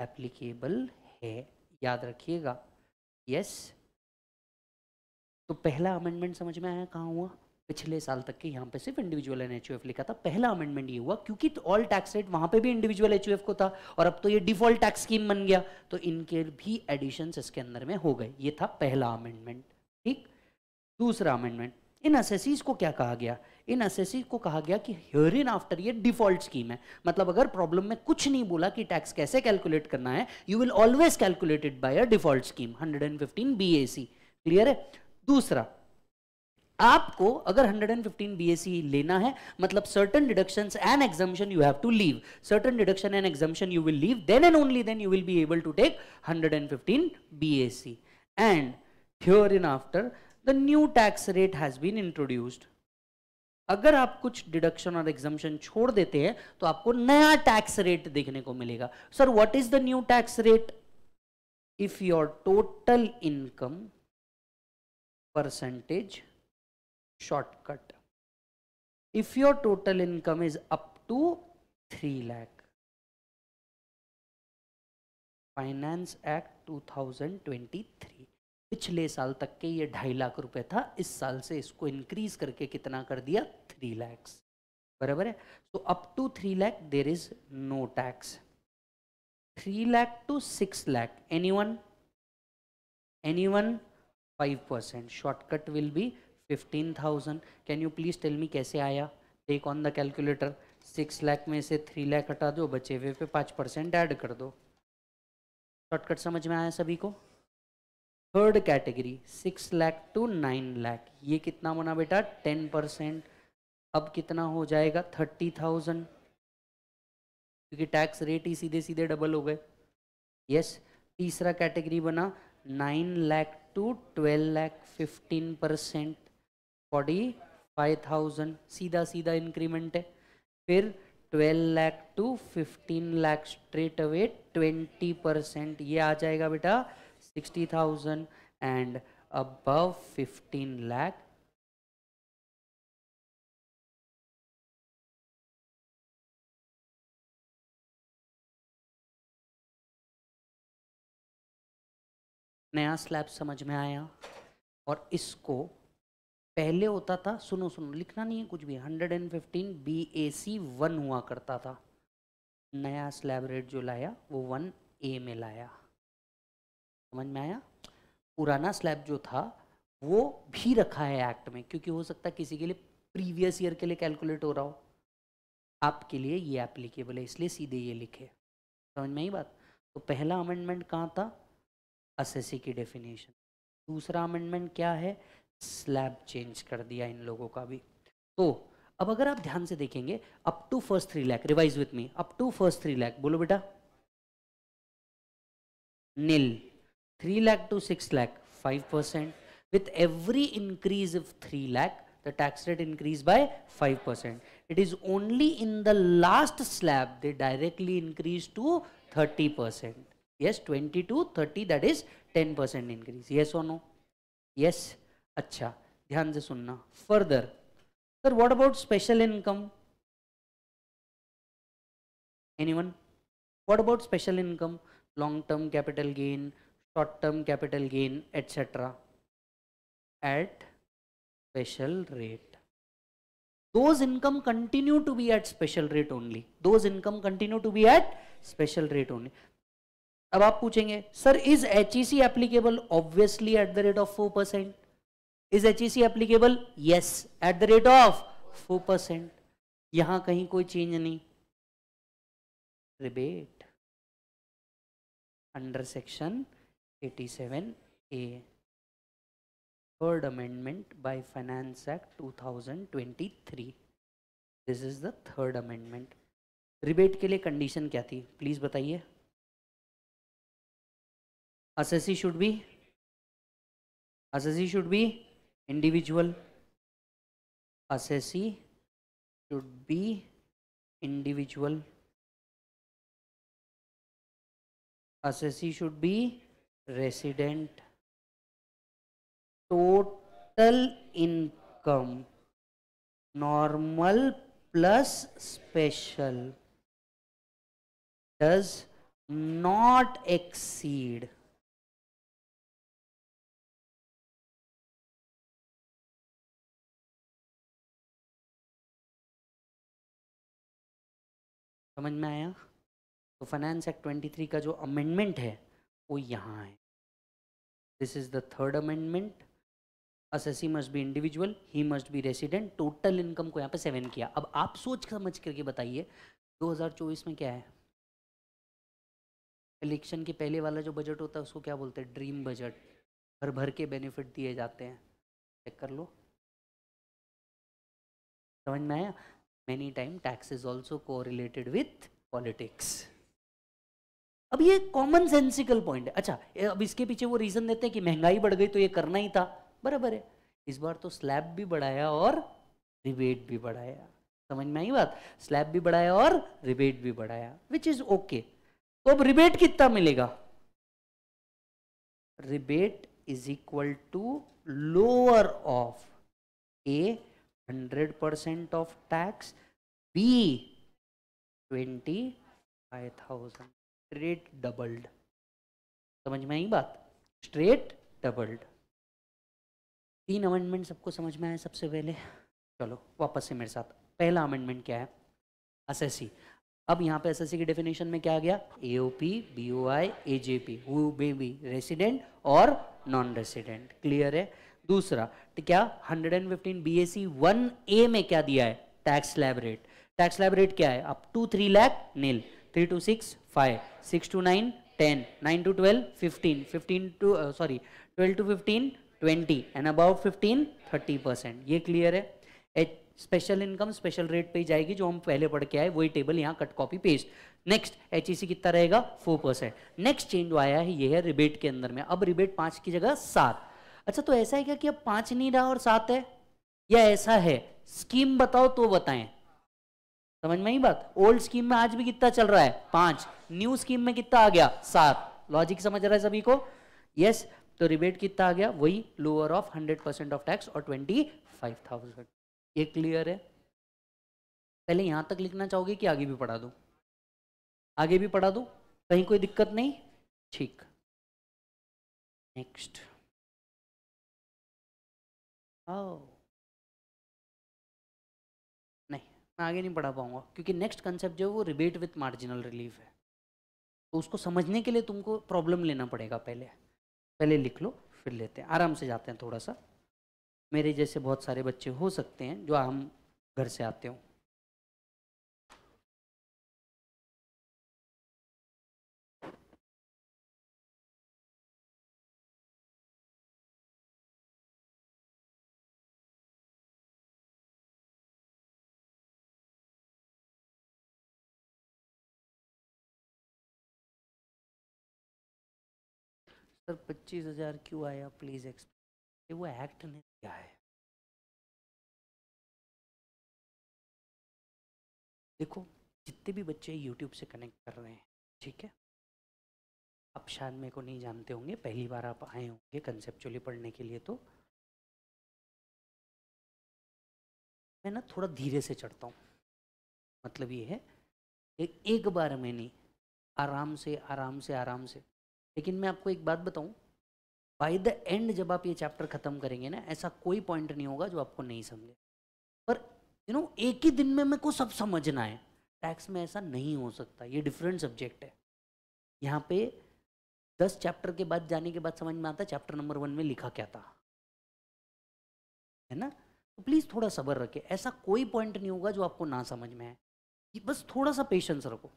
applicable है, याद रखिएगा। yes, तो पहला अमेंडमेंट समझ में आया कहाँ हुआ? पिछले साल तक के यहाँ पे सिर्फ individual and H U F लिखा था। पहला अमेंडमेंट ये हुआ, क्योंकि ऑल टैक्स रेट वहाँ पे भी इंडिविजुअल एच यू एफ को था और अब तो ये डिफॉल्ट टैक्स स्कीम बन गया, तो इनके भी एडिशंस इसके अंदर में हो गए। ये था पहला अमेंडमेंट, ठीक। दूसरा अमेंडमेंट, इन असेसीज को क्या कहा गया? इन असेसीज को कहा गया कि हियर इन आफ्टर ये डिफॉल्ट स्कीम है, मतलब अगर प्रॉब्लम में कुछ नहीं बोला कि टैक्स कैसे कैलकुलेट करना है, you will always calculate it by a default scheme, एक सौ पंद्रह बी ए सी। क्लियर है? दूसरा, आपको अगर एक सौ पंद्रह बी ए सी लेना है, मतलब certain deductions and exemption you have to leave, certain deduction and exemption you will leave, then and only then you will be able to take एक सौ पंद्रह B A C. And here in after the new tax rate has been introduced, अगर आप कुछ deduction और exemption छोड़ देते हैं तो आपको नया टैक्स रेट देखने को मिलेगा. Sir what is the new tax rate? If your total income percentage shortcut, if your total income is up to three lakh finance act two thousand twenty three, पिछले साल तक के ये ढाई लाख रुपए था, इस साल से इसको इंक्रीज करके कितना कर दिया? थ्री लैक्स, बराबर है. तो up to three lakh there is no tax. Three lakh to six lakh anyone anyone five percent, shortcut will be fifteen thousand. Can you please tell me कैसे आया? Take on the calculator. Six lakh में से थ्री लैख हटा दो, बचे हुए पे पाँच परसेंट ऐड कर दो. शॉर्टकट समझ में आया सभी को? Third category six lakh to nine lakh, ये कितना बना बेटा? Ten percent. अब कितना हो जाएगा? थर्टी थाउजेंड, क्योंकि टैक्स रेट ही सीधे सीधे डबल हो गए. यस. तीसरा कैटेगरी बना nine lakh to twelve lakh fifteen percent, forty five thousand, सीधा सीधा इंक्रीमेंट है. फिर twelve lakh to fifteen lakh straight away twenty percent, ये आ जाएगा बेटा sixty thousand. And above fifteen lakh नया स्लैब समझ में आया. और इसको पहले होता था, सुनो सुनो लिखना नहीं है कुछ भी, one hundred fifteen B A C one हुआ करता था. नया स्लैब रेट जो लाया वो वन ए में लाया, समझ में आया. पुराना स्लैब जो था वो भी रखा है एक्ट में, क्योंकि हो सकता है किसी के लिए प्रीवियस ईयर के लिए कैलकुलेट हो रहा हो, आपके लिए ये एप्लीकेबल है, इसलिए सीधे ये लिखे, समझ में आई बात. तो पहला अमेंडमेंट कहाँ था? असेसी की डेफिनेशन. दूसरा अमेंडमेंट क्या है? स्लैब चेंज कर दिया इन लोगों का भी. तो अब अगर आप ध्यान से देखेंगे, up to first three lakh, revise with me, up to first three lakh बोलो बेटा, nil. Three lakh to six lakh five percent, with every increase of three lakh the tax rate increased by five percent. It is only in the last slab they directly increased to thirty percent. Yes, twenty to thirty, that is ten percent increase. Yes or no? Yes. अच्छा, ध्यान से सुनना. Further, sir, what about special income? Anyone? What about special income? Long-term capital gain, short-term capital gain, et cetera. At special rate. Those income continue to be at special rate only. Those income continue to be at special rate only. अब आप पूछेंगे, sir is H E C applicable? Obviously at the rate of four percent. Is H E C applicable? Yes, at the rate of four percent. यहाँ कहीं कोई change नहीं. Rebate under section eighty-seven A. Third amendment by Finance Act two thousand twenty three. This is the third amendment. Rebate के लिए condition क्या थी? Please बताइए. Assessee should be assessee should be individual. Assessee should be individual. Assessee should be resident. Total income normal plus special does not exceed समझ में आया. तो finance act twenty three का जो अमेंडमेंट है वो यहाँ है. This is the third amendment. Assessee must be individual, he must be resident. Total income को यहाँ पे सेवन किया. अब आप सोच समझ करके बताइए दो हज़ार चौबीस में क्या है. इलेक्शन के पहले वाला जो बजट होता है उसको क्या बोलते हैं? Dream budget. भर भर के बेनिफिट दिए जाते हैं, चेक कर लो, समझ में आया. Many time tax is also को रिलेटेड विथ पॉलिटिक्स. अब ये कॉमन सेंसिकल पॉइंट है. अच्छा, अब इसके पीछे वो रीजन देते हैं कि महंगाई बढ़ गई तो ये करना ही था, बराबर है. इस बार तो स्लैब भी बढ़ाया और रिबेट भी बढ़ाया। समझ में आई बात, स्लैब भी बढ़ाया और रिबेट भी बढ़ाया, विच इज ओके। तो अब रिबेट कितना मिलेगा? Rebate is equal to lower of a hundred percent of tax, B twenty five thousand straight doubled. समझ में आई बात, स्ट्रेट डबल्ड। तीन अमेंडमेंट सबको समझ में आया? सबसे पहले चलो वापस से मेरे साथ, पहला अमेंडमेंट क्या है? एसएससी। अब यहाँ पे एसएससी की डेफिनेशन में क्या आ गया? AOP, BOI, AJP, who may be resident और नॉन रेसिडेंट। क्लियर है? दूसरा क्या, एक सौ पंद्रह बीएसी वन ए में क्या दिया है? Tax slab rate. Tax slab rate क्या है? Up to three lakh nil, three to six five, six to nine ten, nine to twelve fifteen, fifteen to sorry twelve to fifteen twenty and about fifteen thirty percent. ये clear है? H special income special rate पे ही जाएगी, जो हम पहले पढ़ के आए वही टेबल यहाँ cut copy paste. Next HEC कितना रहेगा? Four percent. नेक्स्ट चेंज जो आया है ये है रिबेट के अंदर में। अब रिबेट पाँच की जगह सात। अच्छा तो ऐसा है क्या कि अब पाँच नहीं रहा और सात है, या ऐसा है? स्कीम बताओ तो बताएं। समझ में आई बात, ओल्ड स्कीम में आज भी कितना चल रहा है? पाँच। न्यू स्कीम में कितना आ गया? सात। लॉजिक समझ रहा है सभी को? यस। तो रिबेट कितना आ गया? वही lower of hundred percent of tax और ट्वेंटी फाइव थाउजेंड। ये क्लियर है? पहले यहां तक लिखना चाहोगे कि आगे भी पढ़ा दो? आगे भी पढ़ा दो, कहीं कोई दिक्कत नहीं? ठीक। नेक्स्ट आओ, नहीं मैं आगे नहीं पढ़ा पाऊंगा क्योंकि नेक्स्ट कंसेप्ट जो है वो रिबेट विथ मार्जिनल रिलीफ है, तो उसको समझने के लिए तुमको प्रॉब्लम लेना पड़ेगा। पहले पहले लिख लो, फिर लेते हैं, आराम से जाते हैं। थोड़ा सा मेरे जैसे बहुत सारे बच्चे हो सकते हैं जो हम घर से आते हो। सर पच्चीस हजार क्यों आया? Please explain. वो एक्ट ने दिया है, देखो जितने भी बच्चे YouTube से कनेक्ट कर रहे हैं, ठीक है? आप शायद मेरे को नहीं जानते होंगे, पहली बार आप आए होंगे कंसेप्चुअली पढ़ने के लिए, तो मैं ना थोड़ा धीरे से चढ़ता हूँ। मतलब ये है एक, एक बार में नहीं, आराम से आराम से आराम से। लेकिन मैं आपको एक बात बताऊँ, बाय द एंड जब आप ये चैप्टर खत्म करेंगे ना, ऐसा कोई पॉइंट नहीं होगा जो आपको नहीं समझे। पर यू नो एक ही दिन में मेरे को सब समझना है, टैक्स में ऐसा नहीं हो सकता। ये डिफरेंट सब्जेक्ट है। यहाँ पे दस चैप्टर के बाद जाने के बाद समझ में आता है चैप्टर नंबर वन में लिखा क्या था, है ना? तो प्लीज़ थोड़ा सब्र रखें, ऐसा कोई पॉइंट नहीं होगा जो आपको ना समझ में आए। बस थोड़ा सा पेशेंस रखो।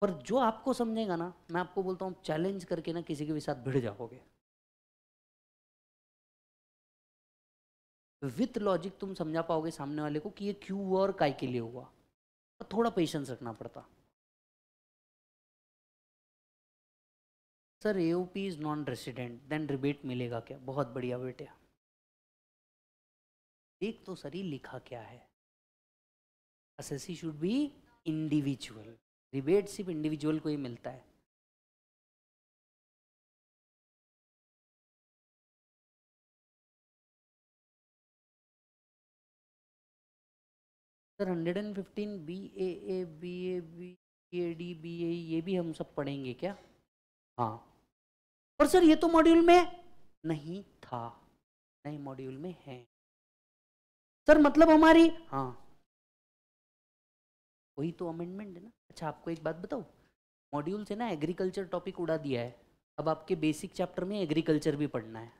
पर जो आपको समझेगा ना, मैं आपको बोलता हूँ चैलेंज करके ना किसी के भी साथ भिड़ जाओगे। विथ लॉजिक तुम समझा पाओगे सामने वाले को कि ये क्यों हुआ और काय के लिए हुआ, तो थोड़ा पेशेंस रखना पड़ता। Sir AOP is non resident then rebate मिलेगा क्या? बहुत बढ़िया बेटे, देख तो सर ही लिखा क्या है। SSC should be individual, rebate सिर्फ इंडिविजुअल को ही मिलता है। सर एक सौ पंद्रह B A A B A B A D B A, ये भी हम सब पढ़ेंगे क्या? हाँ। और सर ये तो मॉड्यूल में नहीं था। नहीं, मॉड्यूल में है सर। मतलब हमारी, हाँ वही तो अमेंडमेंट है ना। अच्छा आपको एक बात बताओ, मॉड्यूल से ना एग्रीकल्चर टॉपिक उड़ा दिया है, अब आपके बेसिक चैप्टर में एग्रीकल्चर भी पढ़ना है।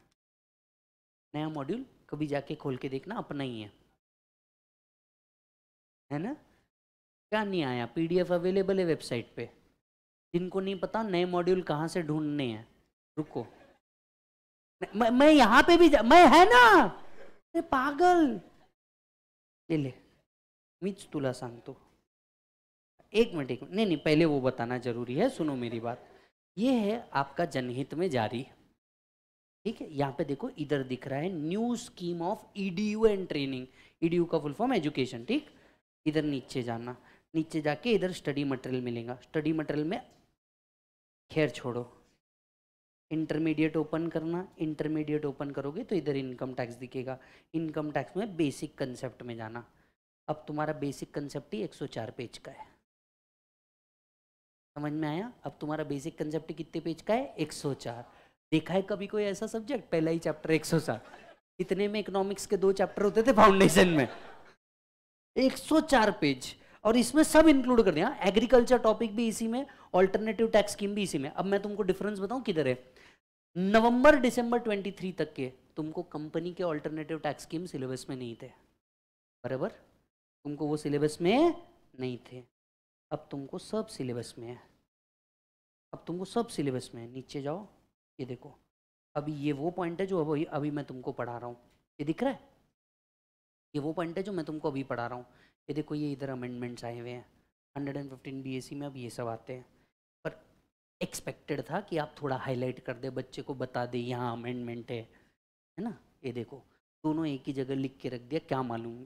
नया मॉड्यूल कभी जाके खोल के देखना, अपना ही है, है ना? क्या नहीं आया? पीडीएफ अवेलेबल है वेबसाइट पे। जिनको नहीं पता नए मॉड्यूल कहाँ से ढूंढने हैं, रुको मैं मैं यहाँ पे भी मैं है ना। अरे पागल, ले ले मीच तुला सांगतो। एक मिनट एक मिनट, नहीं नहीं पहले वो बताना जरूरी है। सुनो मेरी बात, ये है आपका जनहित में जारी। ठीक है। यहाँ पे देखो इधर दिख रहा है new scheme of EDU and training, EDU का फुल फॉर्म एजुकेशन। ठीक, इधर नीचे जाना, नीचे जाके इधर स्टडी मटेरियल मिलेगा। स्टडी मटेरियल में खैर छोड़ो, इंटरमीडिएट ओपन करना, इंटरमीडिएट ओपन करोगे तो इधर इनकम टैक्स दिखेगा। इनकम टैक्स में बेसिक कंसेप्ट में जाना। अब तुम्हारा बेसिक कंसेप्ट ही एक सौ चार पेज का है, समझ में आया? अब तुम्हारा बेसिक कंसेप्ट कितने पेज का है? एक सौ चार। देखा है कभी कोई ऐसा सब्जेक्ट पहला ही चैप्टर एक सौ सात? इतने में इकोनॉमिक्स के दो चैप्टर होते थे फाउंडेशन में। एक सौ चार पेज, और इसमें सब इंक्लूड कर दिया। एग्रीकल्चर टॉपिक भी इसी में, ऑल्टरनेटिव टैक्स स्कीम भी इसी में। अब मैं तुमको डिफरेंस बताऊं किधर है। नवंबर दिसंबर तेईस तक के तुमको कंपनी के ऑल्टरनेटिव टैक्स स्कीम सिलेबस में नहीं थे, बराबर? तुमको वो सिलेबस में नहीं थे। अब तुमको सब सिलेबस में है, अब तुमको सब सिलेबस में है। नीचे जाओ, ये देखो, अभी ये वो पॉइंट है जो अभी अभी मैं तुमको पढ़ा रहा हूँ। ये दिख रहा है, ये वो पॉइंट है जो मैं तुमको अभी पढ़ा रहा हूँ। ये देखो, ये इधर अमेंडमेंट्स आए हुए हैं एक सौ पंद्रह बीएससी में। अब ये सब आते हैं, पर एक्सपेक्टेड था कि आप थोड़ा हाईलाइट कर दे, बच्चे को बता दे यहाँ अमेंडमेंट है, है ना? ये देखो, दोनों एक ही जगह लिख के रख दिया, क्या मालूम।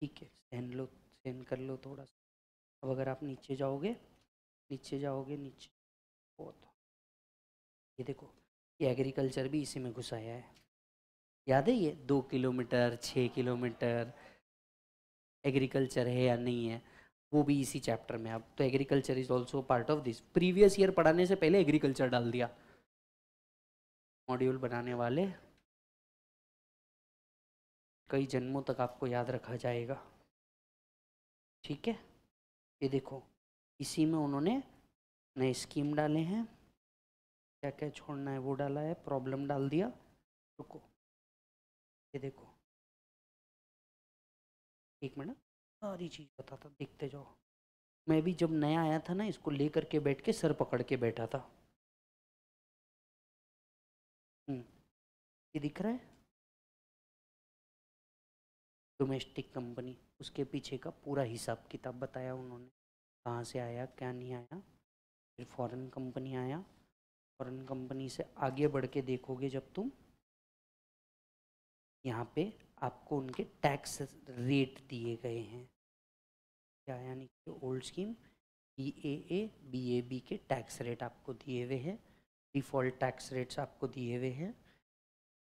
ठीक है, सहन लो, सहन कर लो थोड़ा सा। अब अगर आप नीचे जाओगे, नीचे जाओगे, नीचे बहुत, ये देखो, ये एग्रीकल्चर भी इसी में घुसाया है, याद है? ये दो किलोमीटर छः किलोमीटर एग्रीकल्चर है या नहीं है, वो भी इसी चैप्टर में। अब तो agriculture is also part of this. Previous year पढ़ाने से पहले एग्रीकल्चर डाल दिया। मॉड्यूल बनाने वाले कई जन्मों तक आपको याद रखा जाएगा, ठीक है? ये देखो, इसी में उन्होंने नए स्कीम डाले हैं, क्या क्या छोड़ना है वो डाला है, प्रॉब्लम डाल दिया। रुको, ये देखो, एक मिनट, सारी चीज़ बताता, देखते जाओ। मैं भी जब नया आया था ना, इसको लेकर के बैठ के सर पकड़ के बैठा था। ये दिख रहा है डोमेस्टिक कंपनी, उसके पीछे का पूरा हिसाब किताब बताया उन्होंने, कहाँ से आया क्या नहीं आया। फिर फॉरेन कंपनी आया, फॉरेन कंपनी से आगे बढ़ के देखोगे जब तुम, यहाँ पे आपको उनके टैक्स रेट दिए गए हैं, क्या यानी कि old scheme B A A B A B के टैक्स रेट आपको दिए हुए हैं, डिफ़ॉल्ट टैक्स रेट्स आपको दिए हुए हैं,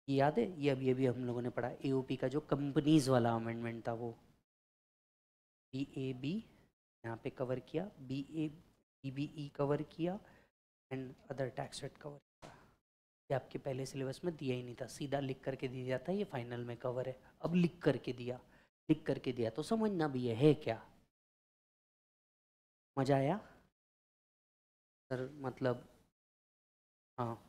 याद है? ये अभी अभी हम लोगों ने पढ़ा। ए ओ पी का जो कंपनीज वाला अमेंडमेंट था वो बी ए बी यहाँ पे कवर किया, B A B B E cover किया, and other tax rate cover किया। ये आपके पहले सिलेबस में दिया ही नहीं था, सीधा लिख करके दिया जाता है, ये फाइनल में कवर है। अब लिख करके दिया, लिख करके दिया तो समझना भी है क्या। मजा आया सर? मतलब हाँ,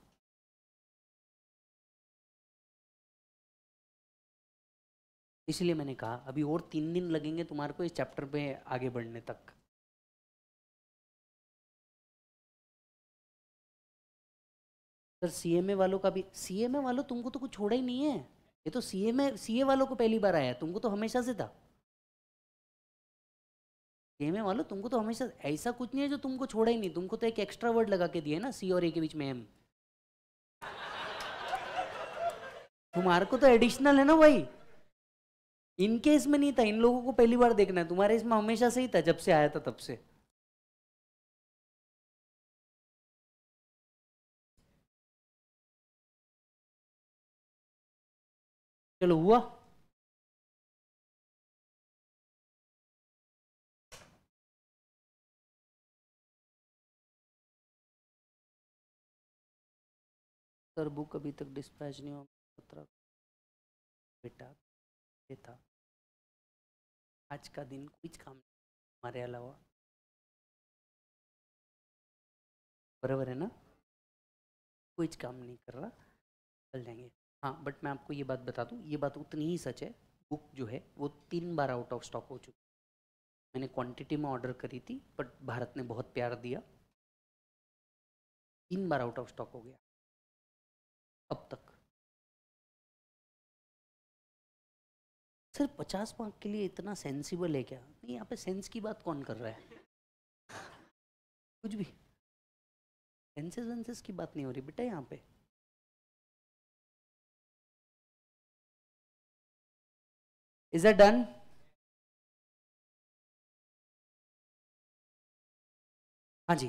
इसलिए मैंने कहा अभी और तीन दिन लगेंगे तुम्हारे को इस चैप्टर पे आगे बढ़ने तक। सर सीएमए वालों का भी, सीएमए वालों तुमको तो कुछ छोड़ा ही नहीं है, ये तो सीएमए सीए वालों को पहली बार आया, तुमको तो हमेशा से था। सीएमए वालों तुमको तो हमेशा, ऐसा कुछ नहीं है जो तुमको छोड़ा ही नहीं, तुमको तो एक एक्स्ट्रा वर्ड लगा के दिया ना, सी और ए के बीच में एम। तुम्हारे को तो एडिशनल है ना भाई, इनके इसमें नहीं था, इन लोगों को पहली बार देखना है, तुम्हारे इसमें हमेशा से ही था, जब से आया था तब से। चलो हुआ, सर बुक अभी तक डिस्पैच नहीं हुआ। बेटा ये था आज का दिन, कुछ काम हमारे अलावा, बराबर है ना? कुछ काम नहीं कर रहा, चल जाएंगे। हाँ, बट मैं आपको ये बात बता दूँ, ये बात उतनी ही सच है, बुक जो है वो तीन बार आउट ऑफ स्टॉक हो चुकी है। मैंने क्वांटिटी में ऑर्डर करी थी, बट भारत ने बहुत प्यार दिया, तीन बार आउट ऑफ स्टॉक हो गया अब तक। सिर्फ पचास मार्क के लिए इतना सेंसिबल है क्या? नहीं, यहाँ पे सेंस की बात कौन कर रहा है? कुछ भी सेंसेस वेंसेस की बात नहीं हो रही बेटा यहाँ पे। Is that done? हाँ जी,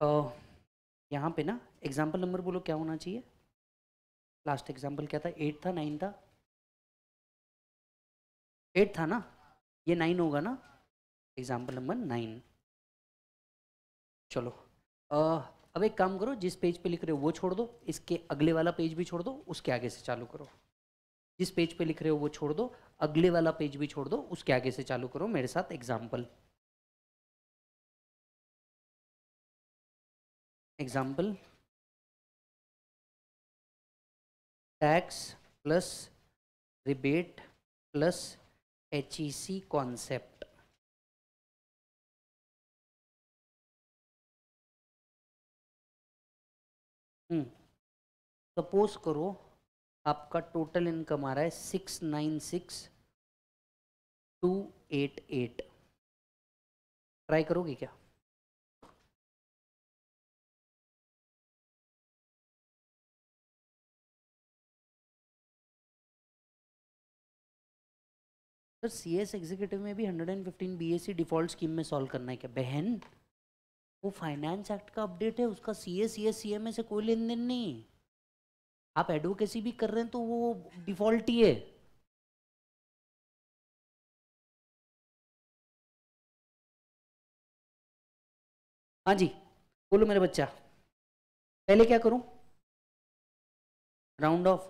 तो यहाँ पे ना एग्जाम्पल नंबर बोलो क्या होना चाहिए? लास्ट एग्जाम्पल क्या था? एट था, नाइन था? एट था ना, ये नाइन होगा ना, एग्जाम्पल नंबर नाइन। चलो आ, अब एक काम करो, जिस पेज पे लिख रहे हो वो छोड़ दो, इसके अगले वाला पेज भी छोड़ दो, उसके आगे से चालू करो। जिस पेज पे लिख रहे हो वो छोड़ दो, अगले वाला पेज भी छोड़ दो, उसके आगे से चालू करो मेरे साथ example. Example tax plus rebate plus H E C concept. Hmm suppose करो आपका टोटल इनकम आ रहा है six nine six two eight eight. Try करोगे क्या? सर सी एस एग्जीक्यूटिव में भी hundred and fifteen B S C default scheme में सॉल्व करना है क्या? बहन वो फाइनेंस एक्ट का अपडेट है, उसका सी ए C S C M A से कोई लेन देन नहीं। आप एडवोकेसी भी कर रहे हैं तो वो डिफॉल्ट ही है। हाँ जी बोलो मेरे बच्चा, पहले क्या करूं? Round off.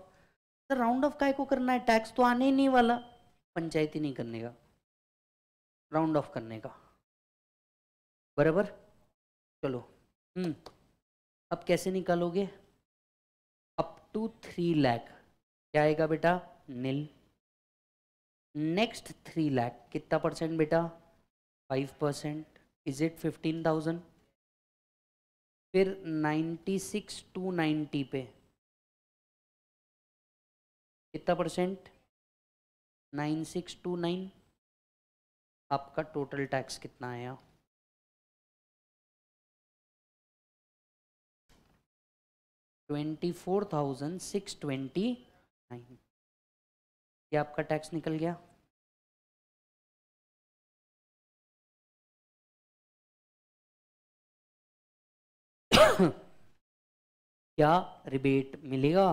Sir round off काय को करना है? टैक्स तो आने ही नहीं वाला, पंचायती नहीं करने का, राउंड ऑफ करने का, बराबर। चलो हम्म अब कैसे निकालोगे? अप टू थ्री लाख क्या आएगा बेटा? नील। नेक्स्ट थ्री लाख कितना परसेंट बेटा? Five percent. Is it fifteen thousand? फिर नाइन्टी सिक्स टू नाइन्टी पे कितना percent? Nine six to nine. आपका टोटल टैक्स कितना आया? Twenty four thousand six twenty nine. ये आपका टैक्स निकल गया। क्या रिबेट मिलेगा?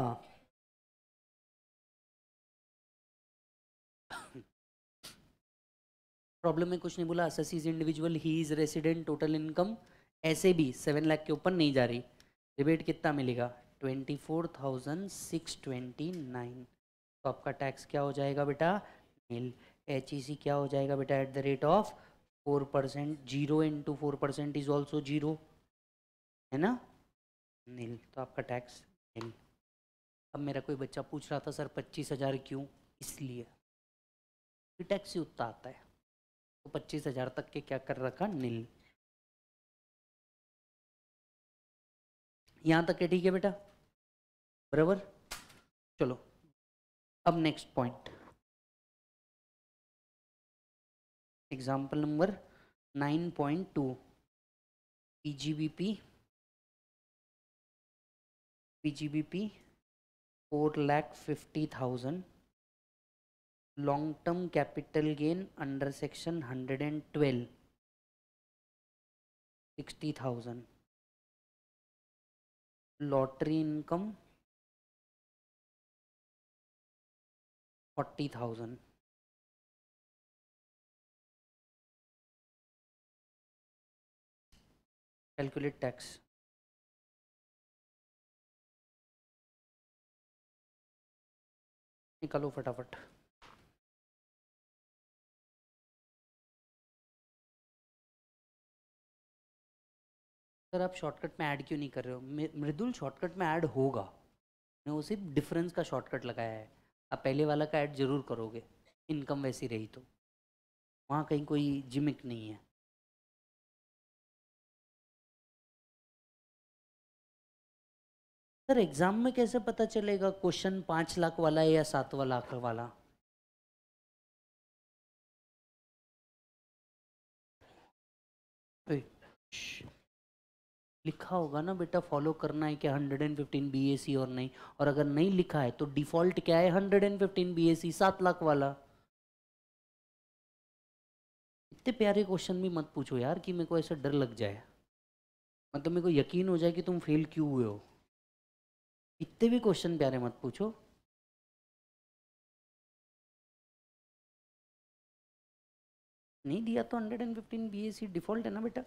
प्रॉब्लम में कुछ नहीं बोला। Assessees individual, he is resident, total income ऐसे भी सेवन लाख के ऊपर नहीं जा रही। रिबेट कितना मिलेगा? Twenty four thousand six twenty nine. तो आपका टैक्स क्या हो जाएगा बेटा? नील। एच ई सी क्या हो जाएगा बेटा? At the rate of four percent. Zero into four percent is also zero, है ना? नील। तो आपका टैक्स नील। अब मेरा कोई बच्चा पूछ रहा था सर पच्चीस हज़ार क्यों? इसलिए कि टैक्स ही उतना आता है, तो पच्चीस हज़ार तक के क्या कर रखा? नील। यहाँ तक है ठीक है बेटा, बराबर। चलो अब next point, example number nine point two, PGBP PGBP four lakh fifty thousand long term capital gain under section hundred and twelve sixty thousand. Lottery income forty thousand. Calculate tax. निकालो फटाफट। सर आप शॉर्टकट में add क्यों नहीं कर रहे हो? मृदुल shortcut में ऐड होगा, मैं वो सिर्फ डिफरेंस का शॉर्टकट लगाया है। आप पहले वाला का ऐड जरूर करोगे, इनकम वैसी रही तो, वहाँ कहीं कोई जिमिक नहीं है। सर एग्ज़ाम में कैसे पता चलेगा क्वेश्चन पाँच लाख वाला है या सातवा लाख वाला? लिखा होगा ना बेटा, फॉलो करना है क्या hundred and fifteen B A C और नहीं? और अगर नहीं लिखा है तो डिफ़ॉल्ट क्या है? Hundred and fifteen B A C सात लाख वाला। इतने प्यारे क्वेश्चन भी मत पूछो यार कि मेरे को ऐसा डर लग जाए, मतलब मेरे को यकीन हो जाए कि तुम फेल क्यों हुए हो। इतने भी क्वेश्चन प्यारे मत पूछो। नहीं दिया तो hundred and fifteen B S C default है ना बेटा।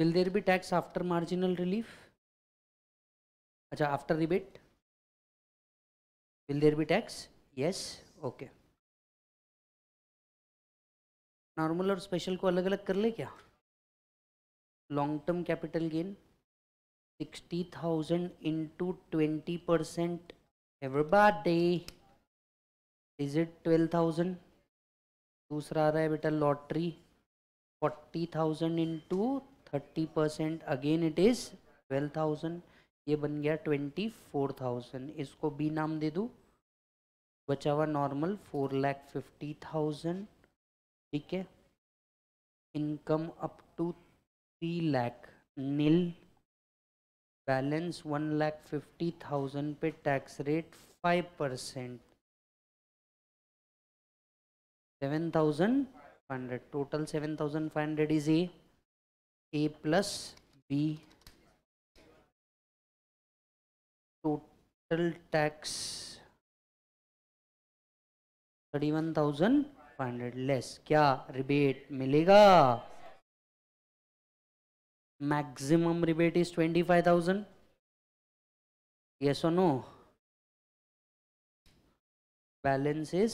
Will there be tax after marginal relief? अच्छा, after rebate? Will there be tax? Yes, okay. Normal और स्पेशल को अलग अलग कर ले क्या? Long term capital gain sixty thousand into twenty percent everybody, is it twelve thousand. दूसरा आ रहा है बेटा lottery forty thousand into thirty percent, again it is twelve thousand, ये बन गया ट्वेंटी फोर थाउजेंड। इसको बी नाम दे दूँ। बचा हुआ normal four lakh fifty thousand, ठीक है। Income up to three lakh, nil balance one lakh fifty thousand पे tax rate five percent, seven thousand five hundred, total seven thousand five hundred is a A plus B. Total tax thirty one thousand five hundred less क्या rebate मिलेगा? Maximum rebate is twenty five thousand, yes और no? Balance is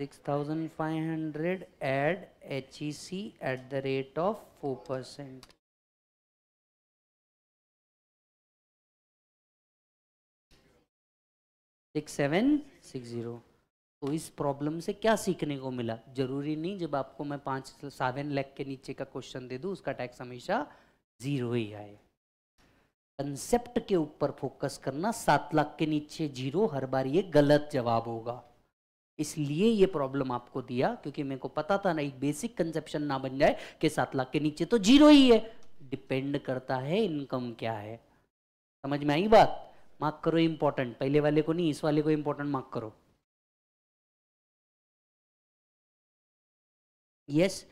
six thousand five hundred add H E C at the rate of four percent. Six seven six zero. तो इस problem से क्या सीखने को मिला? जरूरी नहीं जब आपको मैं पाँच सावन लाख के नीचे का क्वेश्चन दे दूँ उसका टैक्स हमेशा जीरो ही आए। कंसेप्ट के ऊपर फोकस करना। सात लाख के नीचे जीरो, हर बार ये गलत जवाब होगा, इसलिए ये प्रॉब्लम आपको दिया क्योंकि मेरे को पता था ना एक बेसिक कंसेप्शन ना बन जाए कि सात लाख के नीचे तो जीरो ही है। डिपेंड करता है इनकम क्या है। समझ में आई बात? मार्क करो इंपॉर्टेंट, पहले वाले को नहीं, इस वाले को इंपॉर्टेंट मार्क करो। यस।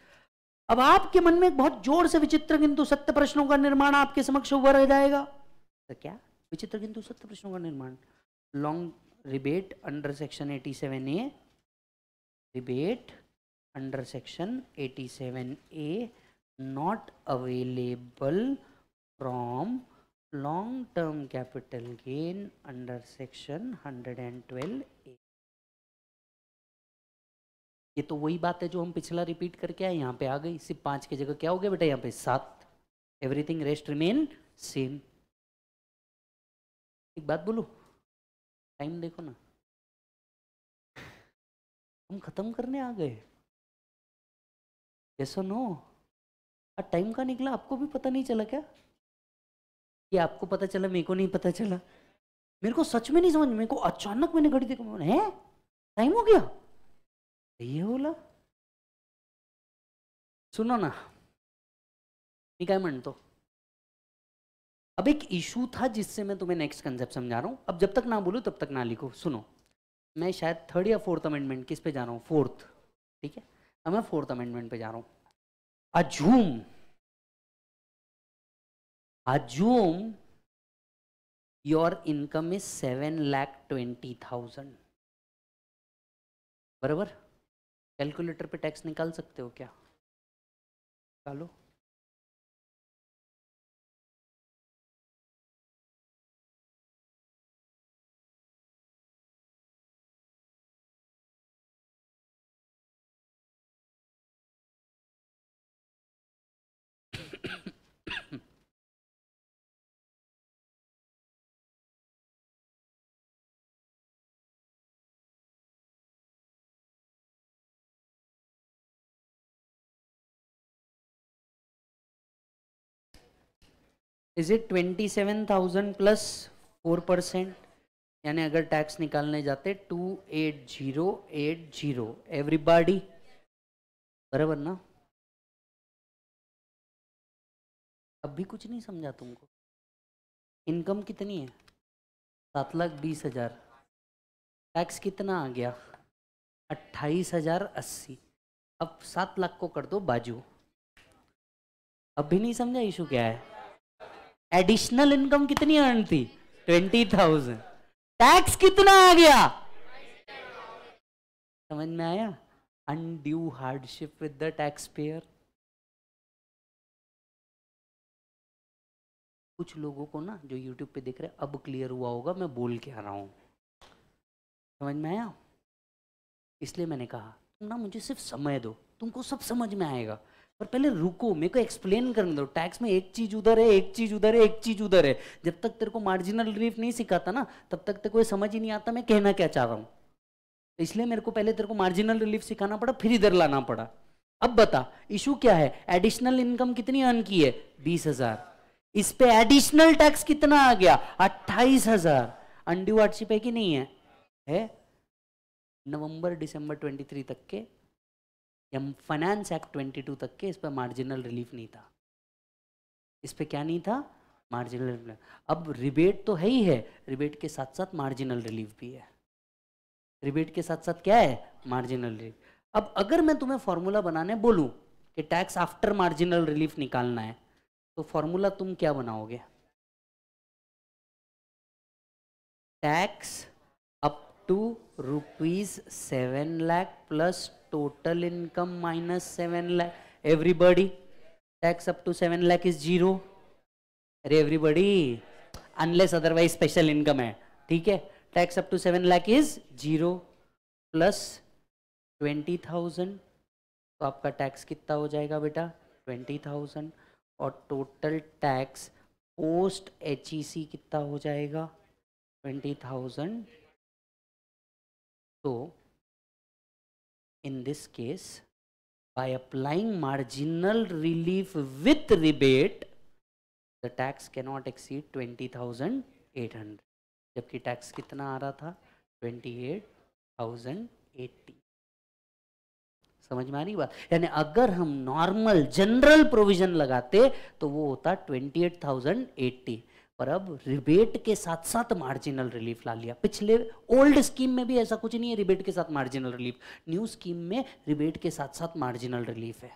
अब आपके मन में बहुत जोर से विचित्र किंतु सत्य प्रश्नों का निर्माण आपके समक्ष हुआ रह जाएगा। तो क्या विचित्र किंतु सत्य प्रश्नों का निर्माण? Long rebate under section eighty seven A, rebate under section eighty seven A not available from long term capital gain under section one twelve A. ये तो वही बात है जो हम पिछला रिपीट करके आए। यहाँ पे आ गई सिर्फ पाँच की जगह क्या हो गया बेटा? यहाँ पे सात। Everything rest remain same. एक बात बोलो, टाइम देखो ना, हम खत्म करने आ गए। ऐसा नो? आज टाइम का निकला आपको भी पता नहीं चला क्या? ये आपको पता चला, मेरे को नहीं पता चला। मेरे को सच में नहीं समझ, मेरे को अचानक मैंने घड़ी देखी, है टाइम हो गया ये बोला। सुनो ना, मी काय म्हणतो, अब एक इशू था जिससे मैं तुम्हें नेक्स्ट कंसेप्ट समझा रहा हूँ। अब जब तक ना बोलूँ तब तक ना लिखो। सुनो, मैं शायद थर्ड या फोर्थ अमेंडमेंट किस पे जा रहा हूँ? फोर्थ, ठीक है। अब मैं फोर्थ अमेंडमेंट पे जा रहा हूँ। Assume assume your income is seven lakh twenty thousand, बराबर। कैलकुलेटर पे टैक्स निकाल सकते हो क्या? निकालो। Is it twenty seven thousand plus four percent, यानी अगर टैक्स निकालने जाते two eight zero eight zero. Everybody बराबर ना? अब भी कुछ नहीं समझा तुमको। इनकम कितनी है? सात लाख बीस हजार। टैक्स कितना आ गया? अट्ठाईस हजार अस्सी। अब सात लाख को कर दो बाजू। अब भी नहीं समझा इशू क्या है? एडिशनल इनकम कितनी अर्न थी? Twenty thousand. टैक्स कितना आ गया? समझ में आया? Undue hardship with the tax payer. कुछ लोगों को ना जो यूट्यूब पे देख रहे हैं, अब क्लियर हुआ होगा मैं बोल के आ रहा हूँ। समझ में आया? इसलिए मैंने कहा तुम ना मुझे सिर्फ समय दो, तुमको सब समझ में आएगा। पर पहले रुको, मेरे को एक्सप्लेन करने दो। टैक्स में एक चीज उधर है, एक चीज उधर है, एक चीज उधर है। जब तक तेरे को मार्जिनल रिलीफ नहीं सिखाता ना, तब तक तेरे को समझ ही नहीं आता मैं कहना क्या चाह रहा हूँ। इसलिए मेरे को पहले तेरे को मार्जिनल रिलीफ सिखाना पड़ा, फिर इधर लाना पड़ा। अब बता इशू क्या है? एडिशनल इनकम कितनी अर्न की है? बीस हजार। इस पे एडिशनल टैक्स कितना आ गया? अट्ठाईस हजार। अनड्यू हार्डशिप है कि नहीं है? है। नवंबर दिसंबर तेईस तक के फाइनेंस एक्ट बाईस तक के इस पर मार्जिनल रिलीफ नहीं था। इस पे क्या नहीं था? Marginal relief. अब रिबेट तो है ही है, रिबेट के साथ साथ मार्जिनल रिलीफ भी है। रिबेट के साथ साथ क्या है? Marginal relief. अब अगर मैं तुम्हें फॉर्मूला बनाने बोलूं कि टैक्स आफ्टर मार्जिनल रिलीफ निकालना है, तो फॉर्मूला तुम क्या बनाओगे? Tax up to rupees seven lakh plus total income minus seven lakh. Everybody tax up to seven lakh is zero. अरे everybody, unless otherwise special income है, ठीक है। Tax up to seven lakh is zero plus twenty thousand, तो आपका tax कितना हो जाएगा बेटा? Twenty thousand. और total tax post H E C कितना हो जाएगा? Twenty thousand. तो in this case by applying marginal relief with rebate the tax cannot exceed twenty thousand eight hundred, जबकि टैक्स कितना आ रहा था? Twenty eight thousand eighty. समझ में आ रही बात? यानी अगर हम नॉर्मल जनरल प्रोविजन लगाते तो वो होता ट्वेंटी एट थाउजेंड एट्टी, पर अब रिबेट के साथ साथ मार्जिनल रिलीफ ला लिया। पिछले ओल्ड स्कीम में भी ऐसा कुछ नहीं है रिबेट के साथ मार्जिनल रिलीफ, न्यू स्कीम में रिबेट के साथ साथ मार्जिनल रिलीफ है।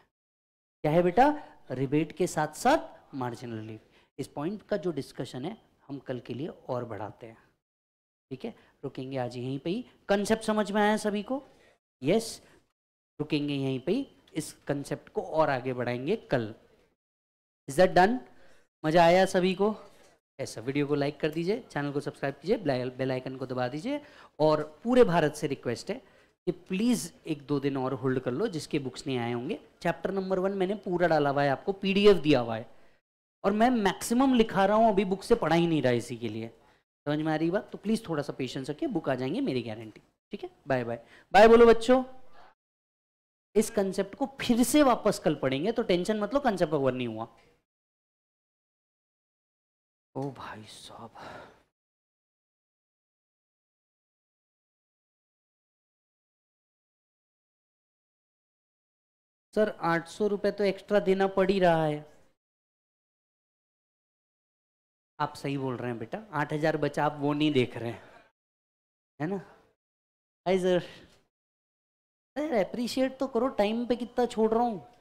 क्या है बेटा? रिबेट के साथ साथ मार्जिनल रिलीफ। इस पॉइंट का जो डिस्कशन है हम कल के लिए और बढ़ाते हैं, ठीक है। रुकेंगे आज यहीं पे ही। कंसेप्ट समझ में आया सभी को? यस, रुकेंगे यहीं पे ही। इस कंसेप्ट को और आगे बढ़ाएंगे कल। Is that done? मजा आया सभी को? ऐसा वीडियो को लाइक कर दीजिए, चैनल को सब्सक्राइब कीजिए, बेल आइकन को दबा दीजिए। और पूरे भारत से रिक्वेस्ट है कि प्लीज़ एक दो दिन और होल्ड कर लो। जिसके बुक्स नहीं आए होंगे, चैप्टर नंबर वन मैंने पूरा डाला हुआ है, आपको पीडीएफ दिया हुआ है और मैं मैक्सिमम लिखा रहा हूँ। अभी बुक से पढ़ा ही नहीं रहा इसी के लिए। समझ में आ रही बात? तो प्लीज़ थोड़ा सा पेशेंस रखिए, बुक आ जाएंगे, मेरी गारंटी, ठीक है। बाय बाय बाय बोलो बच्चों। इस कंसेप्ट को फिर से वापस कल पढ़ेंगे, तो टेंशन मत लो, कंसेप्ट कवर नहीं हुआ। ओ भाई साहब, सर आठ सौ रुपये तो एक्स्ट्रा देना पड़ ही रहा है। आप सही बोल रहे हैं बेटा, आठ हजार बचा, आप वो नहीं देख रहे हैं, है ना? हाय सर, अरे अप्रिशिएट तो करो, टाइम पे कितना छोड़ रहा हूँ।